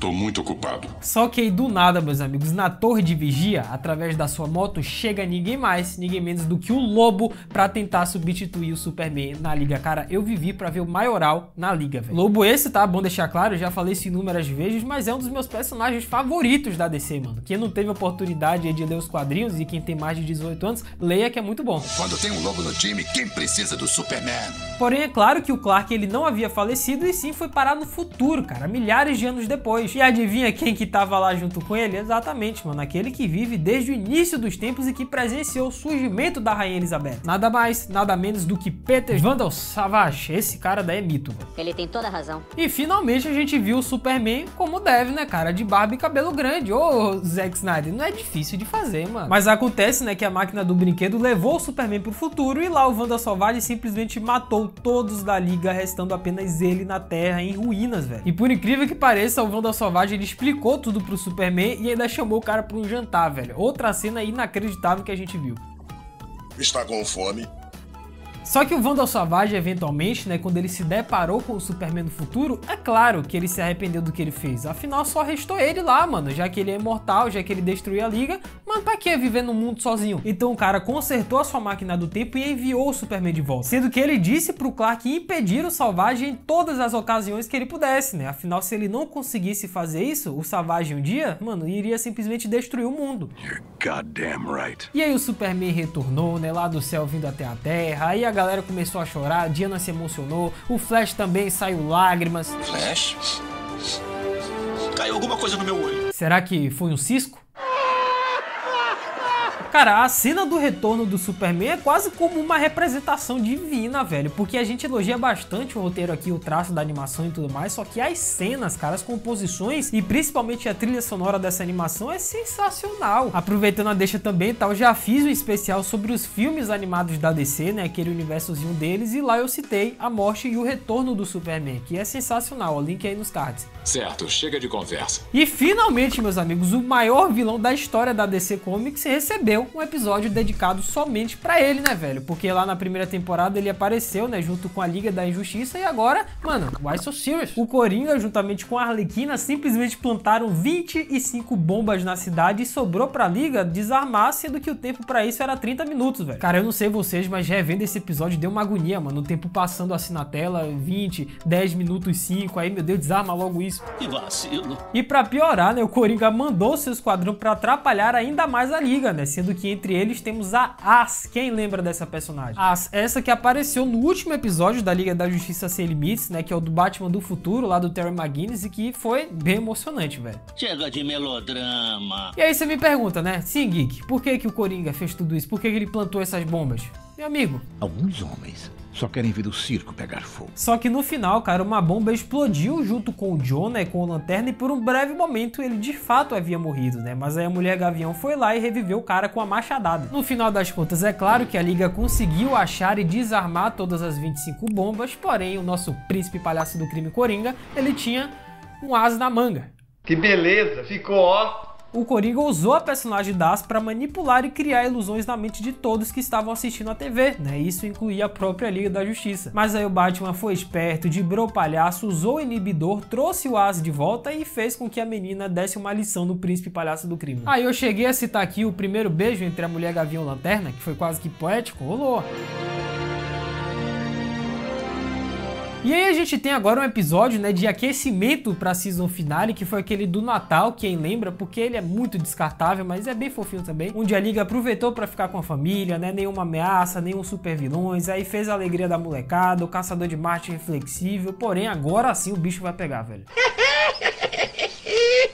Tô muito ocupado. Só que aí do nada, meus amigos, na Torre de Vigia, através da sua moto, chega ninguém mais, ninguém menos do que o Lobo pra tentar substituir o Superman na Liga. Cara, eu vivi pra ver o maioral na Liga, velho. Lobo esse, tá? Bom deixar claro, eu já falei isso inúmeras vezes, mas é um dos meus personagens favoritos da D C, mano. Quem não teve oportunidade de ler os quadrinhos e quem tem mais de dezoito anos, leia, que é muito bom. Quando tem um Lobo no time, quem precisa do Superman? Porém, é claro que o Clark, ele não havia falecido e sim foi parar no futuro, cara, milhares de anos depois. E adivinha quem que tava lá junto com ele? Exatamente, mano, aquele que vive desde o início dos tempos e que presenciou o surgimento da Rainha Elizabeth. Nada mais, nada menos do que Peter Vandal Savage. Esse cara daí é mito, velho. Ele tem toda a razão. E finalmente a gente viu o Superman como deve, né, cara? De barba e cabelo grande. Ô, Zack Snyder, não é difícil de fazer, mano. Mas acontece, né, que a máquina do brinquedo levou o Superman pro futuro e lá o Vandal Savage simplesmente matou todos da Liga, restando apenas ele na Terra em ruínas, velho. E por incrível que pareça, o Vandal Savage, ele explicou tudo pro Superman e ainda chamou o cara pra um jantar, velho. Outra cena inacreditável que a gente viu. Está com fome? Só que o Vandal Savage, eventualmente, né, quando ele se deparou com o Superman no futuro, é claro que ele se arrependeu do que ele fez. Afinal, só restou ele lá, mano, já que ele é imortal, já que ele destruiu a Liga, mano, pra que viver no mundo sozinho? Então o cara consertou a sua máquina do tempo e enviou o Superman de volta, sendo que ele disse pro Clark impedir o Savage em todas as ocasiões que ele pudesse, né? Afinal, se ele não conseguisse fazer isso, o Savage um dia, mano, iria simplesmente destruir o mundo. You're goddamn right. E aí o Superman retornou, né, lá do céu vindo até a Terra, aí a A galera começou a chorar, a Diana se emocionou, o Flash também saiu lágrimas. Flash? Caiu alguma coisa no meu olho. Será que foi um cisco? Cara, a cena do retorno do Superman é quase como uma representação divina, velho, porque a gente elogia bastante o roteiro aqui, o traço da animação e tudo mais, só que as cenas, cara, as composições e principalmente a trilha sonora dessa animação é sensacional. Aproveitando a deixa também, tal, tá, já fiz um especial sobre os filmes animados da D C, né, aquele universozinho deles, e lá eu citei a morte e o retorno do Superman, que é sensacional, ó, link aí nos cards. Certo, chega de conversa. E finalmente, meus amigos, o maior vilão da história da D C Comics recebeu um episódio dedicado somente pra ele, né, velho? Porque lá na primeira temporada ele apareceu, né, junto com a Liga da Injustiça, e agora, mano, why so serious? O Coringa, juntamente com a Arlequina, simplesmente plantaram vinte e cinco bombas na cidade e sobrou pra Liga desarmar, sendo que o tempo pra isso era trinta minutos, velho. Cara, eu não sei vocês, mas revendo esse episódio deu uma agonia, mano, o tempo passando assim na tela, vinte, dez minutos, cinco, aí, meu Deus, desarma logo isso. Que vacilo. E pra piorar, né, o Coringa mandou seu esquadrão pra atrapalhar ainda mais a Liga, né, sendo que entre eles temos a As. Quem lembra dessa personagem? As, essa que apareceu no último episódio da Liga da Justiça Sem Limites, né, que é o do Batman do Futuro, lá do Terry McGinnis, e que foi bem emocionante, velho. Chega de melodrama. E aí você me pergunta, né, sim, Geek, por que que o Coringa fez tudo isso? Por que que ele plantou essas bombas? Meu amigo, alguns homens só querem ver o circo pegar fogo. Só que no final, cara, uma bomba explodiu junto com o John, né, com o Lanterna, e por um breve momento ele de fato havia morrido, né, mas aí a Mulher Gavião foi lá e reviveu o cara com a machadada. No final das contas, é claro que a Liga conseguiu achar e desarmar todas as vinte e cinco bombas, porém o nosso príncipe palhaço do crime Coringa, ele tinha um as na manga. Que beleza, ficou ó... O Coringa usou a personagem da As para manipular e criar ilusões na mente de todos que estavam assistindo à T V, né? Isso incluía a própria Liga da Justiça. Mas aí o Batman foi esperto, driblou o palhaço, usou o inibidor, trouxe o As de volta e fez com que a menina desse uma lição no príncipe palhaço do crime. Aí eu cheguei a citar aqui o primeiro beijo entre a Mulher Gavião e Lanterna, que foi quase que poético, rolou. E aí a gente tem agora um episódio, né, de aquecimento pra season finale, que foi aquele do Natal, quem lembra, porque ele é muito descartável, mas é bem fofinho também, onde a Liga aproveitou pra ficar com a família, né, nenhuma ameaça, nenhum super vilões, aí fez a alegria da molecada, o Caçador de Marte reflexível, porém agora sim o bicho vai pegar, velho.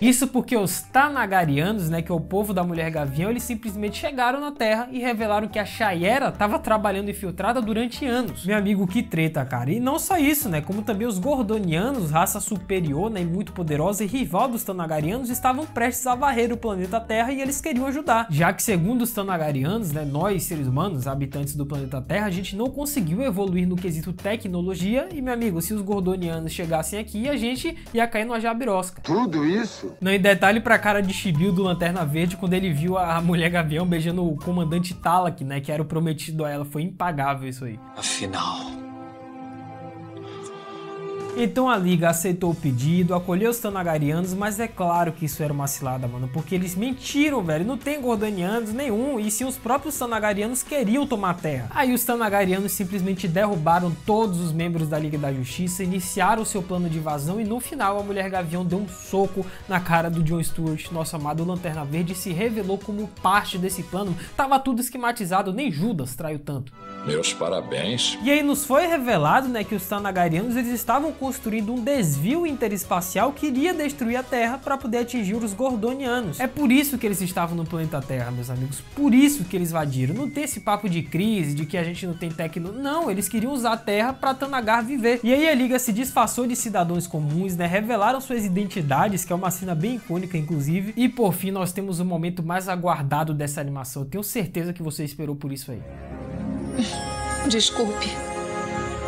Isso porque os Tanagarianos, né, que é o povo da Mulher Gavião, eles simplesmente chegaram na Terra e revelaram que a Shayera tava trabalhando infiltrada durante anos. Meu amigo, que treta, cara. E não só isso, né, como também os Gordonianos, raça superior, né, e muito poderosa e rival dos Tanagarianos, estavam prestes a varrer o planeta Terra e eles queriam ajudar. Já que, segundo os Tanagarianos, né, nós, seres humanos, habitantes do planeta Terra, a gente não conseguiu evoluir no quesito tecnologia e, meu amigo, se os Gordonianos chegassem aqui, a gente ia cair numa jabirosca. Tudo isso? Não, e detalhe pra cara de chibiu do Lanterna Verde quando ele viu a Mulher Gavião beijando o comandante Talak, né, que era o prometido a ela. Foi impagável isso aí. Afinal... Então a Liga aceitou o pedido, acolheu os Tanagarianos, mas é claro que isso era uma cilada, mano, porque eles mentiram, velho, não tem Gordonianos nenhum, e se os próprios Tanagarianos queriam tomar a Terra. Aí os Tanagarianos simplesmente derrubaram todos os membros da Liga da Justiça, iniciaram seu plano de invasão e no final a Mulher Gavião deu um soco na cara do John Stewart, nosso amado Lanterna Verde, e se revelou como parte desse plano. Tava tudo esquematizado, nem Judas traiu tanto. Meus parabéns. E aí nos foi revelado, né, que os Tanagarianos, eles estavam construindo um desvio interespacial que iria destruir a Terra para poder atingir os Gordonianos. É por isso que eles estavam no planeta Terra, meus amigos. Por isso que eles invadiram. Não tem esse papo de crise, de que a gente não tem tecno... Não, eles queriam usar a Terra para Thanagar viver. E aí a Liga se disfarçou de cidadãos comuns, né? Revelaram suas identidades, que é uma cena bem icônica, inclusive. E por fim, nós temos o momento mais aguardado dessa animação. Eu tenho certeza que você esperou por isso aí. Desculpe.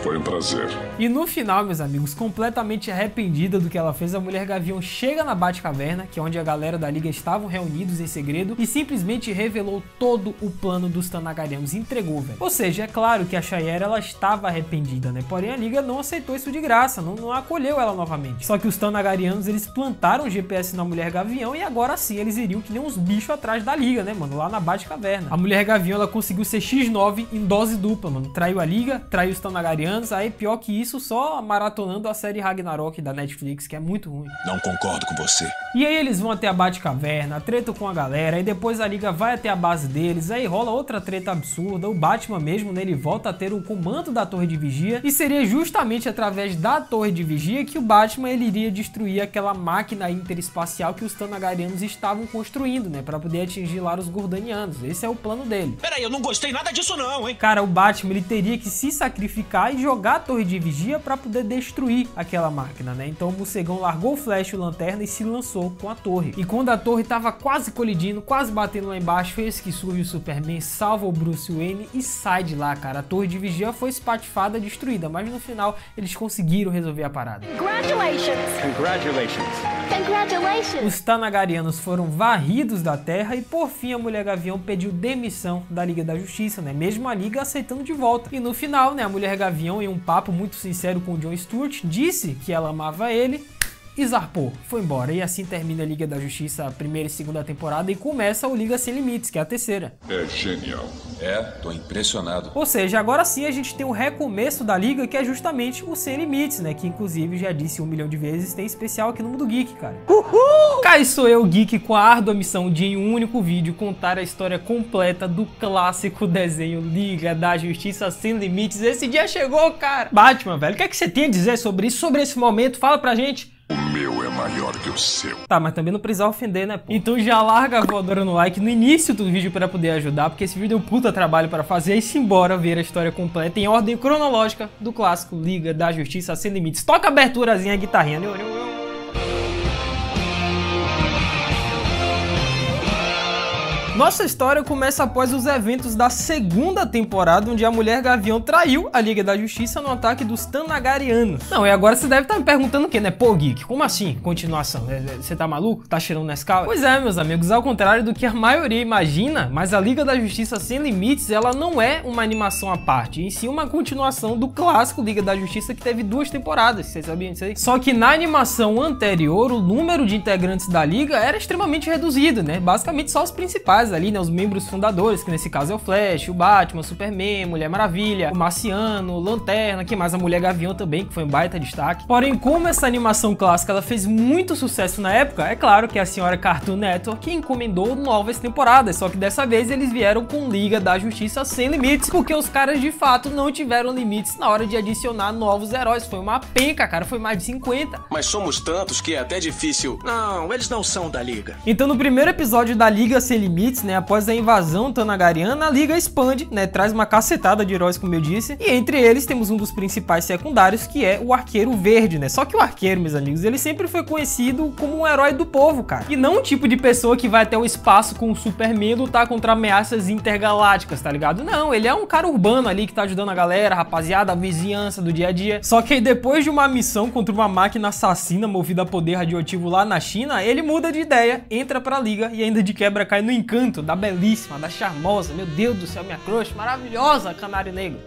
Foi um prazer. E no final, meus amigos, completamente arrependida do que ela fez, a Mulher Gavião chega na Batcaverna, que é onde a galera da Liga estavam reunidos em segredo, e simplesmente revelou todo o plano dos Tanagarianos, entregou, velho. Ou seja, é claro que a Shayera, ela estava arrependida, né? Porém, a Liga não aceitou isso de graça, não, não acolheu ela novamente. Só que os Tanagarianos, eles plantaram o G P S na Mulher Gavião e agora sim eles iriam que nem uns bichos atrás da Liga, né, mano? Lá na Batcaverna. A Mulher Gavião, ela conseguiu ser X nove em dose dupla, mano. Traiu a Liga, traiu os Tanagarianos, anos, aí pior que isso, só maratonando a série Ragnarok da Netflix, que é muito ruim. Não concordo com você. E aí eles vão até a Batcaverna, tretam com a galera, e depois a Liga vai até a base deles, aí rola outra treta absurda, o Batman mesmo, né, ele volta a ter o comando da Torre de Vigia, e seria justamente através da Torre de Vigia que o Batman ele iria destruir aquela máquina interespacial que os Thanagarianos estavam construindo, né, pra poder atingir lá os Gordanianos. Esse é o plano dele. Peraí, eu não gostei nada disso não, hein? Cara, o Batman, ele teria que se sacrificar e jogar a Torre de Vigia pra poder destruir aquela máquina, né? Então o Morcegão largou o Flash e o Lanterna e se lançou com a torre. E quando a torre tava quase colidindo, quase batendo lá embaixo, fez que surge o Superman, salva o Bruce Wayne e sai de lá, cara. A Torre de Vigia foi espatifada, destruída, mas no final eles conseguiram resolver a parada. Congratulations! Congratulations! Congratulations. Os Thanagarianos foram varridos da Terra e por fim a Mulher Gavião pediu demissão da Liga da Justiça, né? Mesmo a Liga aceitando de volta. E no final, né, a Mulher Gavião, em um papo muito sincero com o John Stewart, disse que ela amava ele e zarpou, foi embora. E assim termina a Liga da Justiça, a primeira e segunda temporada, e começa o Liga Sem Limites, que é a terceira. É genial. É, tô impressionado. Ou seja, agora sim a gente tem o recomeço da Liga, que é justamente o Sem Limites, né? Que inclusive, já disse um milhão de vezes, tem especial aqui no Mundo Geek, cara. Uhul! Cá estou eu, Geek, com a árdua missão de, em um único vídeo, contar a história completa do clássico desenho Liga da Justiça Sem Limites. Esse dia chegou, cara! Batman, velho, o que é que você tem a dizer sobre isso, sobre esse momento? Fala pra gente! O meu é maior que o seu. Tá, mas também não precisa ofender, né, pô? Então já larga a voadora no like no início do vídeo pra poder ajudar, porque esse vídeo é um puta trabalho pra fazer, e simbora ver a história completa em ordem cronológica do clássico Liga da Justiça Sem Limites. Toca a aberturazinha, a guitarrinha. Nossa história começa após os eventos da segunda temporada, onde a Mulher Gavião traiu a Liga da Justiça no ataque dos Thanagarianos. Não, e agora você deve estar me perguntando o quê, né? Pô, Geek, como assim? Continuação? Você tá maluco? Tá cheirando Nescau? Pois é, meus amigos, ao contrário do que a maioria imagina, mas a Liga da Justiça Sem Limites, ela não é uma animação à parte, em si uma continuação do clássico Liga da Justiça, que teve duas temporadas, vocês sabiam disso aí? Só que na animação anterior, o número de integrantes da Liga era extremamente reduzido, né? Basicamente só os principais ali, né, os membros fundadores, que nesse caso é o Flash, o Batman, Superman, Mulher Maravilha, o Marciano, Lanterna, que mais a Mulher Gavião também, que foi um baita destaque. Porém, como essa animação clássica ela fez muito sucesso na época, é claro que a senhora Cartoon Network encomendou novas temporadas, só que dessa vez eles vieram com Liga da Justiça Sem Limites, porque os caras de fato não tiveram limites na hora de adicionar novos heróis. Foi uma penca, cara, foi mais de cinquenta. Mas somos tantos que é até difícil. Não, eles não são da Liga. Então no primeiro episódio da Liga Sem Limites, né, após a invasão Thanagariana, a Liga expande, né, traz uma cacetada de heróis, como eu disse, e entre eles temos um dos principais secundários, que é o Arqueiro Verde, né? Só que o Arqueiro, meus amigos, ele sempre foi conhecido como um herói do povo, cara, e não um tipo de pessoa que vai até o espaço com o Superman lutar contra ameaças intergalácticas, tá ligado? Não, ele é um cara urbano ali que tá ajudando a galera, a rapaziada, a vizinhança do dia a dia. Só que aí, depois de uma missão contra uma máquina assassina movida a poder radioativo lá na China, ele muda de ideia, entra pra Liga e ainda de quebra cai no encanto da belíssima, da charmosa, meu Deus do céu, minha crush, maravilhosa Canário Negro.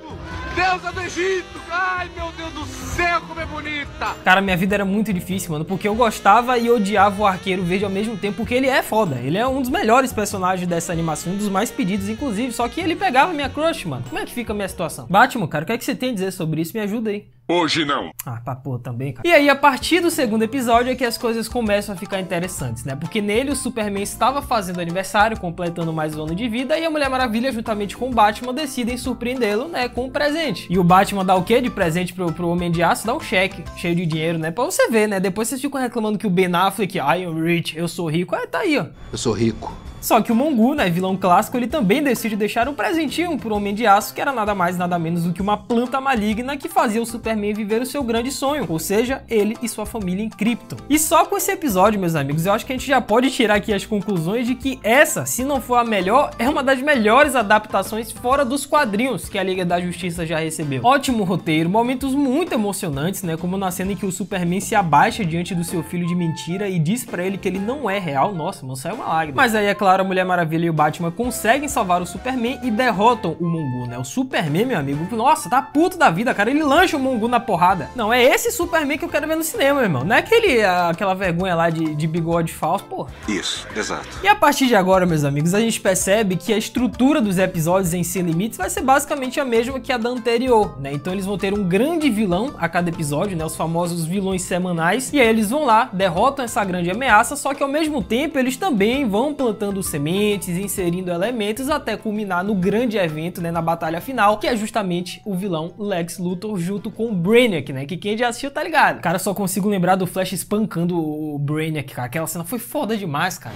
Deusa do Egito! Ai, meu Deus do céu, como é bonita! Cara, minha vida era muito difícil, mano, porque eu gostava e odiava o Arqueiro Verde ao mesmo tempo, porque ele é foda, ele é um dos melhores personagens dessa animação, um dos mais pedidos, inclusive, só que ele pegava minha crush, mano. Como é que fica a minha situação? Batman, cara, o que é que você tem a dizer sobre isso? Me ajuda aí. Hoje não. Ah, papo também, cara. E aí, a partir do segundo episódio é que as coisas começam a ficar interessantes, né? Porque nele o Superman estava fazendo aniversário, completando mais um ano de vida, e a Mulher Maravilha, juntamente com o Batman, decidem surpreendê-lo, né, com um presente. E o Batman dá o quê de presente pro, pro Homem de Aço? Dá um cheque cheio de dinheiro, né? Pra você ver, né? Depois vocês ficam reclamando que o Ben Affleck, I am rich, eu sou rico. É, tá aí, ó. Eu sou rico. Só que o Mongul, né, vilão clássico, ele também decide deixar um presentinho pro Homem de Aço, que era nada mais nada menos do que uma planta maligna que fazia o Superman viver o seu grande sonho, ou seja, ele e sua família em Krypton. E só com esse episódio, meus amigos, eu acho que a gente já pode tirar aqui as conclusões de que essa, se não for a melhor, é uma das melhores adaptações fora dos quadrinhos que a Liga da Justiça já recebeu. Ótimo roteiro, momentos muito emocionantes, né, como na cena em que o Superman se abaixa diante do seu filho de mentira e diz pra ele que ele não é real. Nossa, mano, saiu uma lágrima. Mas aí, é claro, Claro, a Mulher Maravilha e o Batman conseguem salvar o Superman e derrotam o Mongul, né? O Superman, meu amigo, nossa, tá puto da vida, cara. Ele lancha o Mongul na porrada. Não, é esse Superman que eu quero ver no cinema, meu irmão. Não é aquele, aquela vergonha lá de, de bigode falso, porra. Isso, exato. E a partir de agora, meus amigos, a gente percebe que a estrutura dos episódios em Sem Limites vai ser basicamente a mesma que a da anterior, né? Então eles vão ter um grande vilão a cada episódio, né? Os famosos vilões semanais. E aí eles vão lá, derrotam essa grande ameaça, só que ao mesmo tempo eles também vão plantando sementes, inserindo elementos, até culminar no grande evento, né? Na batalha final, que é justamente o vilão Lex Luthor junto com o Brainiac, né? Que quem já assistiu tá ligado. Cara, só consigo lembrar do Flash espancando o Brainiac, cara. Aquela cena foi foda demais, cara.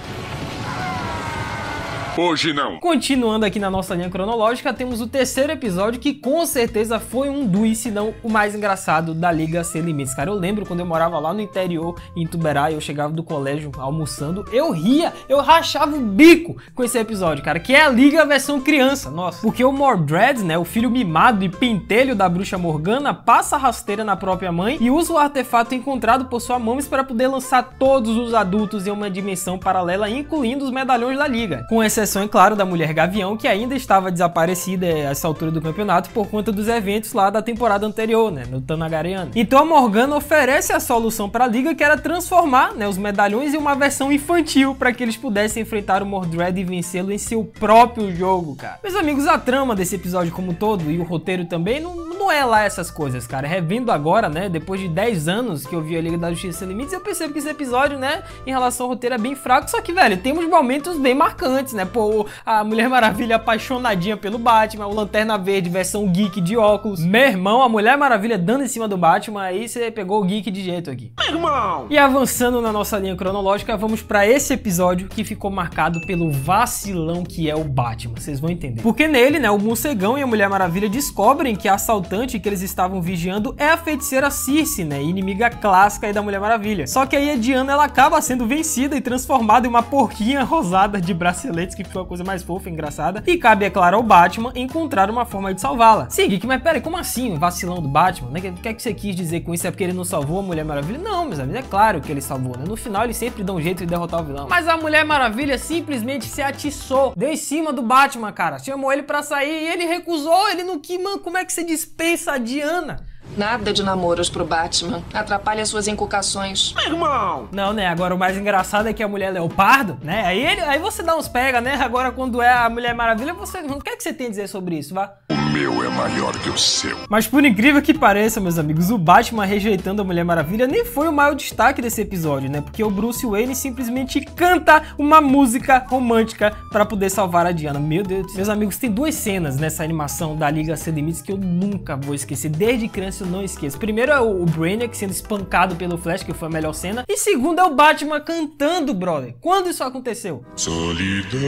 Hoje não. Continuando aqui na nossa linha cronológica, temos o terceiro episódio, que com certeza foi um dos, se não o mais engraçado da Liga Sem Limites. Cara, eu lembro quando eu morava lá no interior, em Tuberá, eu chegava do colégio almoçando, eu ria, eu rachava o bico com esse episódio, cara, que é a Liga versão criança, nossa. Porque o Mordred, né, o filho mimado e pentelho da bruxa Morgana, passa a rasteira na própria mãe e usa o artefato encontrado por sua mãe para poder lançar todos os adultos em uma dimensão paralela, incluindo os medalhões da Liga. Com exceção, é claro, da Mulher Gavião, que ainda estava desaparecida a essa altura do campeonato por conta dos eventos lá da temporada anterior, né, no Tanagariano. Então a Morgana oferece a solução para a Liga, que era transformar, né, os medalhões em uma versão infantil para que eles pudessem enfrentar o Mordred e vencê-lo em seu próprio jogo, cara. Meus amigos, a trama desse episódio como todo e o roteiro também não, não é lá essas coisas, cara. Revendo agora, né, depois de dez anos que eu vi a Liga da Justiça Sem Limites, eu percebo que esse episódio, né, em relação ao roteiro é bem fraco, só que, velho, temos momentos bem marcantes, né, pô, a Mulher Maravilha apaixonadinha pelo Batman, o Lanterna Verde versão geek de óculos. Meu irmão, a Mulher Maravilha dando em cima do Batman, aí você pegou o geek de jeito aqui. Meu irmão! E avançando na nossa linha cronológica, vamos pra esse episódio que ficou marcado pelo vacilão que é o Batman, vocês vão entender. Porque nele, né, o Morcegão e a Mulher Maravilha descobrem que a assaltante que eles estavam vigiando é a feiticeira Circe, né, inimiga clássica aí da Mulher Maravilha. Só que aí a Diana, ela acaba sendo vencida e transformada em uma porquinha rosada de braceletes, que foi uma coisa mais fofa, engraçada, e cabe, é claro, ao Batman encontrar uma forma de salvá-la. Sim, Geek, mas peraí, como assim o vacilão do Batman, né? O que é que você quis dizer com isso? É porque ele não salvou a Mulher Maravilha? Não, meus amigos, é claro que ele salvou, né? No final ele sempre dá um jeito de derrotar o vilão. Mas a Mulher Maravilha simplesmente se atiçou, deu em cima do Batman, cara, chamou ele pra sair e ele recusou, ele não quis, mano, como é que você dispensa a Diana? Nada de namoros pro Batman. Atrapalha suas inculcações. Meu irmão! Não, né? Agora o mais engraçado é que a Mulher Leopardo, né? Aí, ele, aí você dá uns pega, né? Agora quando é a Mulher Maravilha, você... O que é que você tem a dizer sobre isso, vá? O meu é maior que o seu. Mas por incrível que pareça, meus amigos, o Batman rejeitando a Mulher Maravilha nem foi o maior destaque desse episódio, né? Porque o Bruce Wayne simplesmente canta uma música romântica pra poder salvar a Diana. Meu Deus do céu. Meus amigos, tem duas cenas nessa animação da Liga Sem Limites que eu nunca vou esquecer. Desde criança eu não esqueço. Primeiro é o Brainiac sendo espancado pelo Flash, que foi a melhor cena. E segundo é o Batman cantando, brother. Quando isso aconteceu? Solidão.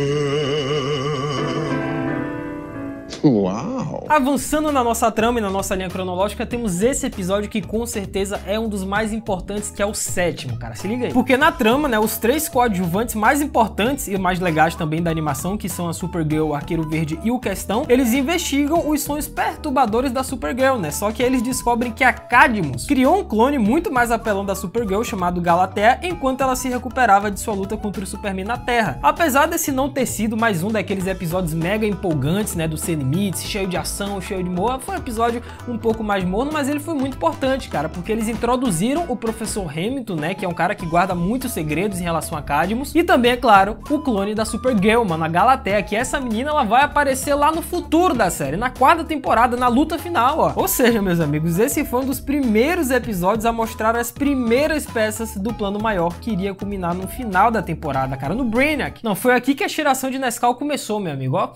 Uau! Avançando na nossa trama e na nossa linha cronológica, temos esse episódio que com certeza é um dos mais importantes, que é o sétimo, cara, se liga aí. Porque na trama, né, os três coadjuvantes mais importantes e mais legais também da animação, que são a Supergirl, o Arqueiro Verde e o Questão, eles investigam os sonhos perturbadores da Supergirl, né, só que eles descobrem que a Cadmus criou um clone muito mais apelão da Supergirl, chamado Galatea, enquanto ela se recuperava de sua luta contra o Superman na Terra. Apesar desse não ter sido mais um daqueles episódios mega empolgantes, né, do cinema, cheio de ação, cheio de morro, foi um episódio um pouco mais morno, mas ele foi muito importante, cara, porque eles introduziram o professor Hamilton, né, que é um cara que guarda muitos segredos em relação a Cadmus, e também, é claro, o clone da Supergirl, mano, a Galatea, que essa menina, ela vai aparecer lá no futuro da série, na quarta temporada, na luta final, ó. Ou seja, meus amigos, esse foi um dos primeiros episódios a mostrar as primeiras peças do plano maior que iria culminar no final da temporada, cara, no Brainiac. Não, foi aqui que a cheiração de Nescau começou, meu amigo, ó.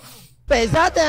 Pesadão!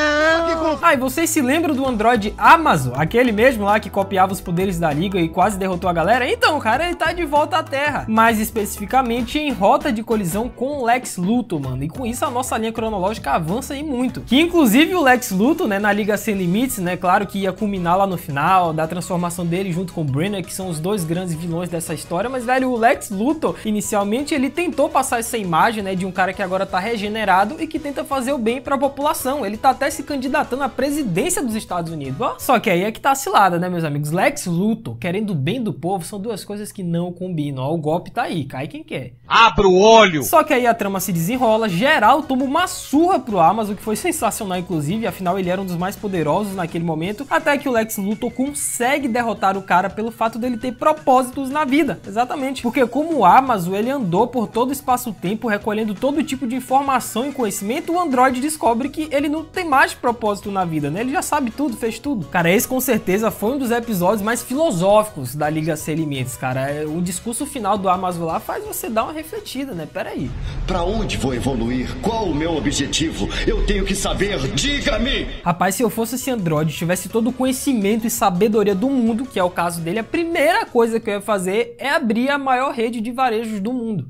Ah, e vocês se lembram do androide Amazon? Aquele mesmo lá que copiava os poderes da Liga e quase derrotou a galera? Então, cara, ele tá de volta à Terra. Mais especificamente em rota de colisão com o Lex Luthor, mano. E com isso a nossa linha cronológica avança aí muito. Que inclusive o Lex Luthor, né, na Liga Sem Limites, né, claro que ia culminar lá no final da transformação dele junto com o Brainiac, que são os dois grandes vilões dessa história. Mas, velho, o Lex Luthor, inicialmente, ele tentou passar essa imagem, né, de um cara que agora tá regenerado e que tenta fazer o bem pra população. votação, ele tá até se candidatando à presidência dos Estados Unidos. Ó, só que aí é que tá a cilada, né, meus amigos? Lex Luthor querendo o bem do povo são duas coisas que não combinam. Ó, o golpe tá aí, cai quem quer. Abra o olho! Só que aí a trama se desenrola, geral toma uma surra pro Amazon, que foi sensacional, inclusive, afinal ele era um dos mais poderosos naquele momento, até que o Lex Luthor consegue derrotar o cara pelo fato dele ter propósitos na vida. Exatamente. Porque como o Amazon, ele andou por todo o espaço-tempo recolhendo todo tipo de informação e conhecimento, o Android descobre que ele não tem mais propósito na vida, né? Ele já sabe tudo, fez tudo. Cara, esse com certeza foi um dos episódios mais filosóficos da Liga Sem Limites, cara. O discurso final do Amazon lá faz você dar uma refletida, né? Pera aí. Pra onde vou evoluir? Qual o meu objetivo? Eu tenho que saber, diga-me! Rapaz, se eu fosse esse Android, tivesse todo o conhecimento e sabedoria do mundo, que é o caso dele, a primeira coisa que eu ia fazer é abrir a maior rede de varejos do mundo.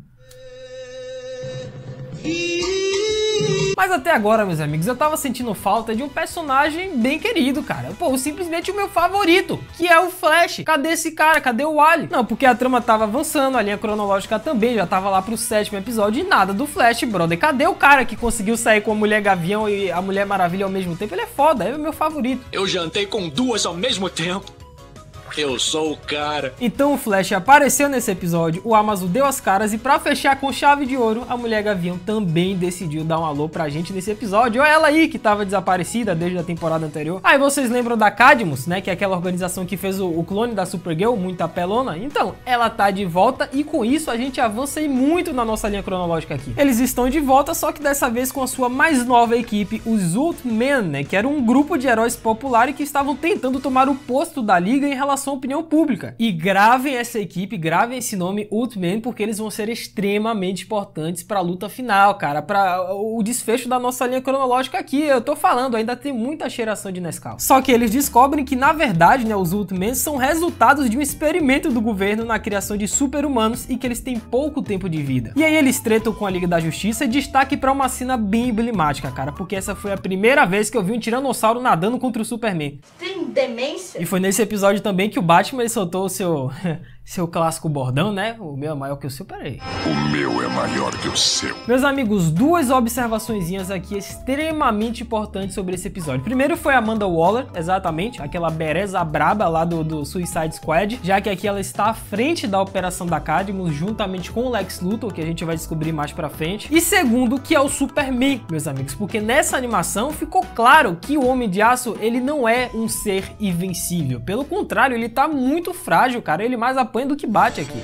Mas até agora, meus amigos, eu tava sentindo falta de um personagem bem querido, cara. Pô, simplesmente o meu favorito, que é o Flash. Cadê esse cara? Cadê o Ali? Não, porque a trama tava avançando, a linha cronológica também, já tava lá pro sétimo episódio e nada do Flash, brother. Cadê o cara que conseguiu sair com a Mulher Gavião e a Mulher Maravilha ao mesmo tempo? Ele é foda, ele é o meu favorito. Eu jantei com duas ao mesmo tempo. Eu sou o cara. Então o Flash apareceu nesse episódio, o Amazon deu as caras e pra fechar com chave de ouro, a Mulher Gavião também decidiu dar um alô pra gente nesse episódio. Olha ela aí, que tava desaparecida desde a temporada anterior. Aí vocês lembram da Cadmus, né, que é aquela organização que fez o, o clone da Supergirl, muito apelona? Então, ela tá de volta e com isso a gente avança e muito na nossa linha cronológica aqui. Eles estão de volta, só que dessa vez com a sua mais nova equipe, os Ultmen, né, que era um grupo de heróis populares que estavam tentando tomar o posto da Liga em relação sua opinião pública. E gravem essa equipe, gravem esse nome Ultman, porque eles vão ser extremamente importantes para a luta final, cara, para o desfecho da nossa linha cronológica aqui. Eu tô falando, ainda tem muita cheiração de Nescau. Só que eles descobrem que, na verdade, né, os Ultman são resultados de um experimento do governo na criação de super-humanos e que eles têm pouco tempo de vida. E aí eles tretam com a Liga da Justiça e destaque para uma cena bem emblemática, cara, porque essa foi a primeira vez que eu vi um tiranossauro nadando contra o Superman. Tem demência? E foi nesse episódio também que o Batman ele soltou o seu, seu clássico bordão, né? O meu é maior que o seu, peraí. O meu é maior que o seu. Meus amigos, duas observaçõezinhas aqui extremamente importantes sobre esse episódio. Primeiro foi a Amanda Waller, exatamente, aquela bereza braba lá do, do Suicide Squad, já que aqui ela está à frente da operação da Cadmus, juntamente com o Lex Luthor, que a gente vai descobrir mais pra frente. E segundo, que é o Superman, meus amigos, porque nessa animação ficou claro que o Homem de Aço, ele não é um ser invencível. Pelo contrário, ele tá muito frágil, cara. Ele mais apanha do que bate aqui.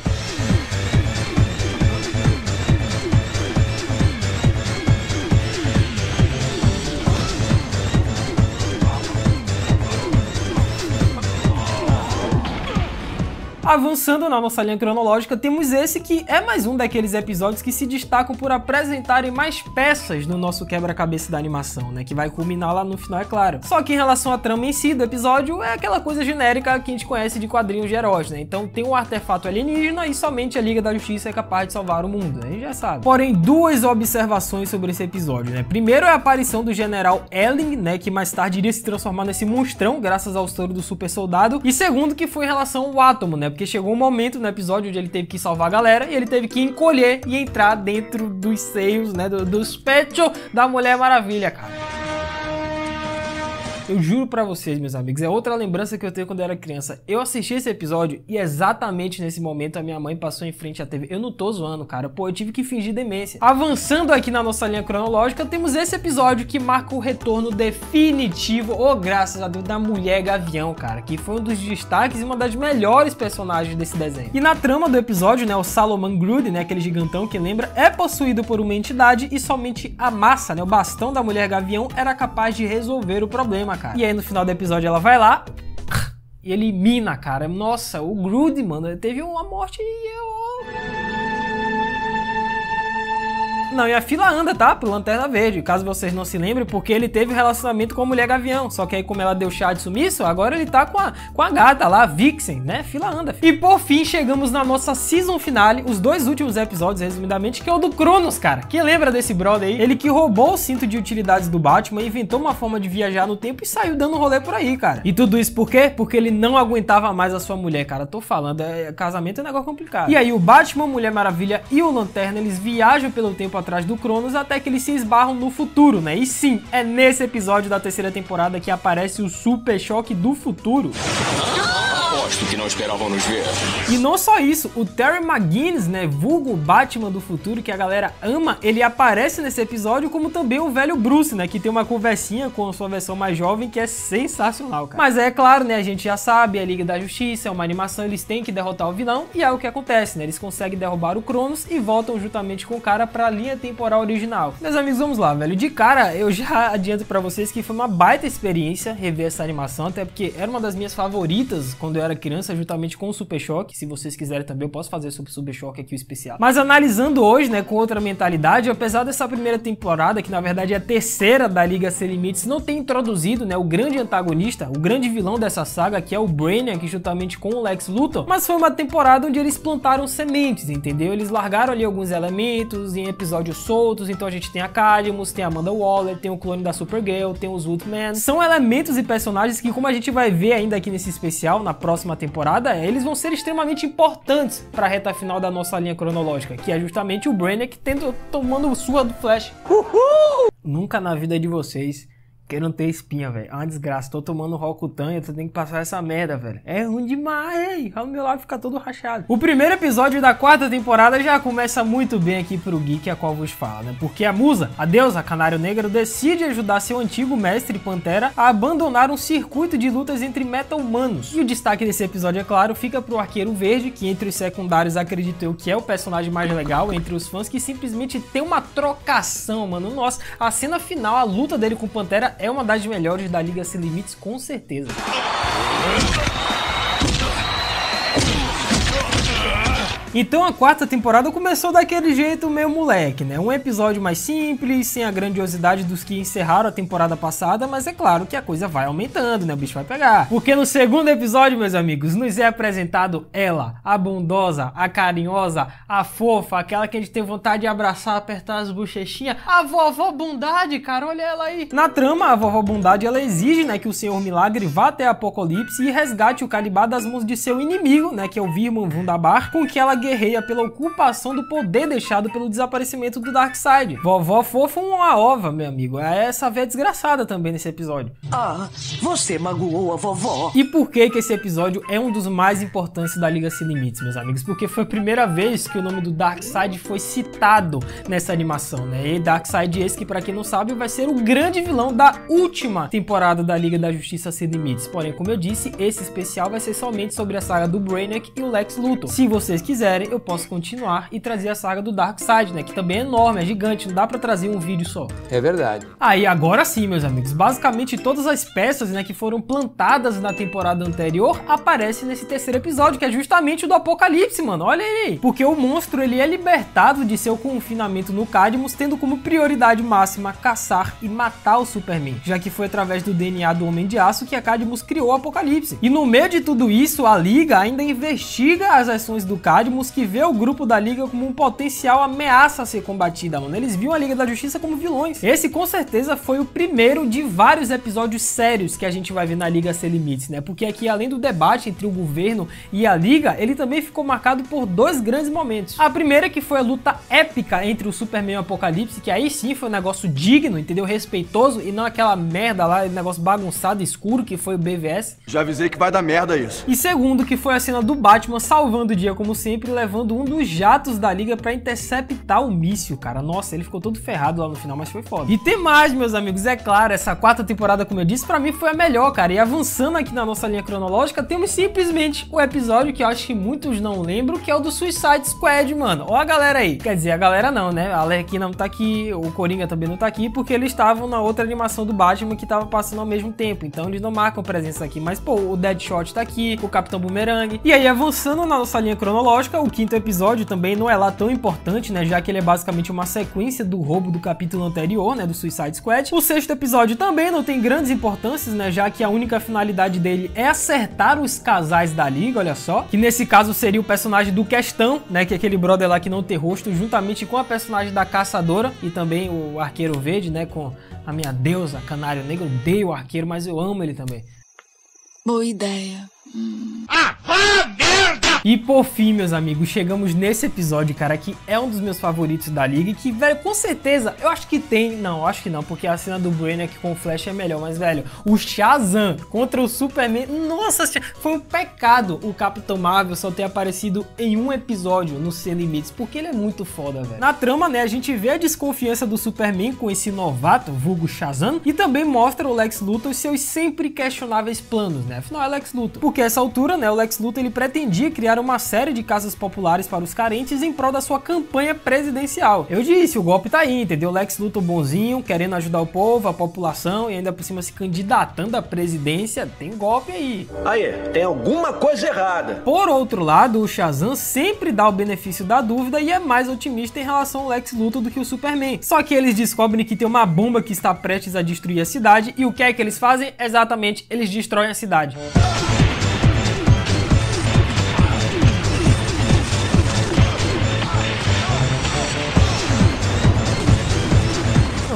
Avançando na nossa linha cronológica, temos esse que é mais um daqueles episódios que se destacam por apresentarem mais peças no nosso quebra-cabeça da animação, né? Que vai culminar lá no final, é claro. Só que em relação à trama em si do episódio, é aquela coisa genérica que a gente conhece de quadrinhos de heróis, né? Então tem um artefato alienígena e somente a Liga da Justiça é capaz de salvar o mundo, né? A gente já sabe. Porém, duas observações sobre esse episódio, né? Primeiro é a aparição do General Ellen, né? Que mais tarde iria se transformar nesse monstrão, graças ao soro do super soldado. E segundo, que foi em relação ao átomo, né? Porque chegou um momento no episódio onde ele teve que salvar a galera e ele teve que encolher e entrar dentro dos seios, né, do, dos peitos da Mulher Maravilha, cara. Eu juro pra vocês, meus amigos, é outra lembrança que eu tenho quando eu era criança. Eu assisti esse episódio e exatamente nesse momento a minha mãe passou em frente à T V. Eu não tô zoando, cara. Pô, eu tive que fingir demência. Avançando aqui na nossa linha cronológica, temos esse episódio que marca o retorno definitivo, ou graças a Deus, da Mulher Gavião, cara, que foi um dos destaques e uma das melhores personagens desse desenho. E na trama do episódio, né, o Solomon Grundy, né, aquele gigantão que lembra, é possuído por uma entidade e somente a massa, né, o bastão da Mulher Gavião era capaz de resolver o problema. Cara. E aí no final do episódio ela vai lá e elimina, cara. Nossa, o Grodd, mano, ele teve uma morte e eu... Não, e a fila anda, tá? Pro Lanterna Verde, caso vocês não se lembrem, porque ele teve um relacionamento com a Mulher Gavião, só que aí como ela deu chá de sumiço, agora ele tá com a, com a gata lá, a Vixen, né? Fila anda. E por fim, chegamos na nossa season finale, os dois últimos episódios, resumidamente, que é o do Cronos, cara. Quem lembra desse brother aí? Ele que roubou o cinto de utilidades do Batman, inventou uma forma de viajar no tempo e saiu dando um rolê por aí, cara. E tudo isso por quê? Porque ele não aguentava mais a sua mulher, cara. Tô falando, é, casamento é um negócio complicado. E aí o Batman, Mulher Maravilha e o Lanterna, eles viajam pelo tempo atrás do Cronos até que eles se esbarram no futuro, né? E sim, é nesse episódio da terceira temporada que aparece o Super Choque do Futuro. Aposto que não esperavam nos ver. E não só isso, o Terry McGinnis, né, vulgo Batman do futuro, que a galera ama, ele aparece nesse episódio, como também o velho Bruce, né, que tem uma conversinha com a sua versão mais jovem, que é sensacional, cara. Mas é claro, né, a gente já sabe, a Liga da Justiça é uma animação, eles têm que derrotar o vilão, e é o que acontece, né, eles conseguem derrubar o Cronos e voltam juntamente com o cara pra linha temporal original. Meus amigos, vamos lá, velho, de cara, eu já adianto pra vocês que foi uma baita experiência rever essa animação, até porque era uma das minhas favoritas quando eu era criança, juntamente com o Super Choque. Se vocês quiserem também, eu posso fazer sobre o Super Choque aqui o especial. Mas analisando hoje, né, com outra mentalidade, apesar dessa primeira temporada, que na verdade é a terceira da Liga Sem Limites, não tem introduzido, né, o grande antagonista, o grande vilão dessa saga, que é o Brainiac, juntamente com o Lex Luthor, mas foi uma temporada onde eles plantaram sementes, entendeu? Eles largaram ali alguns elementos em episódios soltos, então a gente tem a Cadmus, tem a Amanda Waller, tem o clone da Supergirl, tem os Wolfman. São elementos e personagens que, como a gente vai ver ainda aqui nesse especial, na próxima próxima temporada, eles vão ser extremamente importantes para a reta final da nossa linha cronológica, que é justamente o Brainiac tendo, tomando sua do Flash. Uhul! Nunca na vida de vocês queiram ter espinha, velho. É uma desgraça. Tô tomando Rokutan e eu tenho que passar essa merda, velho. É ruim demais, hein? O meu lábio fica todo rachado. O primeiro episódio da quarta temporada já começa muito bem aqui pro Geek, a qual vos fala, né? Porque a musa, a deusa Canário Negro, decide ajudar seu antigo mestre Pantera a abandonar um circuito de lutas entre meta-humanos. E o destaque desse episódio, é claro, fica pro Arqueiro Verde, que entre os secundários, acredito eu, que é o personagem mais legal entre os fãs, que simplesmente tem uma trocação, mano. Nossa, a cena final, a luta dele com o Pantera é uma das melhores da Liga Sem Limites, com certeza. Então a quarta temporada começou daquele jeito meio moleque, né? Um episódio mais simples, sem a grandiosidade dos que encerraram a temporada passada, mas é claro que a coisa vai aumentando, né? O bicho vai pegar. Porque no segundo episódio, meus amigos, nos é apresentado ela, a bondosa, a carinhosa, a fofa, aquela que a gente tem vontade de abraçar, apertar as bochechinhas, a vovó Bondade, cara, olha ela aí. Na trama, a vovó Bondade, ela exige, né, que o Senhor Milagre vá até Apocalipse e resgate o Calibá das mãos de seu inimigo, né, que é o Virman Wundabar, com que ela guerreia pela ocupação do poder deixado pelo desaparecimento do Darkseid. Vovó fofa uma ova, meu amigo. É essa véia desgraçada também nesse episódio. Ah, você magoou a vovó. E por que que esse episódio é um dos mais importantes da Liga Sem Limites, meus amigos? Porque foi a primeira vez que o nome do Darkseid foi citado nessa animação, né? E Darkseid esse que, pra quem não sabe, vai ser o grande vilão da última temporada da Liga da Justiça Sem Limites. Porém, como eu disse, esse especial vai ser somente sobre a saga do Brainiac e o Lex Luthor. Se vocês quiserem, eu posso continuar e trazer a saga do Darkseid, né? Que também é enorme, é gigante, não dá pra trazer um vídeo só. É verdade. Aí, ah, agora sim, meus amigos, basicamente todas as peças, né, que foram plantadas na temporada anterior aparecem nesse terceiro episódio, que é justamente o do Apocalipse, mano. Olha aí! Porque o monstro, ele é libertado de seu confinamento no Cadmus, tendo como prioridade máxima caçar e matar o Superman, já que foi através do D N A do Homem de Aço que a Cadmus criou o Apocalipse. E no meio de tudo isso, a Liga ainda investiga as ações do Cadmus, que vê o grupo da Liga como um potencial ameaça a ser combatida, mano. Eles viam a Liga da Justiça como vilões. Esse, com certeza, foi o primeiro de vários episódios sérios que a gente vai ver na Liga Sem Limites, né? Porque aqui, além do debate entre o governo e a Liga, ele também ficou marcado por dois grandes momentos. A primeira, que foi a luta épica entre o Superman e o Apocalipse, que aí sim foi um negócio digno, entendeu? Respeitoso, e não aquela merda lá, negócio bagunçado, escuro, que foi o B V S. Já avisei que vai dar merda isso. E segundo, que foi a cena do Batman salvando o dia, como sempre, levando um dos jatos da Liga pra interceptar o míssil, cara. Nossa, ele ficou todo ferrado lá no final, mas foi foda. E tem mais, meus amigos, é claro, essa quarta temporada, como eu disse, pra mim foi a melhor, cara. E avançando aqui na nossa linha cronológica, temos simplesmente o episódio que eu acho que muitos não lembram, que é o do Suicide Squad, mano. Ó a galera aí. Quer dizer, a galera não, né? A Lerquina não tá aqui, o Coringa também não tá aqui, porque eles estavam na outra animação do Batman que tava passando ao mesmo tempo, então eles não marcam presença aqui. Mas, pô, o Deadshot tá aqui, o Capitão Boomerang. E aí, avançando na nossa linha cronológica, lógica, o quinto episódio também não é lá tão importante, né, já que ele é basicamente uma sequência do roubo do capítulo anterior, né, do Suicide Squad. O sexto episódio também não tem grandes importâncias, né, já que a única finalidade dele é acertar os casais da Liga, olha só, que nesse caso seria o personagem do Questão, né, que é aquele brother lá que não tem rosto, juntamente com a personagem da Caçadora e também o Arqueiro Verde, né, com a minha deusa Canário Negro. Eu odeio o Arqueiro, mas eu amo ele também. Boa ideia. Hum. Ah, ah, merda! E por fim, meus amigos, chegamos nesse episódio, cara, que é um dos meus favoritos da Liga e que, velho, com certeza, eu acho que tem... Não, acho que não, porque a cena do Brainiac com o Flash é melhor, mas, velho, o Shazam contra o Superman... Nossa, foi um pecado o Capitão Marvel só ter aparecido em um episódio no Sem Limites, porque ele é muito foda, velho. Na trama, né, a gente vê a desconfiança do Superman com esse novato, vulgo Shazam, e também mostra o Lex Luthor e seus sempre questionáveis planos, né? Afinal, é Lex Luthor. Porque a essa altura, né, o Lex Luthor, ele pretendia criar uma série de casas populares para os carentes em prol da sua campanha presidencial. Eu disse, o golpe tá aí, entendeu? Lex Luthor bonzinho, querendo ajudar o povo, a população e ainda por cima se candidatando à presidência, tem golpe aí. Aí, tem alguma coisa errada. Por outro lado, o Shazam sempre dá o benefício da dúvida e é mais otimista em relação ao Lex Luthor do que o Superman. Só que eles descobrem que tem uma bomba que está prestes a destruir a cidade e o que é que eles fazem? Exatamente, eles destroem a cidade.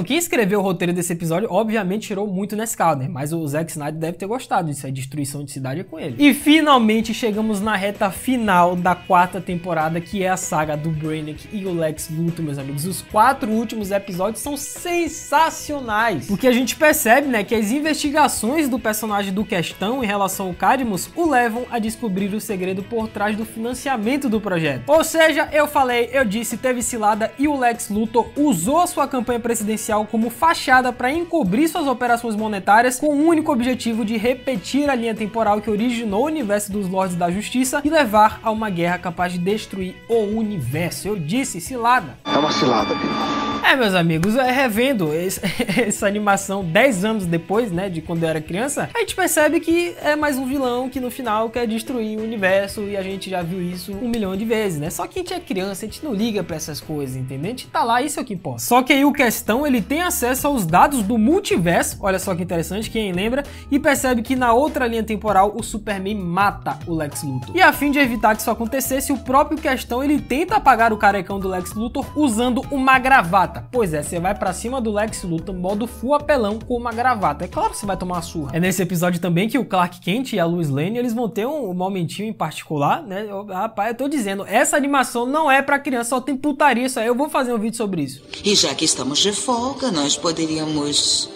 Quem escreveu o roteiro desse episódio, obviamente, tirou muito na escada, né? Mas o Zack Snyder deve ter gostado disso, a destruição de cidade é com ele. E finalmente chegamos na reta final da quarta temporada, que é a saga do Brainiac e o Lex Luthor, meus amigos. Os quatro últimos episódios são sensacionais, porque a gente percebe, né, que as investigações do personagem do Questão em relação ao Cadmus o levam a descobrir o segredo por trás do financiamento do projeto. Ou seja, eu falei, eu disse, teve cilada e o Lex Luthor usou a sua campanha presidencial como fachada para encobrir suas operações monetárias com o único objetivo de repetir a linha temporal que originou o universo dos Lordes da Justiça e levar a uma guerra capaz de destruir o universo. Eu disse, cilada. É uma cilada, Bilbo. É, meus amigos, revendo esse, essa animação dez anos depois, né, de quando eu era criança, a gente percebe que é mais um vilão que no final quer destruir o universo e a gente já viu isso um milhão de vezes, né? Só que a gente é criança, a gente não liga pra essas coisas, entendeu? A gente tá lá, isso é o que importa. Só que aí o Questão, ele tem acesso aos dados do multiverso, olha só que interessante, quem lembra, e percebe que na outra linha temporal o Superman mata o Lex Luthor. E a fim de evitar que isso acontecesse, o próprio Questão, ele tenta apagar o carecão do Lex Luthor usando uma gravata. Pois é, você vai pra cima do Lex Luthor modo full apelão com uma gravata. É claro que você vai tomar uma surra. É nesse episódio também que o Clark Kent e a Lois Lane, eles vão ter um, um momentinho em particular, né? Eu, rapaz, eu tô dizendo, essa animação não é pra criança, só tem putaria isso aí. Eu vou fazer um vídeo sobre isso. E já que estamos de folga, nós poderíamos...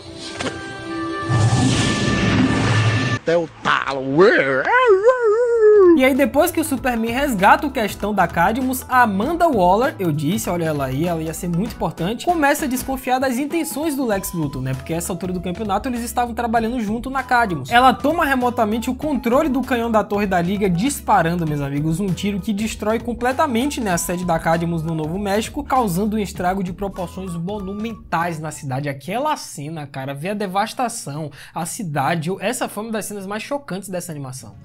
E aí depois que o Superman resgata o Questão da Cadmus, a Amanda Waller, eu disse, olha ela aí, ela ia ser muito importante, começa a desconfiar das intenções do Lex Luthor, né? Porque essa altura do campeonato eles estavam trabalhando junto na Cadmus. Ela toma remotamente o controle do canhão da Torre da Liga, disparando, meus amigos, um tiro que destrói completamente, né, a sede da Cadmus no Novo México, causando um estrago de proporções monumentais na cidade. Aquela cena, cara, vê a devastação, a cidade, essa foi uma das cenas mais chocantes dessa animação.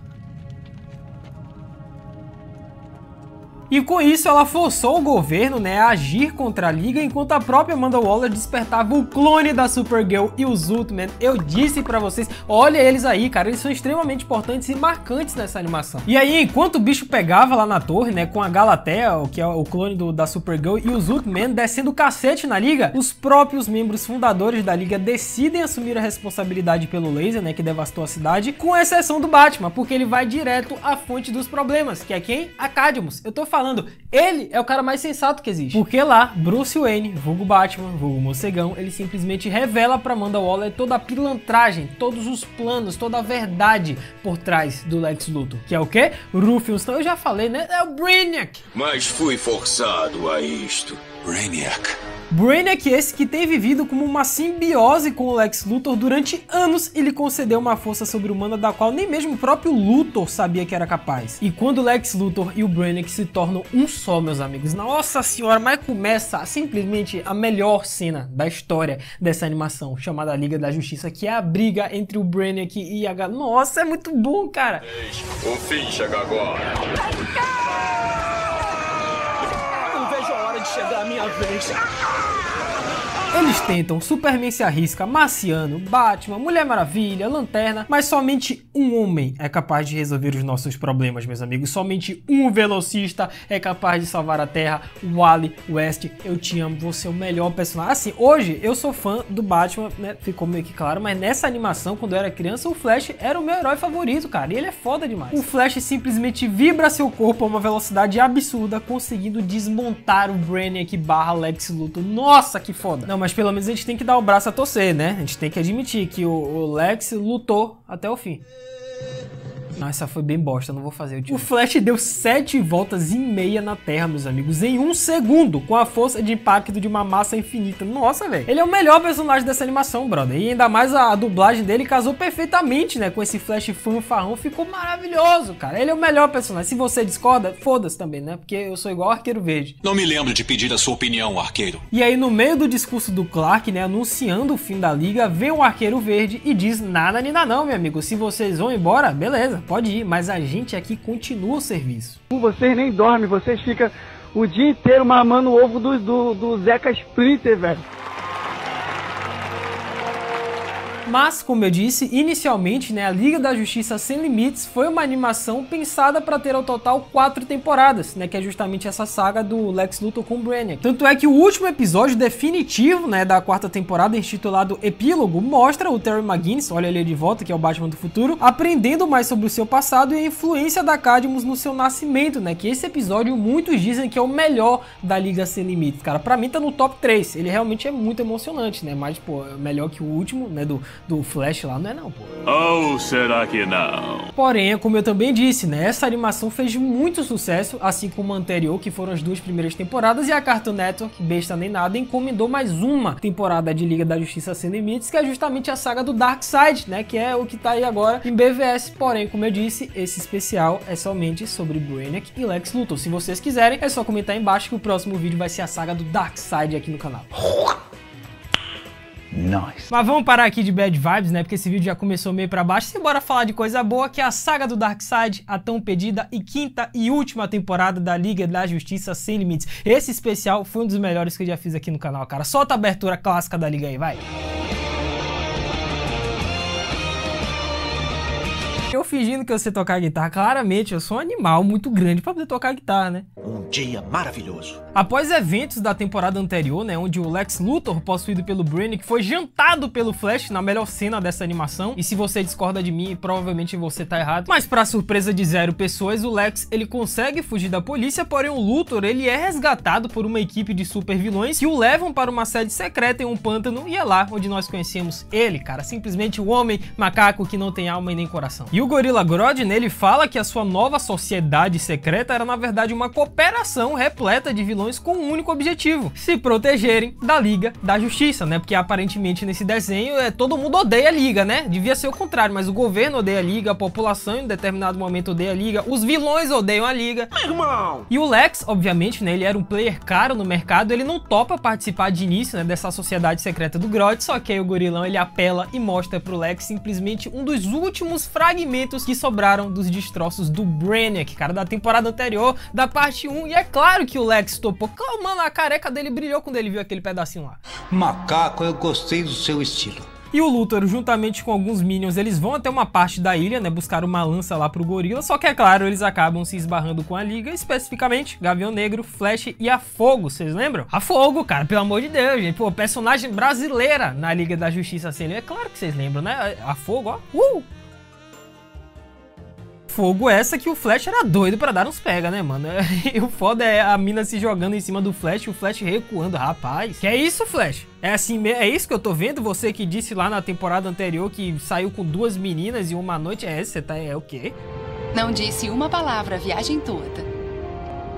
E com isso ela forçou o governo, né, a agir contra a Liga, enquanto a própria Amanda Waller despertava o clone da Supergirl e os Ultimate. Eu disse pra vocês, olha eles aí, cara, eles são extremamente importantes e marcantes nessa animação. E aí, enquanto o bicho pegava lá na torre, né, com a Galatea, que é o clone do, da Supergirl, e os Ultimate descendo o cacete na Liga, os próprios membros fundadores da Liga decidem assumir a responsabilidade pelo laser, né, que devastou a cidade, com exceção do Batman, porque ele vai direto à fonte dos problemas, que é quem? A Cadmus. Eu tô falando Falando, ele é o cara mais sensato que existe. Porque lá, Bruce Wayne, vulgo Batman, vulgo Morcegão, ele simplesmente revela pra Amanda Waller toda a pilantragem, todos os planos, toda a verdade por trás do Lex Luthor. Que é o quê? Rufus, eu já falei, né? É o Brainiac. Mas fui forçado a isto. Brainiac. Brainiac esse que tem vivido como uma simbiose com o Lex Luthor durante anos e lhe concedeu uma força sobre-humana da qual nem mesmo o próprio Luthor sabia que era capaz. E quando o Lex Luthor e o Brainiac se tornam um só, meus amigos, nossa senhora, mas começa simplesmente a melhor cena da história dessa animação, chamada Liga da Justiça, que é a briga entre o Brainiac e a Gal... Nossa, é muito bom, cara! O fim chega agora! Não vejo a hora de chegar a minha vez! Eles tentam, Superman se arrisca, Marciano, Batman, Mulher Maravilha, Lanterna, mas somente um homem é capaz de resolver os nossos problemas, meus amigos. Somente um velocista é capaz de salvar a Terra, o Wally West. Eu te amo, você é o melhor personagem. Assim, hoje eu sou fã do Batman, né? Ficou meio que claro, mas nessa animação, quando eu era criança, o Flash era o meu herói favorito, cara. E ele é foda demais. O Flash simplesmente vibra seu corpo a uma velocidade absurda, conseguindo desmontar o Brainiac barra Lex Luthor. Nossa, que foda. Não, mas pelo menos a gente tem que dar o braço a torcer, né? A gente tem que admitir que o, o Lex lutou até o fim. Nossa, foi bem bosta, não vou fazer. O Flash deu sete voltas e meia na Terra, meus amigos, em um segundo, com a força de impacto de uma massa infinita. Nossa, velho. Ele é o melhor personagem dessa animação, brother. E ainda mais a, a dublagem dele casou perfeitamente, né? Com esse Flash fanfarrão, ficou maravilhoso, cara. Ele é o melhor personagem. Se você discorda, foda-se também, né? Porque eu sou igual ao Arqueiro Verde. Não me lembro de pedir a sua opinião, Arqueiro. E aí, no meio do discurso do Clark, né? Anunciando o fim da Liga, vem o Arqueiro Verde e diz, nada, nina não, meu amigo. Se vocês vão embora, beleza. Pode ir, mas a gente aqui continua o serviço. Vocês nem dormem, vocês ficam o dia inteiro mamando o ovo do, do, do Zeca Splinter, velho. Mas, como eu disse, inicialmente, né, a Liga da Justiça Sem Limites foi uma animação pensada para ter ao total quatro temporadas, né, que é justamente essa saga do Lex Luthor com o Brainiac. Tanto é que o último episódio definitivo, né, da quarta temporada, intitulado Epílogo, mostra o Terry McGinnis, olha ele de volta, que é o Batman do futuro, aprendendo mais sobre o seu passado e a influência da Cadmus no seu nascimento, né, que esse episódio muitos dizem que é o melhor da Liga Sem Limites, cara. Pra mim tá no top três, ele realmente é muito emocionante, né, mas, pô, é melhor que o último, né, do do Flash lá, não é não, pô. Oh, será que não? Porém, como eu também disse, né, essa animação fez muito sucesso, assim como a anterior, que foram as duas primeiras temporadas, e a Cartoon Network, besta nem nada, encomendou mais uma temporada de Liga da Justiça Sem Limites, que é justamente a saga do Darkseid, né, que é o que tá aí agora em B V S. Porém, como eu disse, esse especial é somente sobre Brainiac e Lex Luthor. Se vocês quiserem, é só comentar aí embaixo que o próximo vídeo vai ser a saga do Darkseid aqui no canal. Nice. Mas vamos parar aqui de bad vibes, né? Porque esse vídeo já começou meio pra baixo. E bora falar de coisa boa, que é a saga do Darkseid, a tão pedida e quinta e última temporada da Liga da Justiça Sem Limites. Esse especial foi um dos melhores que eu já fiz aqui no canal, cara. Solta a abertura clássica da Liga aí, vai! Eu fingindo que eu sei tocar guitarra, claramente eu sou um animal muito grande pra poder tocar guitarra, né? Um dia maravilhoso. Após eventos da temporada anterior, né, onde o Lex Luthor, possuído pelo Brainiac, foi jantado pelo Flash na melhor cena dessa animação, e se você discorda de mim, provavelmente você tá errado, mas pra surpresa de zero pessoas, o Lex, ele consegue fugir da polícia, porém o Luthor, ele é resgatado por uma equipe de super vilões que o levam para uma sede secreta em um pântano, e é lá onde nós conhecemos ele, cara, simplesmente o homem macaco que não tem alma e nem coração. E o Gorilla Grodd, nele, fala que a sua nova sociedade secreta era, na verdade, uma cooperação repleta de vilões com um único objetivo, se protegerem da Liga da Justiça, né? Porque, aparentemente, nesse desenho, é, todo mundo odeia a Liga, né? Devia ser o contrário, mas o governo odeia a Liga, a população, em um determinado momento, odeia a Liga, os vilões odeiam a Liga. Meu irmão! E o Lex, obviamente, né? Ele era um player caro no mercado, ele não topa participar de início, né? Dessa sociedade secreta do Grodd, só que aí o gorilão, ele apela e mostra pro Lex, simplesmente, um dos últimos fragmentos que sobraram dos destroços do Brainiac, cara, da temporada anterior, da parte um, e é claro que o Lex topou. Claro, mano, a careca dele brilhou quando ele viu aquele pedacinho lá. Macaco, eu gostei do seu estilo. E o Luthor, juntamente com alguns Minions, eles vão até uma parte da ilha, né, buscar uma lança lá pro gorila, só que é claro, eles acabam se esbarrando com a Liga, especificamente Gavião Negro, Flash e a Fogo, vocês lembram? A Fogo, cara, pelo amor de Deus, gente, pô, personagem brasileira na Liga da Justiça Sem Limites, é claro que vocês lembram, né, a Fogo, ó, uh! Fogo essa que o Flash era doido pra dar uns pega, né, mano? E o foda é a mina se jogando em cima do Flash, o Flash recuando, rapaz. Que é isso, Flash? É assim mesmo, é isso que eu tô vendo? Você que disse lá na temporada anterior que saiu com duas meninas e uma noite é essa, você tá... é o quê? Não disse uma palavra, viagem toda.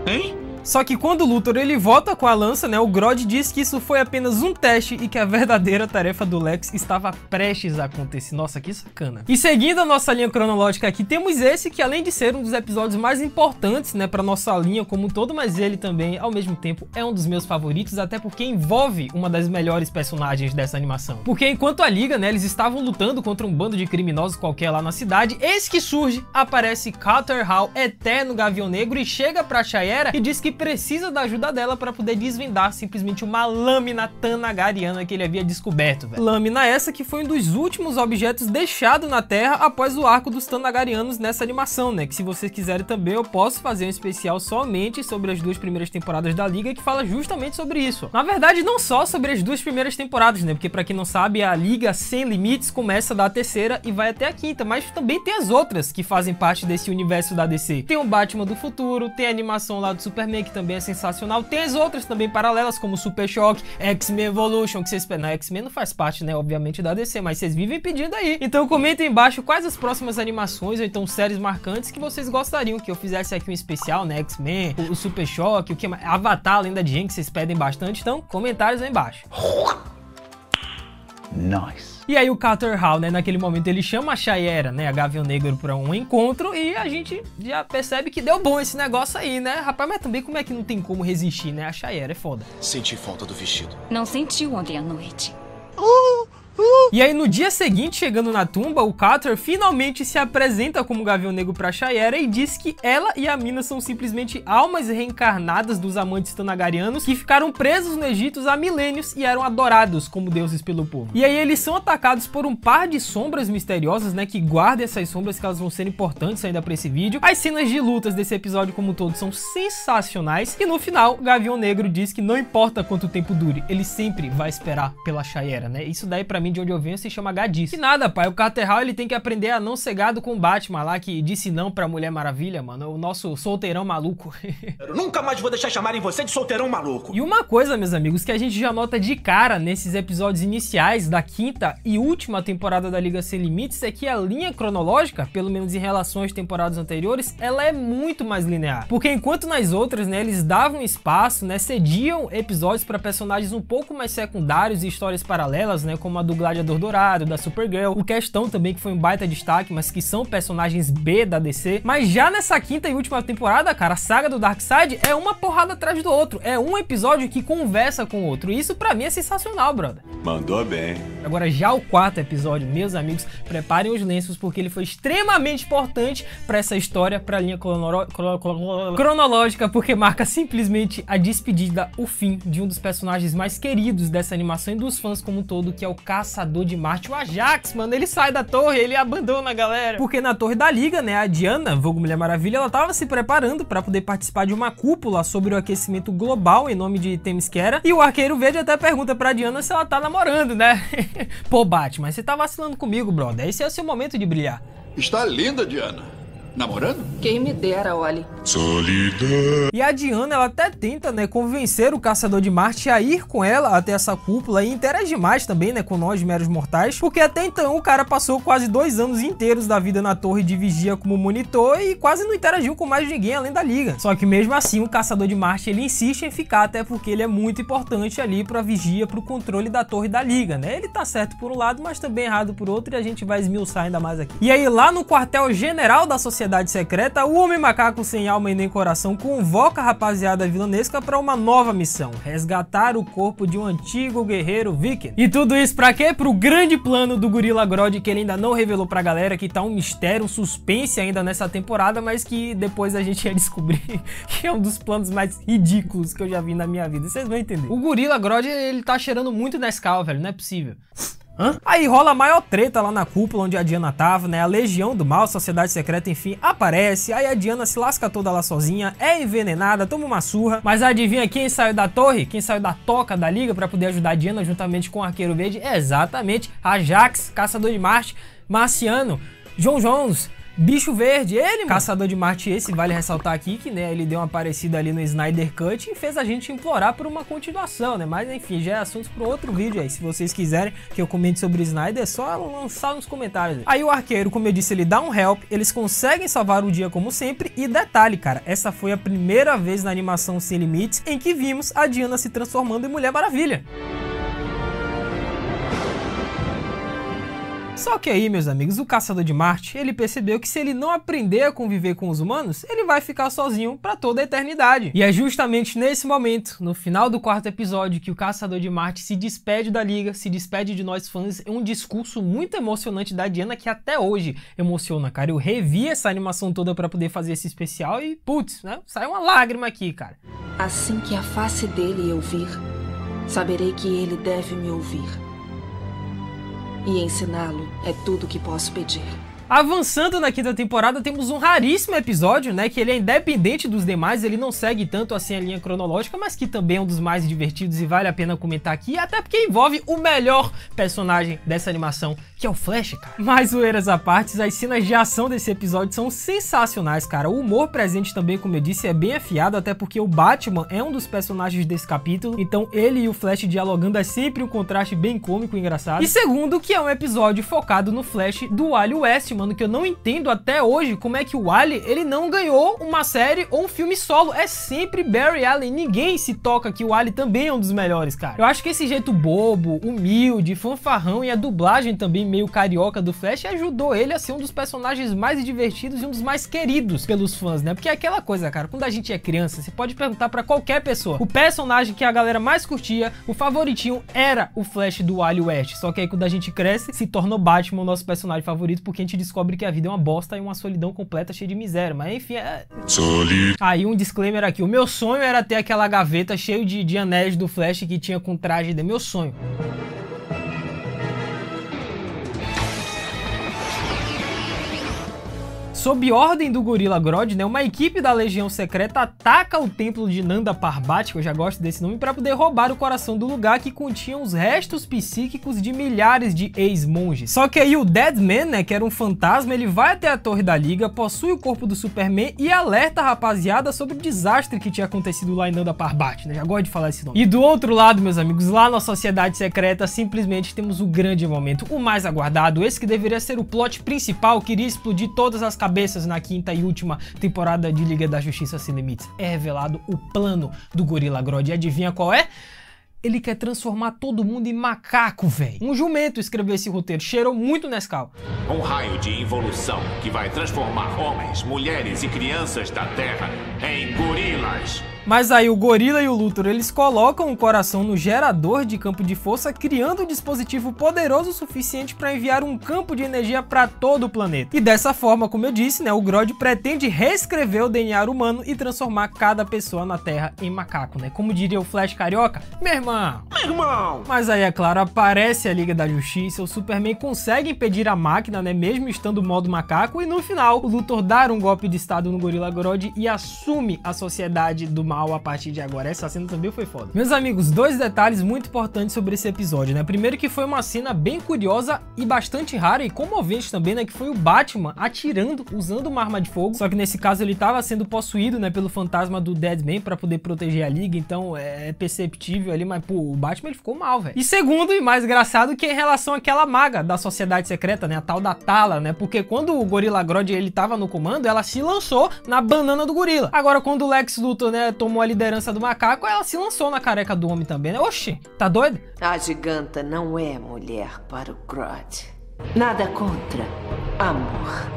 Hein? Só que quando o Luthor ele volta com a lança, né, o Grodd diz que isso foi apenas um teste e que a verdadeira tarefa do Lex estava prestes a acontecer. Nossa, que sacana. E seguindo a nossa linha cronológica aqui, temos esse que além de ser um dos episódios mais importantes, né, pra nossa linha como um todo, mas ele também, ao mesmo tempo, é um dos meus favoritos, até porque envolve uma das melhores personagens dessa animação. Porque enquanto a Liga, né, eles estavam lutando contra um bando de criminosos qualquer lá na cidade, eis que surge, aparece Carter Hall, eterno Gavião Negro, e chega pra Shayera e diz que precisa da ajuda dela para poder desvendar simplesmente uma lâmina thanagariana que ele havia descoberto, velho. Lâmina essa que foi um dos últimos objetos deixado na Terra após o arco dos thanagarianos nessa animação, né? Que se vocês quiserem também eu posso fazer um especial somente sobre as duas primeiras temporadas da Liga que fala justamente sobre isso. Na verdade, não só sobre as duas primeiras temporadas, né? Porque pra quem não sabe, a Liga Sem Limites começa da terceira e vai até a quinta, mas também tem as outras que fazem parte desse universo da D C. Tem o Batman do futuro, tem a animação lá do Superman, que também é sensacional, tem as outras também paralelas, como Super Shock, X-Men Evolution, que vocês... Não, X-Men não faz parte, né, obviamente, da D C, mas vocês vivem pedindo aí. Então comentem embaixo quais as próximas animações, ou então séries marcantes que vocês gostariam que eu fizesse aqui um especial, né, X-Men, o Super Shock, o que mais? Avatar, Lenda de Aang, que vocês pedem bastante, então comentários aí embaixo. Nice. E aí o Carter Hall, né, naquele momento ele chama a Shayera, né, a Gavião Negra, pra um encontro e a gente já percebe que deu bom esse negócio aí, né, rapaz, mas também como é que não tem como resistir, né, a Shayera é foda. Senti falta do vestido. Não sentiu ontem à noite. Uh! E aí no dia seguinte, chegando na tumba, o Carter finalmente se apresenta como Gavião Negro pra Shayera e diz que ela e a mina são simplesmente almas reencarnadas dos amantes thanagarianos que ficaram presos no Egito há milênios e eram adorados como deuses pelo povo. E aí eles são atacados por um par de sombras misteriosas, né, que guardam essas sombras que elas vão ser importantes ainda pra esse vídeo. As cenas de lutas desse episódio como um todo são sensacionais e no final o Gavião Negro diz que não importa quanto tempo dure, ele sempre vai esperar pela Shayera, né, isso daí pra mim de onde eu venho se chama gadice. E nada, pai, o Carter Hall ele tem que aprender a não ser gado com o Batman lá, que disse não pra Mulher Maravilha, mano, o nosso solteirão maluco. Eu nunca mais vou deixar chamarem você de solteirão maluco. E uma coisa, meus amigos, que a gente já nota de cara nesses episódios iniciais da quinta e última temporada da Liga Sem Limites é que a linha cronológica, pelo menos em relação às temporadas anteriores, ela é muito mais linear. Porque enquanto nas outras, né, eles davam espaço, né, cediam episódios pra personagens um pouco mais secundários e histórias paralelas, né, como a do Gladiador Dourado, da Supergirl, o Questão também, que foi um baita destaque, mas que são personagens B da D C, mas já nessa quinta e última temporada, cara, a saga do Darkseid é uma porrada atrás do outro, é um episódio que conversa com o outro, e isso pra mim é sensacional, brother. Mandou bem. Agora já o quarto episódio, meus amigos, preparem os lenços, porque ele foi extremamente importante pra essa história, pra linha cronolo... cronológica, porque marca simplesmente a despedida, o fim de um dos personagens mais queridos dessa animação e dos fãs como um todo, que é o Caçador Caçador de Marte, o Ajax, mano, ele sai da torre, ele abandona a galera. Porque na torre da Liga, né, a Diana, vulgo Mulher Maravilha, ela tava se preparando pra poder participar de uma cúpula sobre o aquecimento global em nome de Themyscira, e o Arqueiro Verde até pergunta pra Diana se ela tá namorando, né? Pô, Batman, você tá vacilando comigo, brother, esse é o seu momento de brilhar. Está linda, Diana. Namorando? Quem me dera, olhe. Solidão. E a Diana, ela até tenta, né, convencer o Caçador de Marte a ir com ela até essa cúpula e interage mais também, né, com nós, meros mortais, porque até então o cara passou quase dois anos inteiros da vida na torre de vigia como monitor e quase não interagiu com mais ninguém além da Liga. Só que mesmo assim, o Caçador de Marte, ele insiste em ficar até porque ele é muito importante ali pra vigia, pro controle da torre da Liga, né? Ele tá certo por um lado, mas também errado por outro, e a gente vai esmiuçar ainda mais aqui. E aí, lá no quartel-general da Sociedade Secreta, o Homem Macaco Sem Alma e Nem Coração convoca a rapaziada vilanesca para uma nova missão: resgatar o corpo de um antigo guerreiro viking. E tudo isso pra quê? Pro grande plano do Gorilla Grodd, que ele ainda não revelou pra galera, que tá um mistério, um suspense ainda nessa temporada, mas que depois a gente ia descobrir que é um dos planos mais ridículos que eu já vi na minha vida. Vocês vão entender. O Gorilla Grodd, ele tá cheirando muito Nescau, velho, não é possível. Hã? Aí rola a maior treta lá na cúpula onde a Diana tava, né? A Legião do Mal, Sociedade Secreta, enfim, aparece. Aí a Diana se lasca toda lá sozinha, é envenenada, toma uma surra. Mas adivinha quem saiu da torre? Quem saiu da toca da Liga pra poder ajudar a Diana juntamente com o Arqueiro Verde? É exatamente Ajax, Caçador de Marte, Marciano, John Jones... Bicho Verde, ele, mano. Caçador de Marte esse, vale ressaltar aqui que, né, ele deu uma parecida ali no Snyder Cut e fez a gente implorar por uma continuação, né, mas enfim, já é assunto para outro vídeo aí, se vocês quiserem que eu comente sobre o Snyder, é só lançar nos comentários. Aí o Arqueiro, como eu disse, ele dá um help, eles conseguem salvar o dia como sempre e detalhe, cara, essa foi a primeira vez na animação Sem Limites em que vimos a Diana se transformando em Mulher Maravilha. Só que aí, meus amigos, o Caçador de Marte, ele percebeu que se ele não aprender a conviver com os humanos, ele vai ficar sozinho pra toda a eternidade. E é justamente nesse momento, no final do quarto episódio, que o Caçador de Marte se despede da Liga, se despede de nós fãs, é um discurso muito emocionante da Diana que até hoje emociona, cara. Eu revi essa animação toda pra poder fazer esse especial e, putz, né, saiu uma lágrima aqui, cara. Assim que a face dele eu vir, saberei que ele deve me ouvir. E ensiná-lo é tudo que posso pedir. Avançando na quinta temporada, temos um raríssimo episódio, né, que ele é independente dos demais, ele não segue tanto assim a linha cronológica, mas que também é um dos mais divertidos e vale a pena comentar aqui, até porque envolve o melhor personagem dessa animação, que é o Flash, cara. Mas zoeiras à parte, as cenas de ação desse episódio são sensacionais, cara. O humor presente também, como eu disse, é bem afiado, até porque o Batman é um dos personagens desse capítulo, então ele e o Flash dialogando é sempre um contraste bem cômico e engraçado. E segundo, que é um episódio focado no Flash do Wally West, mano, que eu não entendo até hoje como é que o Wally, ele não ganhou uma série ou um filme solo, é sempre Barry Allen, ninguém se toca que o Wally também é um dos melhores, cara. Eu acho que esse jeito bobo, humilde, fanfarrão e a dublagem também meio carioca do Flash ajudou ele a ser um dos personagens mais divertidos e um dos mais queridos pelos fãs, né, porque é aquela coisa, cara, quando a gente é criança, você pode perguntar pra qualquer pessoa, o personagem que a galera mais curtia, o favoritinho era o Flash do Wally West, só que aí quando a gente cresce, se torna o Batman o nosso personagem favorito, porque a gente descobre que a vida é uma bosta e uma solidão completa cheia de miséria, mas enfim é... Solid. Aí um disclaimer aqui, o meu sonho era ter aquela gaveta cheia de, de anéis do Flash que tinha com traje de meu sonho. Sob ordem do Gorilla Grodd, né, uma equipe da Legião Secreta ataca o templo de Nanda Parbat, que eu já gosto desse nome, para poder roubar o coração do lugar que continha os restos psíquicos de milhares de ex-monges. Só que aí o Deadman, né, que era um fantasma, ele vai até a Torre da Liga, possui o corpo do Superman e alerta a rapaziada sobre o desastre que tinha acontecido lá em Nanda Parbat, né, já gosto de falar esse nome. E do outro lado, meus amigos, lá na Sociedade Secreta, simplesmente temos o grande momento, o mais aguardado, esse que deveria ser o plot principal, que iria explodir todas as cabeças cabeças na quinta e última temporada de Liga da Justiça Sem Limites. É revelado o plano do Gorilla Grodd. E adivinha qual é? Ele quer transformar todo mundo em macaco, velho. Um jumento escreveu esse roteiro, cheirou muito Nescau. Um raio de involução que vai transformar homens, mulheres e crianças da Terra em gorilas. Mas aí o Gorila e o Luthor, eles colocam o coração no gerador de campo de força, criando um dispositivo poderoso o suficiente para enviar um campo de energia para todo o planeta. E dessa forma, como eu disse, né, o Grodd pretende reescrever o D N A humano e transformar cada pessoa na Terra em macaco, né? Como diria o Flash carioca, meu irmão! Meu irmão! Mas aí, é claro, aparece a Liga da Justiça, o Superman consegue impedir a máquina, né, mesmo estando modo macaco, e no final, o Luthor dá um golpe de estado no Gorilla Grodd e assume a Sociedade do Mal a partir de agora. Essa cena também foi foda. Meus amigos, dois detalhes muito importantes sobre esse episódio, né? Primeiro que foi uma cena bem curiosa e bastante rara e comovente também, né? Que foi o Batman atirando, usando uma arma de fogo. Só que nesse caso ele estava sendo possuído, né? Pelo fantasma do Deadman para poder proteger a Liga. Então é perceptível ali, mas pô, o Batman ele ficou mal, velho. E segundo e mais engraçado que é em relação àquela maga da Sociedade Secreta, né? A tal da Tala, né? Porque quando o Gorilla Grodd ele tava no comando, ela se lançou na banana do gorila. Agora quando o Lex Luthor, né? Tomou a liderança do macaco, ela se lançou na careca do homem também, né? Oxi, tá doido? A giganta não é mulher para o Grodd. Nada contra amor.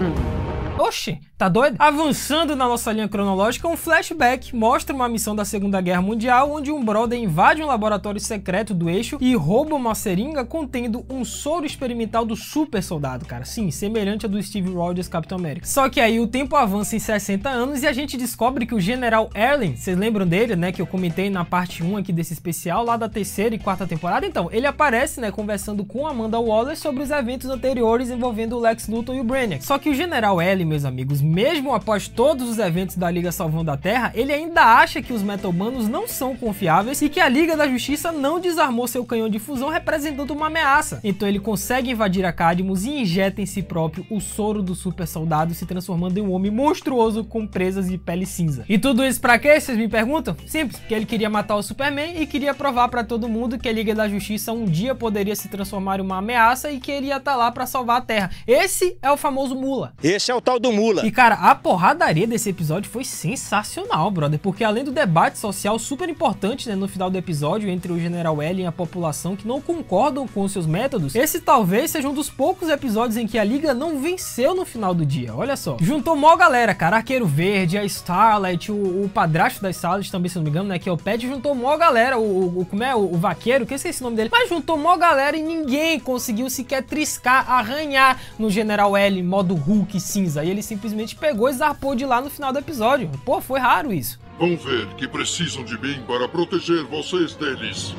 Hum. Oxi, tá doido? Avançando na nossa linha cronológica, um flashback mostra uma missão da Segunda Guerra Mundial, onde um brother invade um laboratório secreto do eixo e rouba uma seringa contendo um soro experimental do super soldado, cara. Sim, semelhante a do Steve Rogers, Capitão América. Só que aí o tempo avança em sessenta anos e a gente descobre que o General Erlen, vocês lembram dele, né, que eu comentei na parte um aqui desse especial, lá da terceira e quarta temporada? Então, ele aparece, né, conversando com Amanda Waller sobre os eventos anteriores envolvendo o Lex Luthor e o Brainiac. Só que o General Erlen, meus amigos, mesmo após todos os eventos da Liga salvando a Terra, ele ainda acha que os meta-humanos não são confiáveis e que a Liga da Justiça não desarmou seu canhão de fusão, representando uma ameaça. Então ele consegue invadir a Cadmus e injeta em si próprio o soro do super soldado, se transformando em um homem monstruoso com presas de pele cinza. E tudo isso pra quê? Vocês me perguntam? Simples, porque ele queria matar o Superman e queria provar pra todo mundo que a Liga da Justiça um dia poderia se transformar em uma ameaça e que ele ia estar lá pra salvar a Terra. Esse é o famoso Mula. Esse é o tal do Mula. E cara, a porradaria desse episódio foi sensacional, brother, porque além do debate social super importante, né, no final do episódio entre o General Erlen e a população que não concordam com seus métodos, esse talvez seja um dos poucos episódios em que a Liga não venceu no final do dia, olha só. Juntou mó galera, cara, Arqueiro Verde, a Starlight, o, o padrasto das Starlight também, se não me engano, né, que é o Pet, juntou mó galera, o, o como é, o, o vaqueiro, que eu esqueci o nome dele, mas juntou mó galera e ninguém conseguiu sequer triscar, arranhar no General Erlen modo Hulk cinza, e ele simplesmente pegou e zarpou de lá no final do episódio. Pô, foi raro isso. Vão ver que precisam de mim para proteger vocês deles.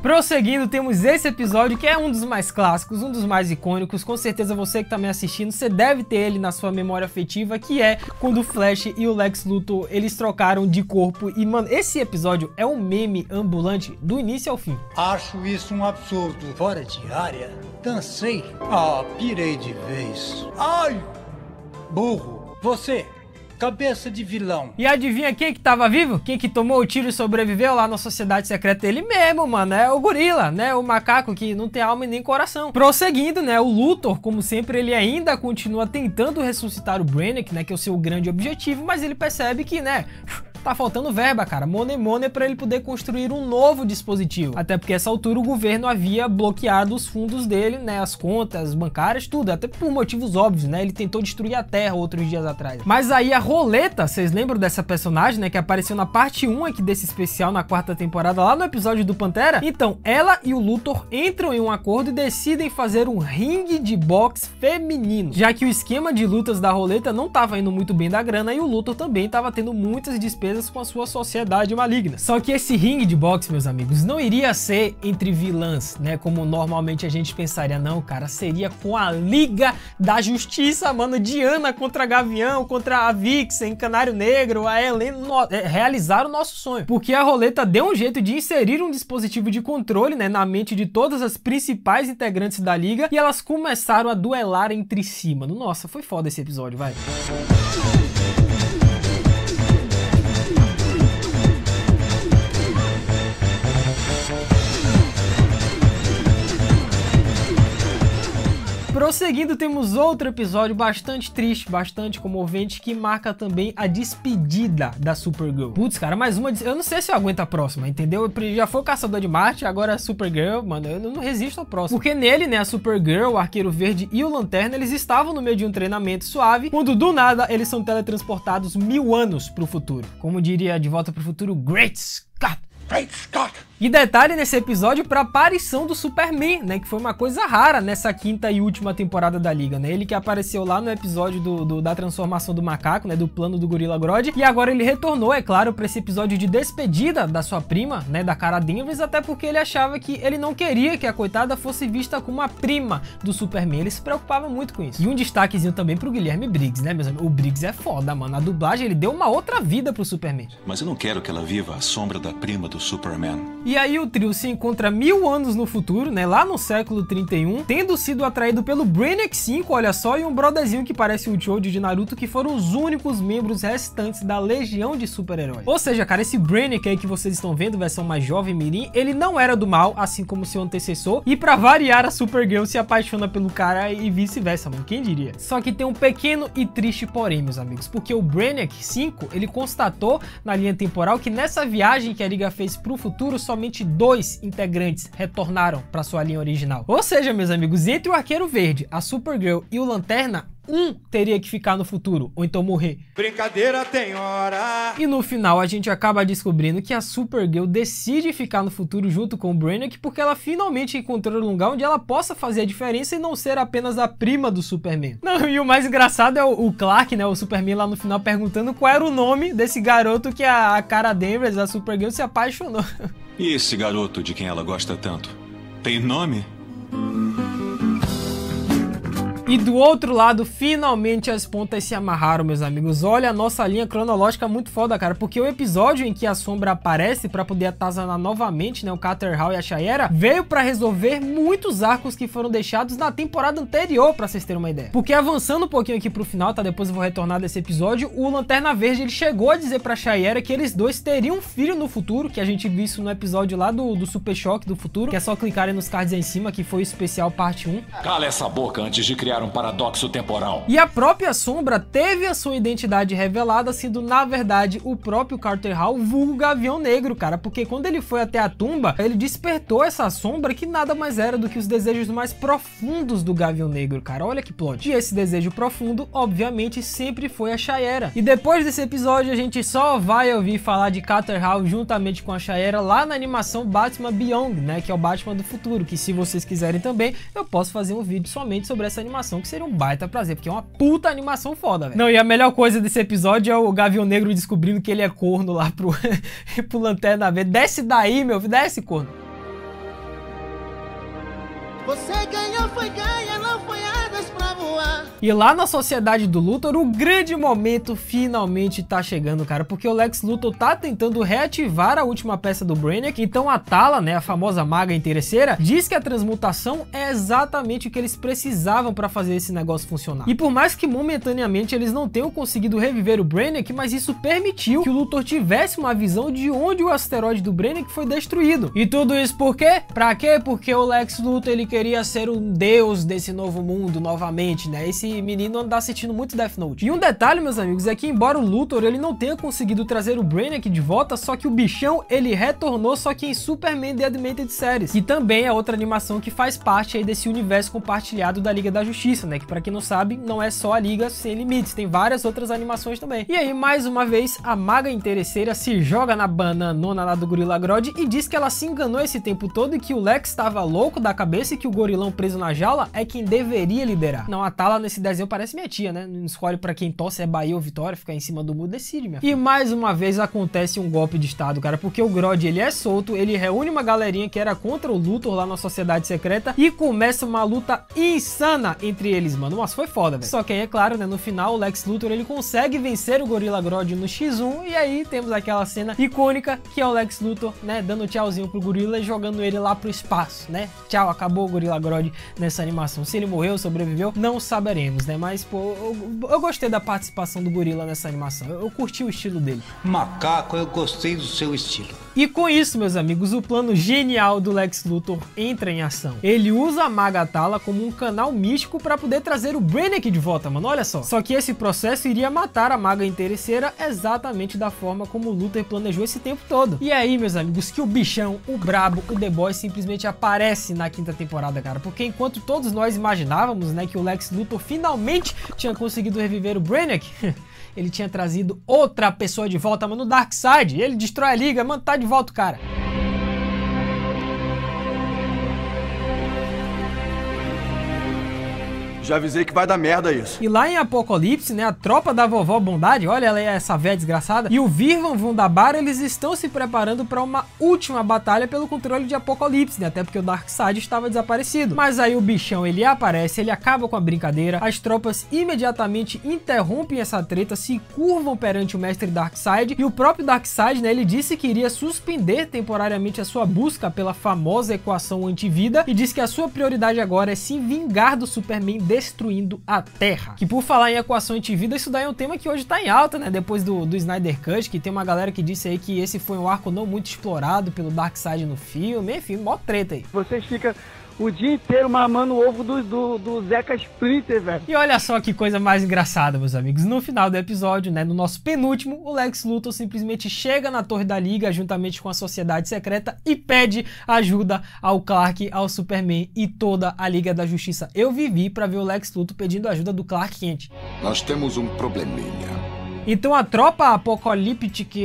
Prosseguindo, temos esse episódio que é um dos mais clássicos, um dos mais icônicos. Com certeza você que tá me assistindo, você deve ter ele na sua memória afetiva, que é quando o Flash e o Lex Luthor, eles trocaram de corpo. E, mano, esse episódio é um meme ambulante do início ao fim. Acho isso um absurdo. Fora de área, dancei. Ah, pirei de vez. Ai, burro, você... cabeça de vilão. E adivinha quem que tava vivo? Quem que tomou o tiro e sobreviveu lá na sociedade secreta? Ele mesmo, mano, é o gorila, né? O macaco que não tem alma e nem coração. Prosseguindo, né? O Luthor, como sempre, ele ainda continua tentando ressuscitar o Brainiac, né? Que é o seu grande objetivo, mas ele percebe que, né... tá faltando verba, cara, money money pra ele poder construir um novo dispositivo. Até porque essa altura o governo havia bloqueado os fundos dele, né, as contas bancárias, tudo, até por motivos óbvios, né, ele tentou destruir a Terra outros dias atrás. Mas aí a Roleta, vocês lembram dessa personagem, né, que apareceu na parte um aqui desse especial, na quarta temporada, lá no episódio do Pantera? Então, ela e o Luthor entram em um acordo e decidem fazer um ringue de boxe feminino, já que o esquema de lutas da Roleta não tava indo muito bem da grana e o Luthor também tava tendo muitas despesas com a sua sociedade maligna. Só que esse ringue de boxe, meus amigos, não iria ser entre vilãs, né, como normalmente a gente pensaria, não, cara, seria com a Liga da Justiça, mano, Diana contra Gavião, contra a Vixen, Canário Negro, a Helena, no... realizaram o nosso sonho, porque a Roleta deu um jeito de inserir um dispositivo de controle, né, na mente de todas as principais integrantes da Liga, e elas começaram a duelar entre si, mano. Nossa, foi foda esse episódio, vai. Prosseguindo, temos outro episódio bastante triste, bastante comovente, que marca também a despedida da Supergirl. Putz, cara, mais uma... eu não sei se eu aguento a próxima, entendeu? Já foi o Caçador de Marte, agora a Supergirl, mano, eu não resisto ao próximo. Porque nele, né, a Supergirl, o Arqueiro Verde e o Lanterna, eles estavam no meio de um treinamento suave, quando do nada eles são teletransportados mil anos pro futuro. Como diria De Volta pro Futuro, Great Scott! Great Scott! E detalhe nesse episódio para a aparição do Superman, né, que foi uma coisa rara nessa quinta e última temporada da Liga, né, ele que apareceu lá no episódio do, do, da transformação do macaco, né, do plano do Gorilla Grodd, e agora ele retornou, é claro, para esse episódio de despedida da sua prima, né, da Cara Danvers, até porque ele achava que ele não queria que a coitada fosse vista como a prima do Superman, ele se preocupava muito com isso. E um destaquezinho também pro Guilherme Briggs, né, meus amigos, o Briggs é foda, mano, a dublagem, ele deu uma outra vida pro Superman. Mas eu não quero que ela viva a sombra da prima do Superman. E aí o trio se encontra mil anos no futuro, né, lá no século trinta e um, tendo sido atraído pelo Brainiac cinco, olha só, e um brotherzinho que parece o Choji de Naruto, que foram os únicos membros restantes da legião de super-heróis. Ou seja, cara, esse Brainiac aí que vocês estão vendo, versão mais jovem mirim, ele não era do mal, assim como seu antecessor, e pra variar, a Supergirl se apaixona pelo cara e vice-versa, mano, quem diria? Só que tem um pequeno e triste porém, meus amigos, porque o Brainiac cinco, ele constatou na linha temporal que nessa viagem que a Liga fez pro futuro, só somente dois integrantes retornaram para sua linha original. Ou seja, meus amigos, entre o Arqueiro Verde, a Supergirl e o Lanterna, um teria que ficar no futuro, ou então morrer. Brincadeira tem hora! E no final a gente acaba descobrindo que a Supergirl decide ficar no futuro junto com o Brainiac porque ela finalmente encontrou um lugar onde ela possa fazer a diferença e não ser apenas a prima do Superman. Não, e o mais engraçado é o, o Clark, né, o Superman lá no final perguntando qual era o nome desse garoto que a, a Cara Danvers, a Supergirl, se apaixonou. E esse garoto de quem ela gosta tanto, tem nome? E do outro lado, finalmente as pontas se amarraram, meus amigos. Olha a nossa linha cronológica muito foda, cara, porque o episódio em que a Sombra aparece pra poder atazanar novamente, né, o Carter Hall e a Shayera, veio pra resolver muitos arcos que foram deixados na temporada anterior, pra vocês terem uma ideia. Porque avançando um pouquinho aqui pro final, tá, depois eu vou retornar desse episódio, o Lanterna Verde, ele chegou a dizer pra Shayera que eles dois teriam um filho no futuro, que a gente viu isso no episódio lá do, do Super Choque do Futuro, que é só clicarem nos cards aí em cima, que foi o especial parte um. Cala essa boca antes de criar um paradoxo temporal. E a própria Sombra teve a sua identidade revelada, sendo na verdade o próprio Carter Hall, vulgo Gavião Negro, cara, porque quando ele foi até a tumba, ele despertou essa sombra que nada mais era do que os desejos mais profundos do Gavião Negro, cara, olha que plot. E esse desejo profundo, obviamente, sempre foi a Shayera. E depois desse episódio, a gente só vai ouvir falar de Carter Hall juntamente com a Shayera lá na animação Batman Beyond, né, que é o Batman do futuro, que se vocês quiserem também, eu posso fazer um vídeo somente sobre essa animação. animação, que seria um baita prazer, porque é uma puta animação foda, velho. Não, e a melhor coisa desse episódio é o Gavião Negro descobrindo que ele é corno lá pro, pro Lanterna Verde. Desce daí, meu filho, desce, corno. Você ganhou, foi ganha, não foi asas pra voar. E lá na Sociedade do Luthor, o grande momento finalmente tá chegando, cara, porque o Lex Luthor tá tentando reativar a última peça do Brainiac, então a Tala, né, a famosa maga interesseira, diz que a transmutação é exatamente o que eles precisavam pra fazer esse negócio funcionar. E por mais que momentaneamente eles não tenham conseguido reviver o Brainiac, mas isso permitiu que o Luthor tivesse uma visão de onde o asteroide do Brainiac foi destruído. E tudo isso por quê? Pra quê? Porque o Lex Luthor, ele queria ser um deus desse novo mundo novamente, né? Esse menino anda sentindo muito Death Note. E um detalhe, meus amigos, é que embora o Luthor ele não tenha conseguido trazer o Brainiac de volta, só que o bichão, ele retornou, só que em Superman The Animated Series, que também é outra animação que faz parte aí desse universo compartilhado da Liga da Justiça, né? Que pra quem não sabe, não é só a Liga Sem Limites, tem várias outras animações também. E aí, mais uma vez, a maga interesseira se joga na bananona lá do Gorilla Grodd e diz que ela se enganou esse tempo todo e que o Lex estava louco da cabeça e que que o gorilão preso na jaula é quem deveria liderar. Não, a Tala nesse desenho parece minha tia, né? Não escolhe pra quem tosse, é Bahia ou Vitória, fica em cima do muro, decide, minha filha. E mais uma vez acontece um golpe de estado, cara, porque o Grodd, ele é solto, ele reúne uma galerinha que era contra o Luthor lá na Sociedade Secreta e começa uma luta insana entre eles, mano. Nossa, foi foda, velho. Só que aí, é claro, né, no final o Lex Luthor, ele consegue vencer o Gorilla Grodd no xis um e aí temos aquela cena icônica que é o Lex Luthor, né, dando tchauzinho pro gorila e jogando ele lá pro espaço, né? Tchau, acabou o Gorilla Grodd nessa animação. Se ele morreu, sobreviveu, não saberemos, né? Mas, pô, eu, eu gostei da participação do gorila nessa animação. Eu, eu curti o estilo dele. Macaco, eu gostei do seu estilo. E com isso, meus amigos, o plano genial do Lex Luthor entra em ação. Ele usa a maga Tala como um canal místico pra poder trazer o Brainiac de volta, mano. Olha só. Só que esse processo iria matar a maga interesseira exatamente da forma como o Luthor planejou esse tempo todo. E aí, meus amigos, que o bichão, o brabo, o The Boy simplesmente aparece na quinta temporada, cara, porque enquanto todos nós imaginávamos, né, que o Lex Luthor finalmente tinha conseguido reviver o Brainiac, ele tinha trazido outra pessoa de volta, mano, o Darkseid, ele destrói a Liga, mano, tá de volta o cara. Já avisei que vai dar merda isso. E lá em Apocalipse, né, a tropa da vovó Bondade, olha ela aí, essa véia desgraçada, e o Virvan Vundabara, eles estão se preparando para uma última batalha pelo controle de Apocalipse, né, até porque o Darkseid estava desaparecido. Mas aí o bichão, ele aparece, ele acaba com a brincadeira, as tropas imediatamente interrompem essa treta, se curvam perante o mestre Darkseid, e o próprio Darkseid, né, ele disse que iria suspender temporariamente a sua busca pela famosa equação antivida, e disse que a sua prioridade agora é se vingar do Superman destruindo a Terra. Que por falar em equação antivida, isso daí é um tema que hoje tá em alta, né? Depois do, do Snyder Cut, que tem uma galera que disse aí que esse foi um arco não muito explorado pelo Darkseid no filme, enfim, mó treta aí. Vocês ficam o dia inteiro mamando o ovo do, do, do Zeca Splinter, velho. E olha só que coisa mais engraçada, meus amigos. No final do episódio, né, no nosso penúltimo, o Lex Luthor simplesmente chega na Torre da Liga juntamente com a Sociedade Secreta e pede ajuda ao Clark, ao Superman e toda a Liga da Justiça. Eu vivi pra ver o Lex Luthor pedindo ajuda do Clark Kent. Nós temos um probleminha. Então a tropa apocalíptica,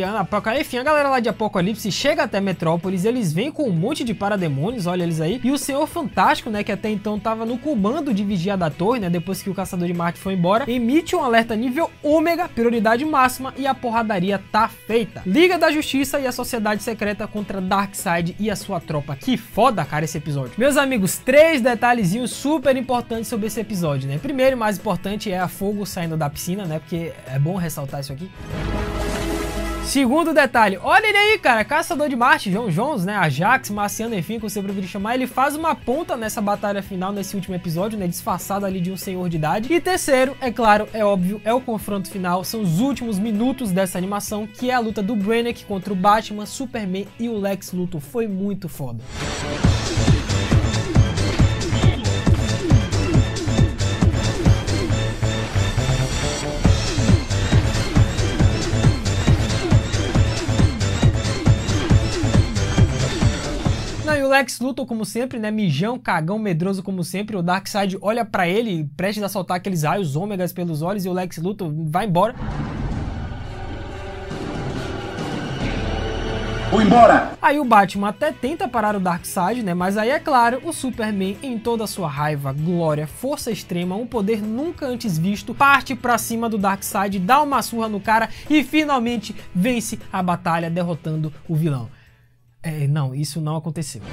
enfim, a galera lá de Apocalipse chega até Metrópolis, eles vêm com um monte de parademônios, olha eles aí, e o Senhor Fantástico, né, que até então tava no comando de vigiar da torre, né, depois que o Caçador de Marte foi embora, emite um alerta nível ômega, prioridade máxima, e a porradaria tá feita. Liga da Justiça e a Sociedade Secreta contra Darkseid e a sua tropa. Que foda, cara, esse episódio. Meus amigos, três detalhezinhos super importantes sobre esse episódio, né. Primeiro e mais importante é a Fogo saindo da piscina, né, porque é bom ressaltar isso aqui. Segundo detalhe, olha ele aí, cara, Caçador de Marte, John Jones, né, Ajax, Marciano, enfim, como você preferir chamar, ele faz uma ponta nessa batalha final, nesse último episódio, né, disfarçado ali de um senhor de idade. E terceiro, é claro, é óbvio, é o confronto final, são os últimos minutos dessa animação, que é a luta do Brainiac contra o Batman, Superman e o Lex Luthor, foi muito foda. Lex Luthor, como sempre, né, mijão, cagão, medroso como sempre, o Darkseid olha pra ele, prestes a soltar aqueles raios ômegas pelos olhos, e o Lex Luthor vai embora. Vou embora! Aí o Batman até tenta parar o Darkseid, né? Mas aí, é claro, o Superman, em toda a sua raiva, glória, força extrema, um poder nunca antes visto, parte pra cima do Darkseid, dá uma surra no cara e finalmente vence a batalha, derrotando o vilão. É, não, isso não aconteceu.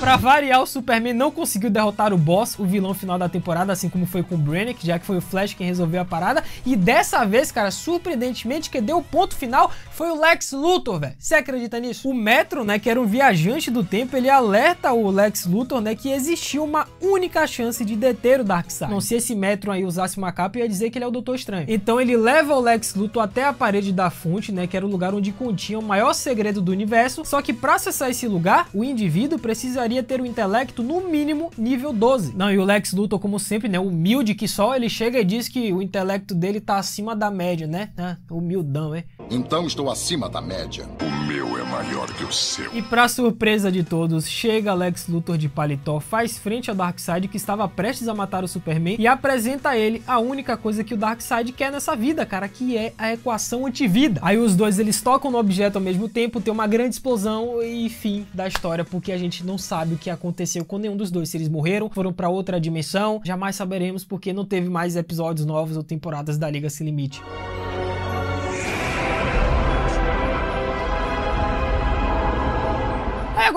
Pra variar, o Superman não conseguiu derrotar o boss, o vilão final da temporada, assim como foi com o Brainiac, já que foi o Flash quem resolveu a parada. E dessa vez, cara, surpreendentemente, quem deu o ponto final foi o Lex Luthor, velho. Você acredita nisso? O Metro, né, que era um viajante do tempo, ele alerta o Lex Luthor, né, que existia uma única chance de deter o Darkseid. Não, se esse Metro aí usasse uma capa, ia dizer que ele é o Doutor Estranho. Então ele leva o Lex Luthor até a parede da fonte, né, que era o lugar onde continha o maior segredo do universo. Só que pra acessar esse lugar, o indivíduo precisaria ter um intelecto no mínimo nível doze. Não, e o Lex Luthor, como sempre, né, humilde que só, ele chega e diz que o intelecto dele tá acima da média, né? Ah, humildão, hein? Então estou acima da média. O meu é maior que o seu. E pra surpresa de todos, chega Lex Luthor de paletó, faz frente ao Darkseid, que estava prestes a matar o Superman, e apresenta a ele a única coisa que o Darkseid quer nessa vida, cara, que é a equação antivida. Aí os dois, eles tocam no objeto ao mesmo tempo, tem uma grande explosão e fim da história, porque a gente não sabe o que aconteceu com nenhum dos dois. Se eles morreram, foram pra outra dimensão, jamais saberemos, porque não teve mais episódios novos ou temporadas da Liga Sem Limite.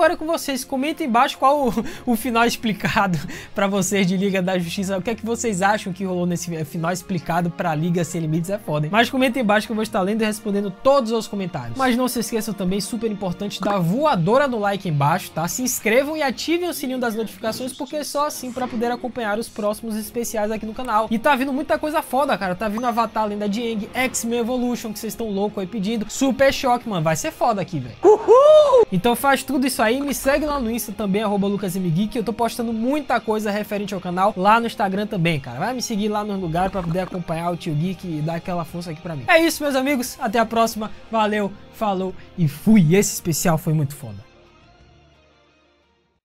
Agora com vocês, comentem embaixo qual o, o final explicado pra vocês de Liga da Justiça. O que é que vocês acham que rolou nesse final explicado pra Liga Sem Limites? É foda, hein? Mas comentem embaixo que eu vou estar lendo e respondendo todos os comentários. Mas não se esqueçam também, super importante, da voadora no like embaixo, tá? Se inscrevam e ativem o sininho das notificações, porque é só assim pra poder acompanhar os próximos especiais aqui no canal. E tá vindo muita coisa foda, cara. Tá vindo Avatar, Lenda de Aang, X-Men Evolution, que vocês estão louco aí pedindo. Super Choque, mano. Vai ser foda aqui, velho. Uhul! Então faz tudo isso aí, me segue lá no Insta também, arroba lucasmgeek, eu tô postando muita coisa referente ao canal lá no Instagram também, cara. Vai me seguir lá nos lugares pra poder acompanhar o Tio Geek e dar aquela força aqui pra mim. É isso, meus amigos, até a próxima, valeu, falou e fui. Esse especial foi muito foda.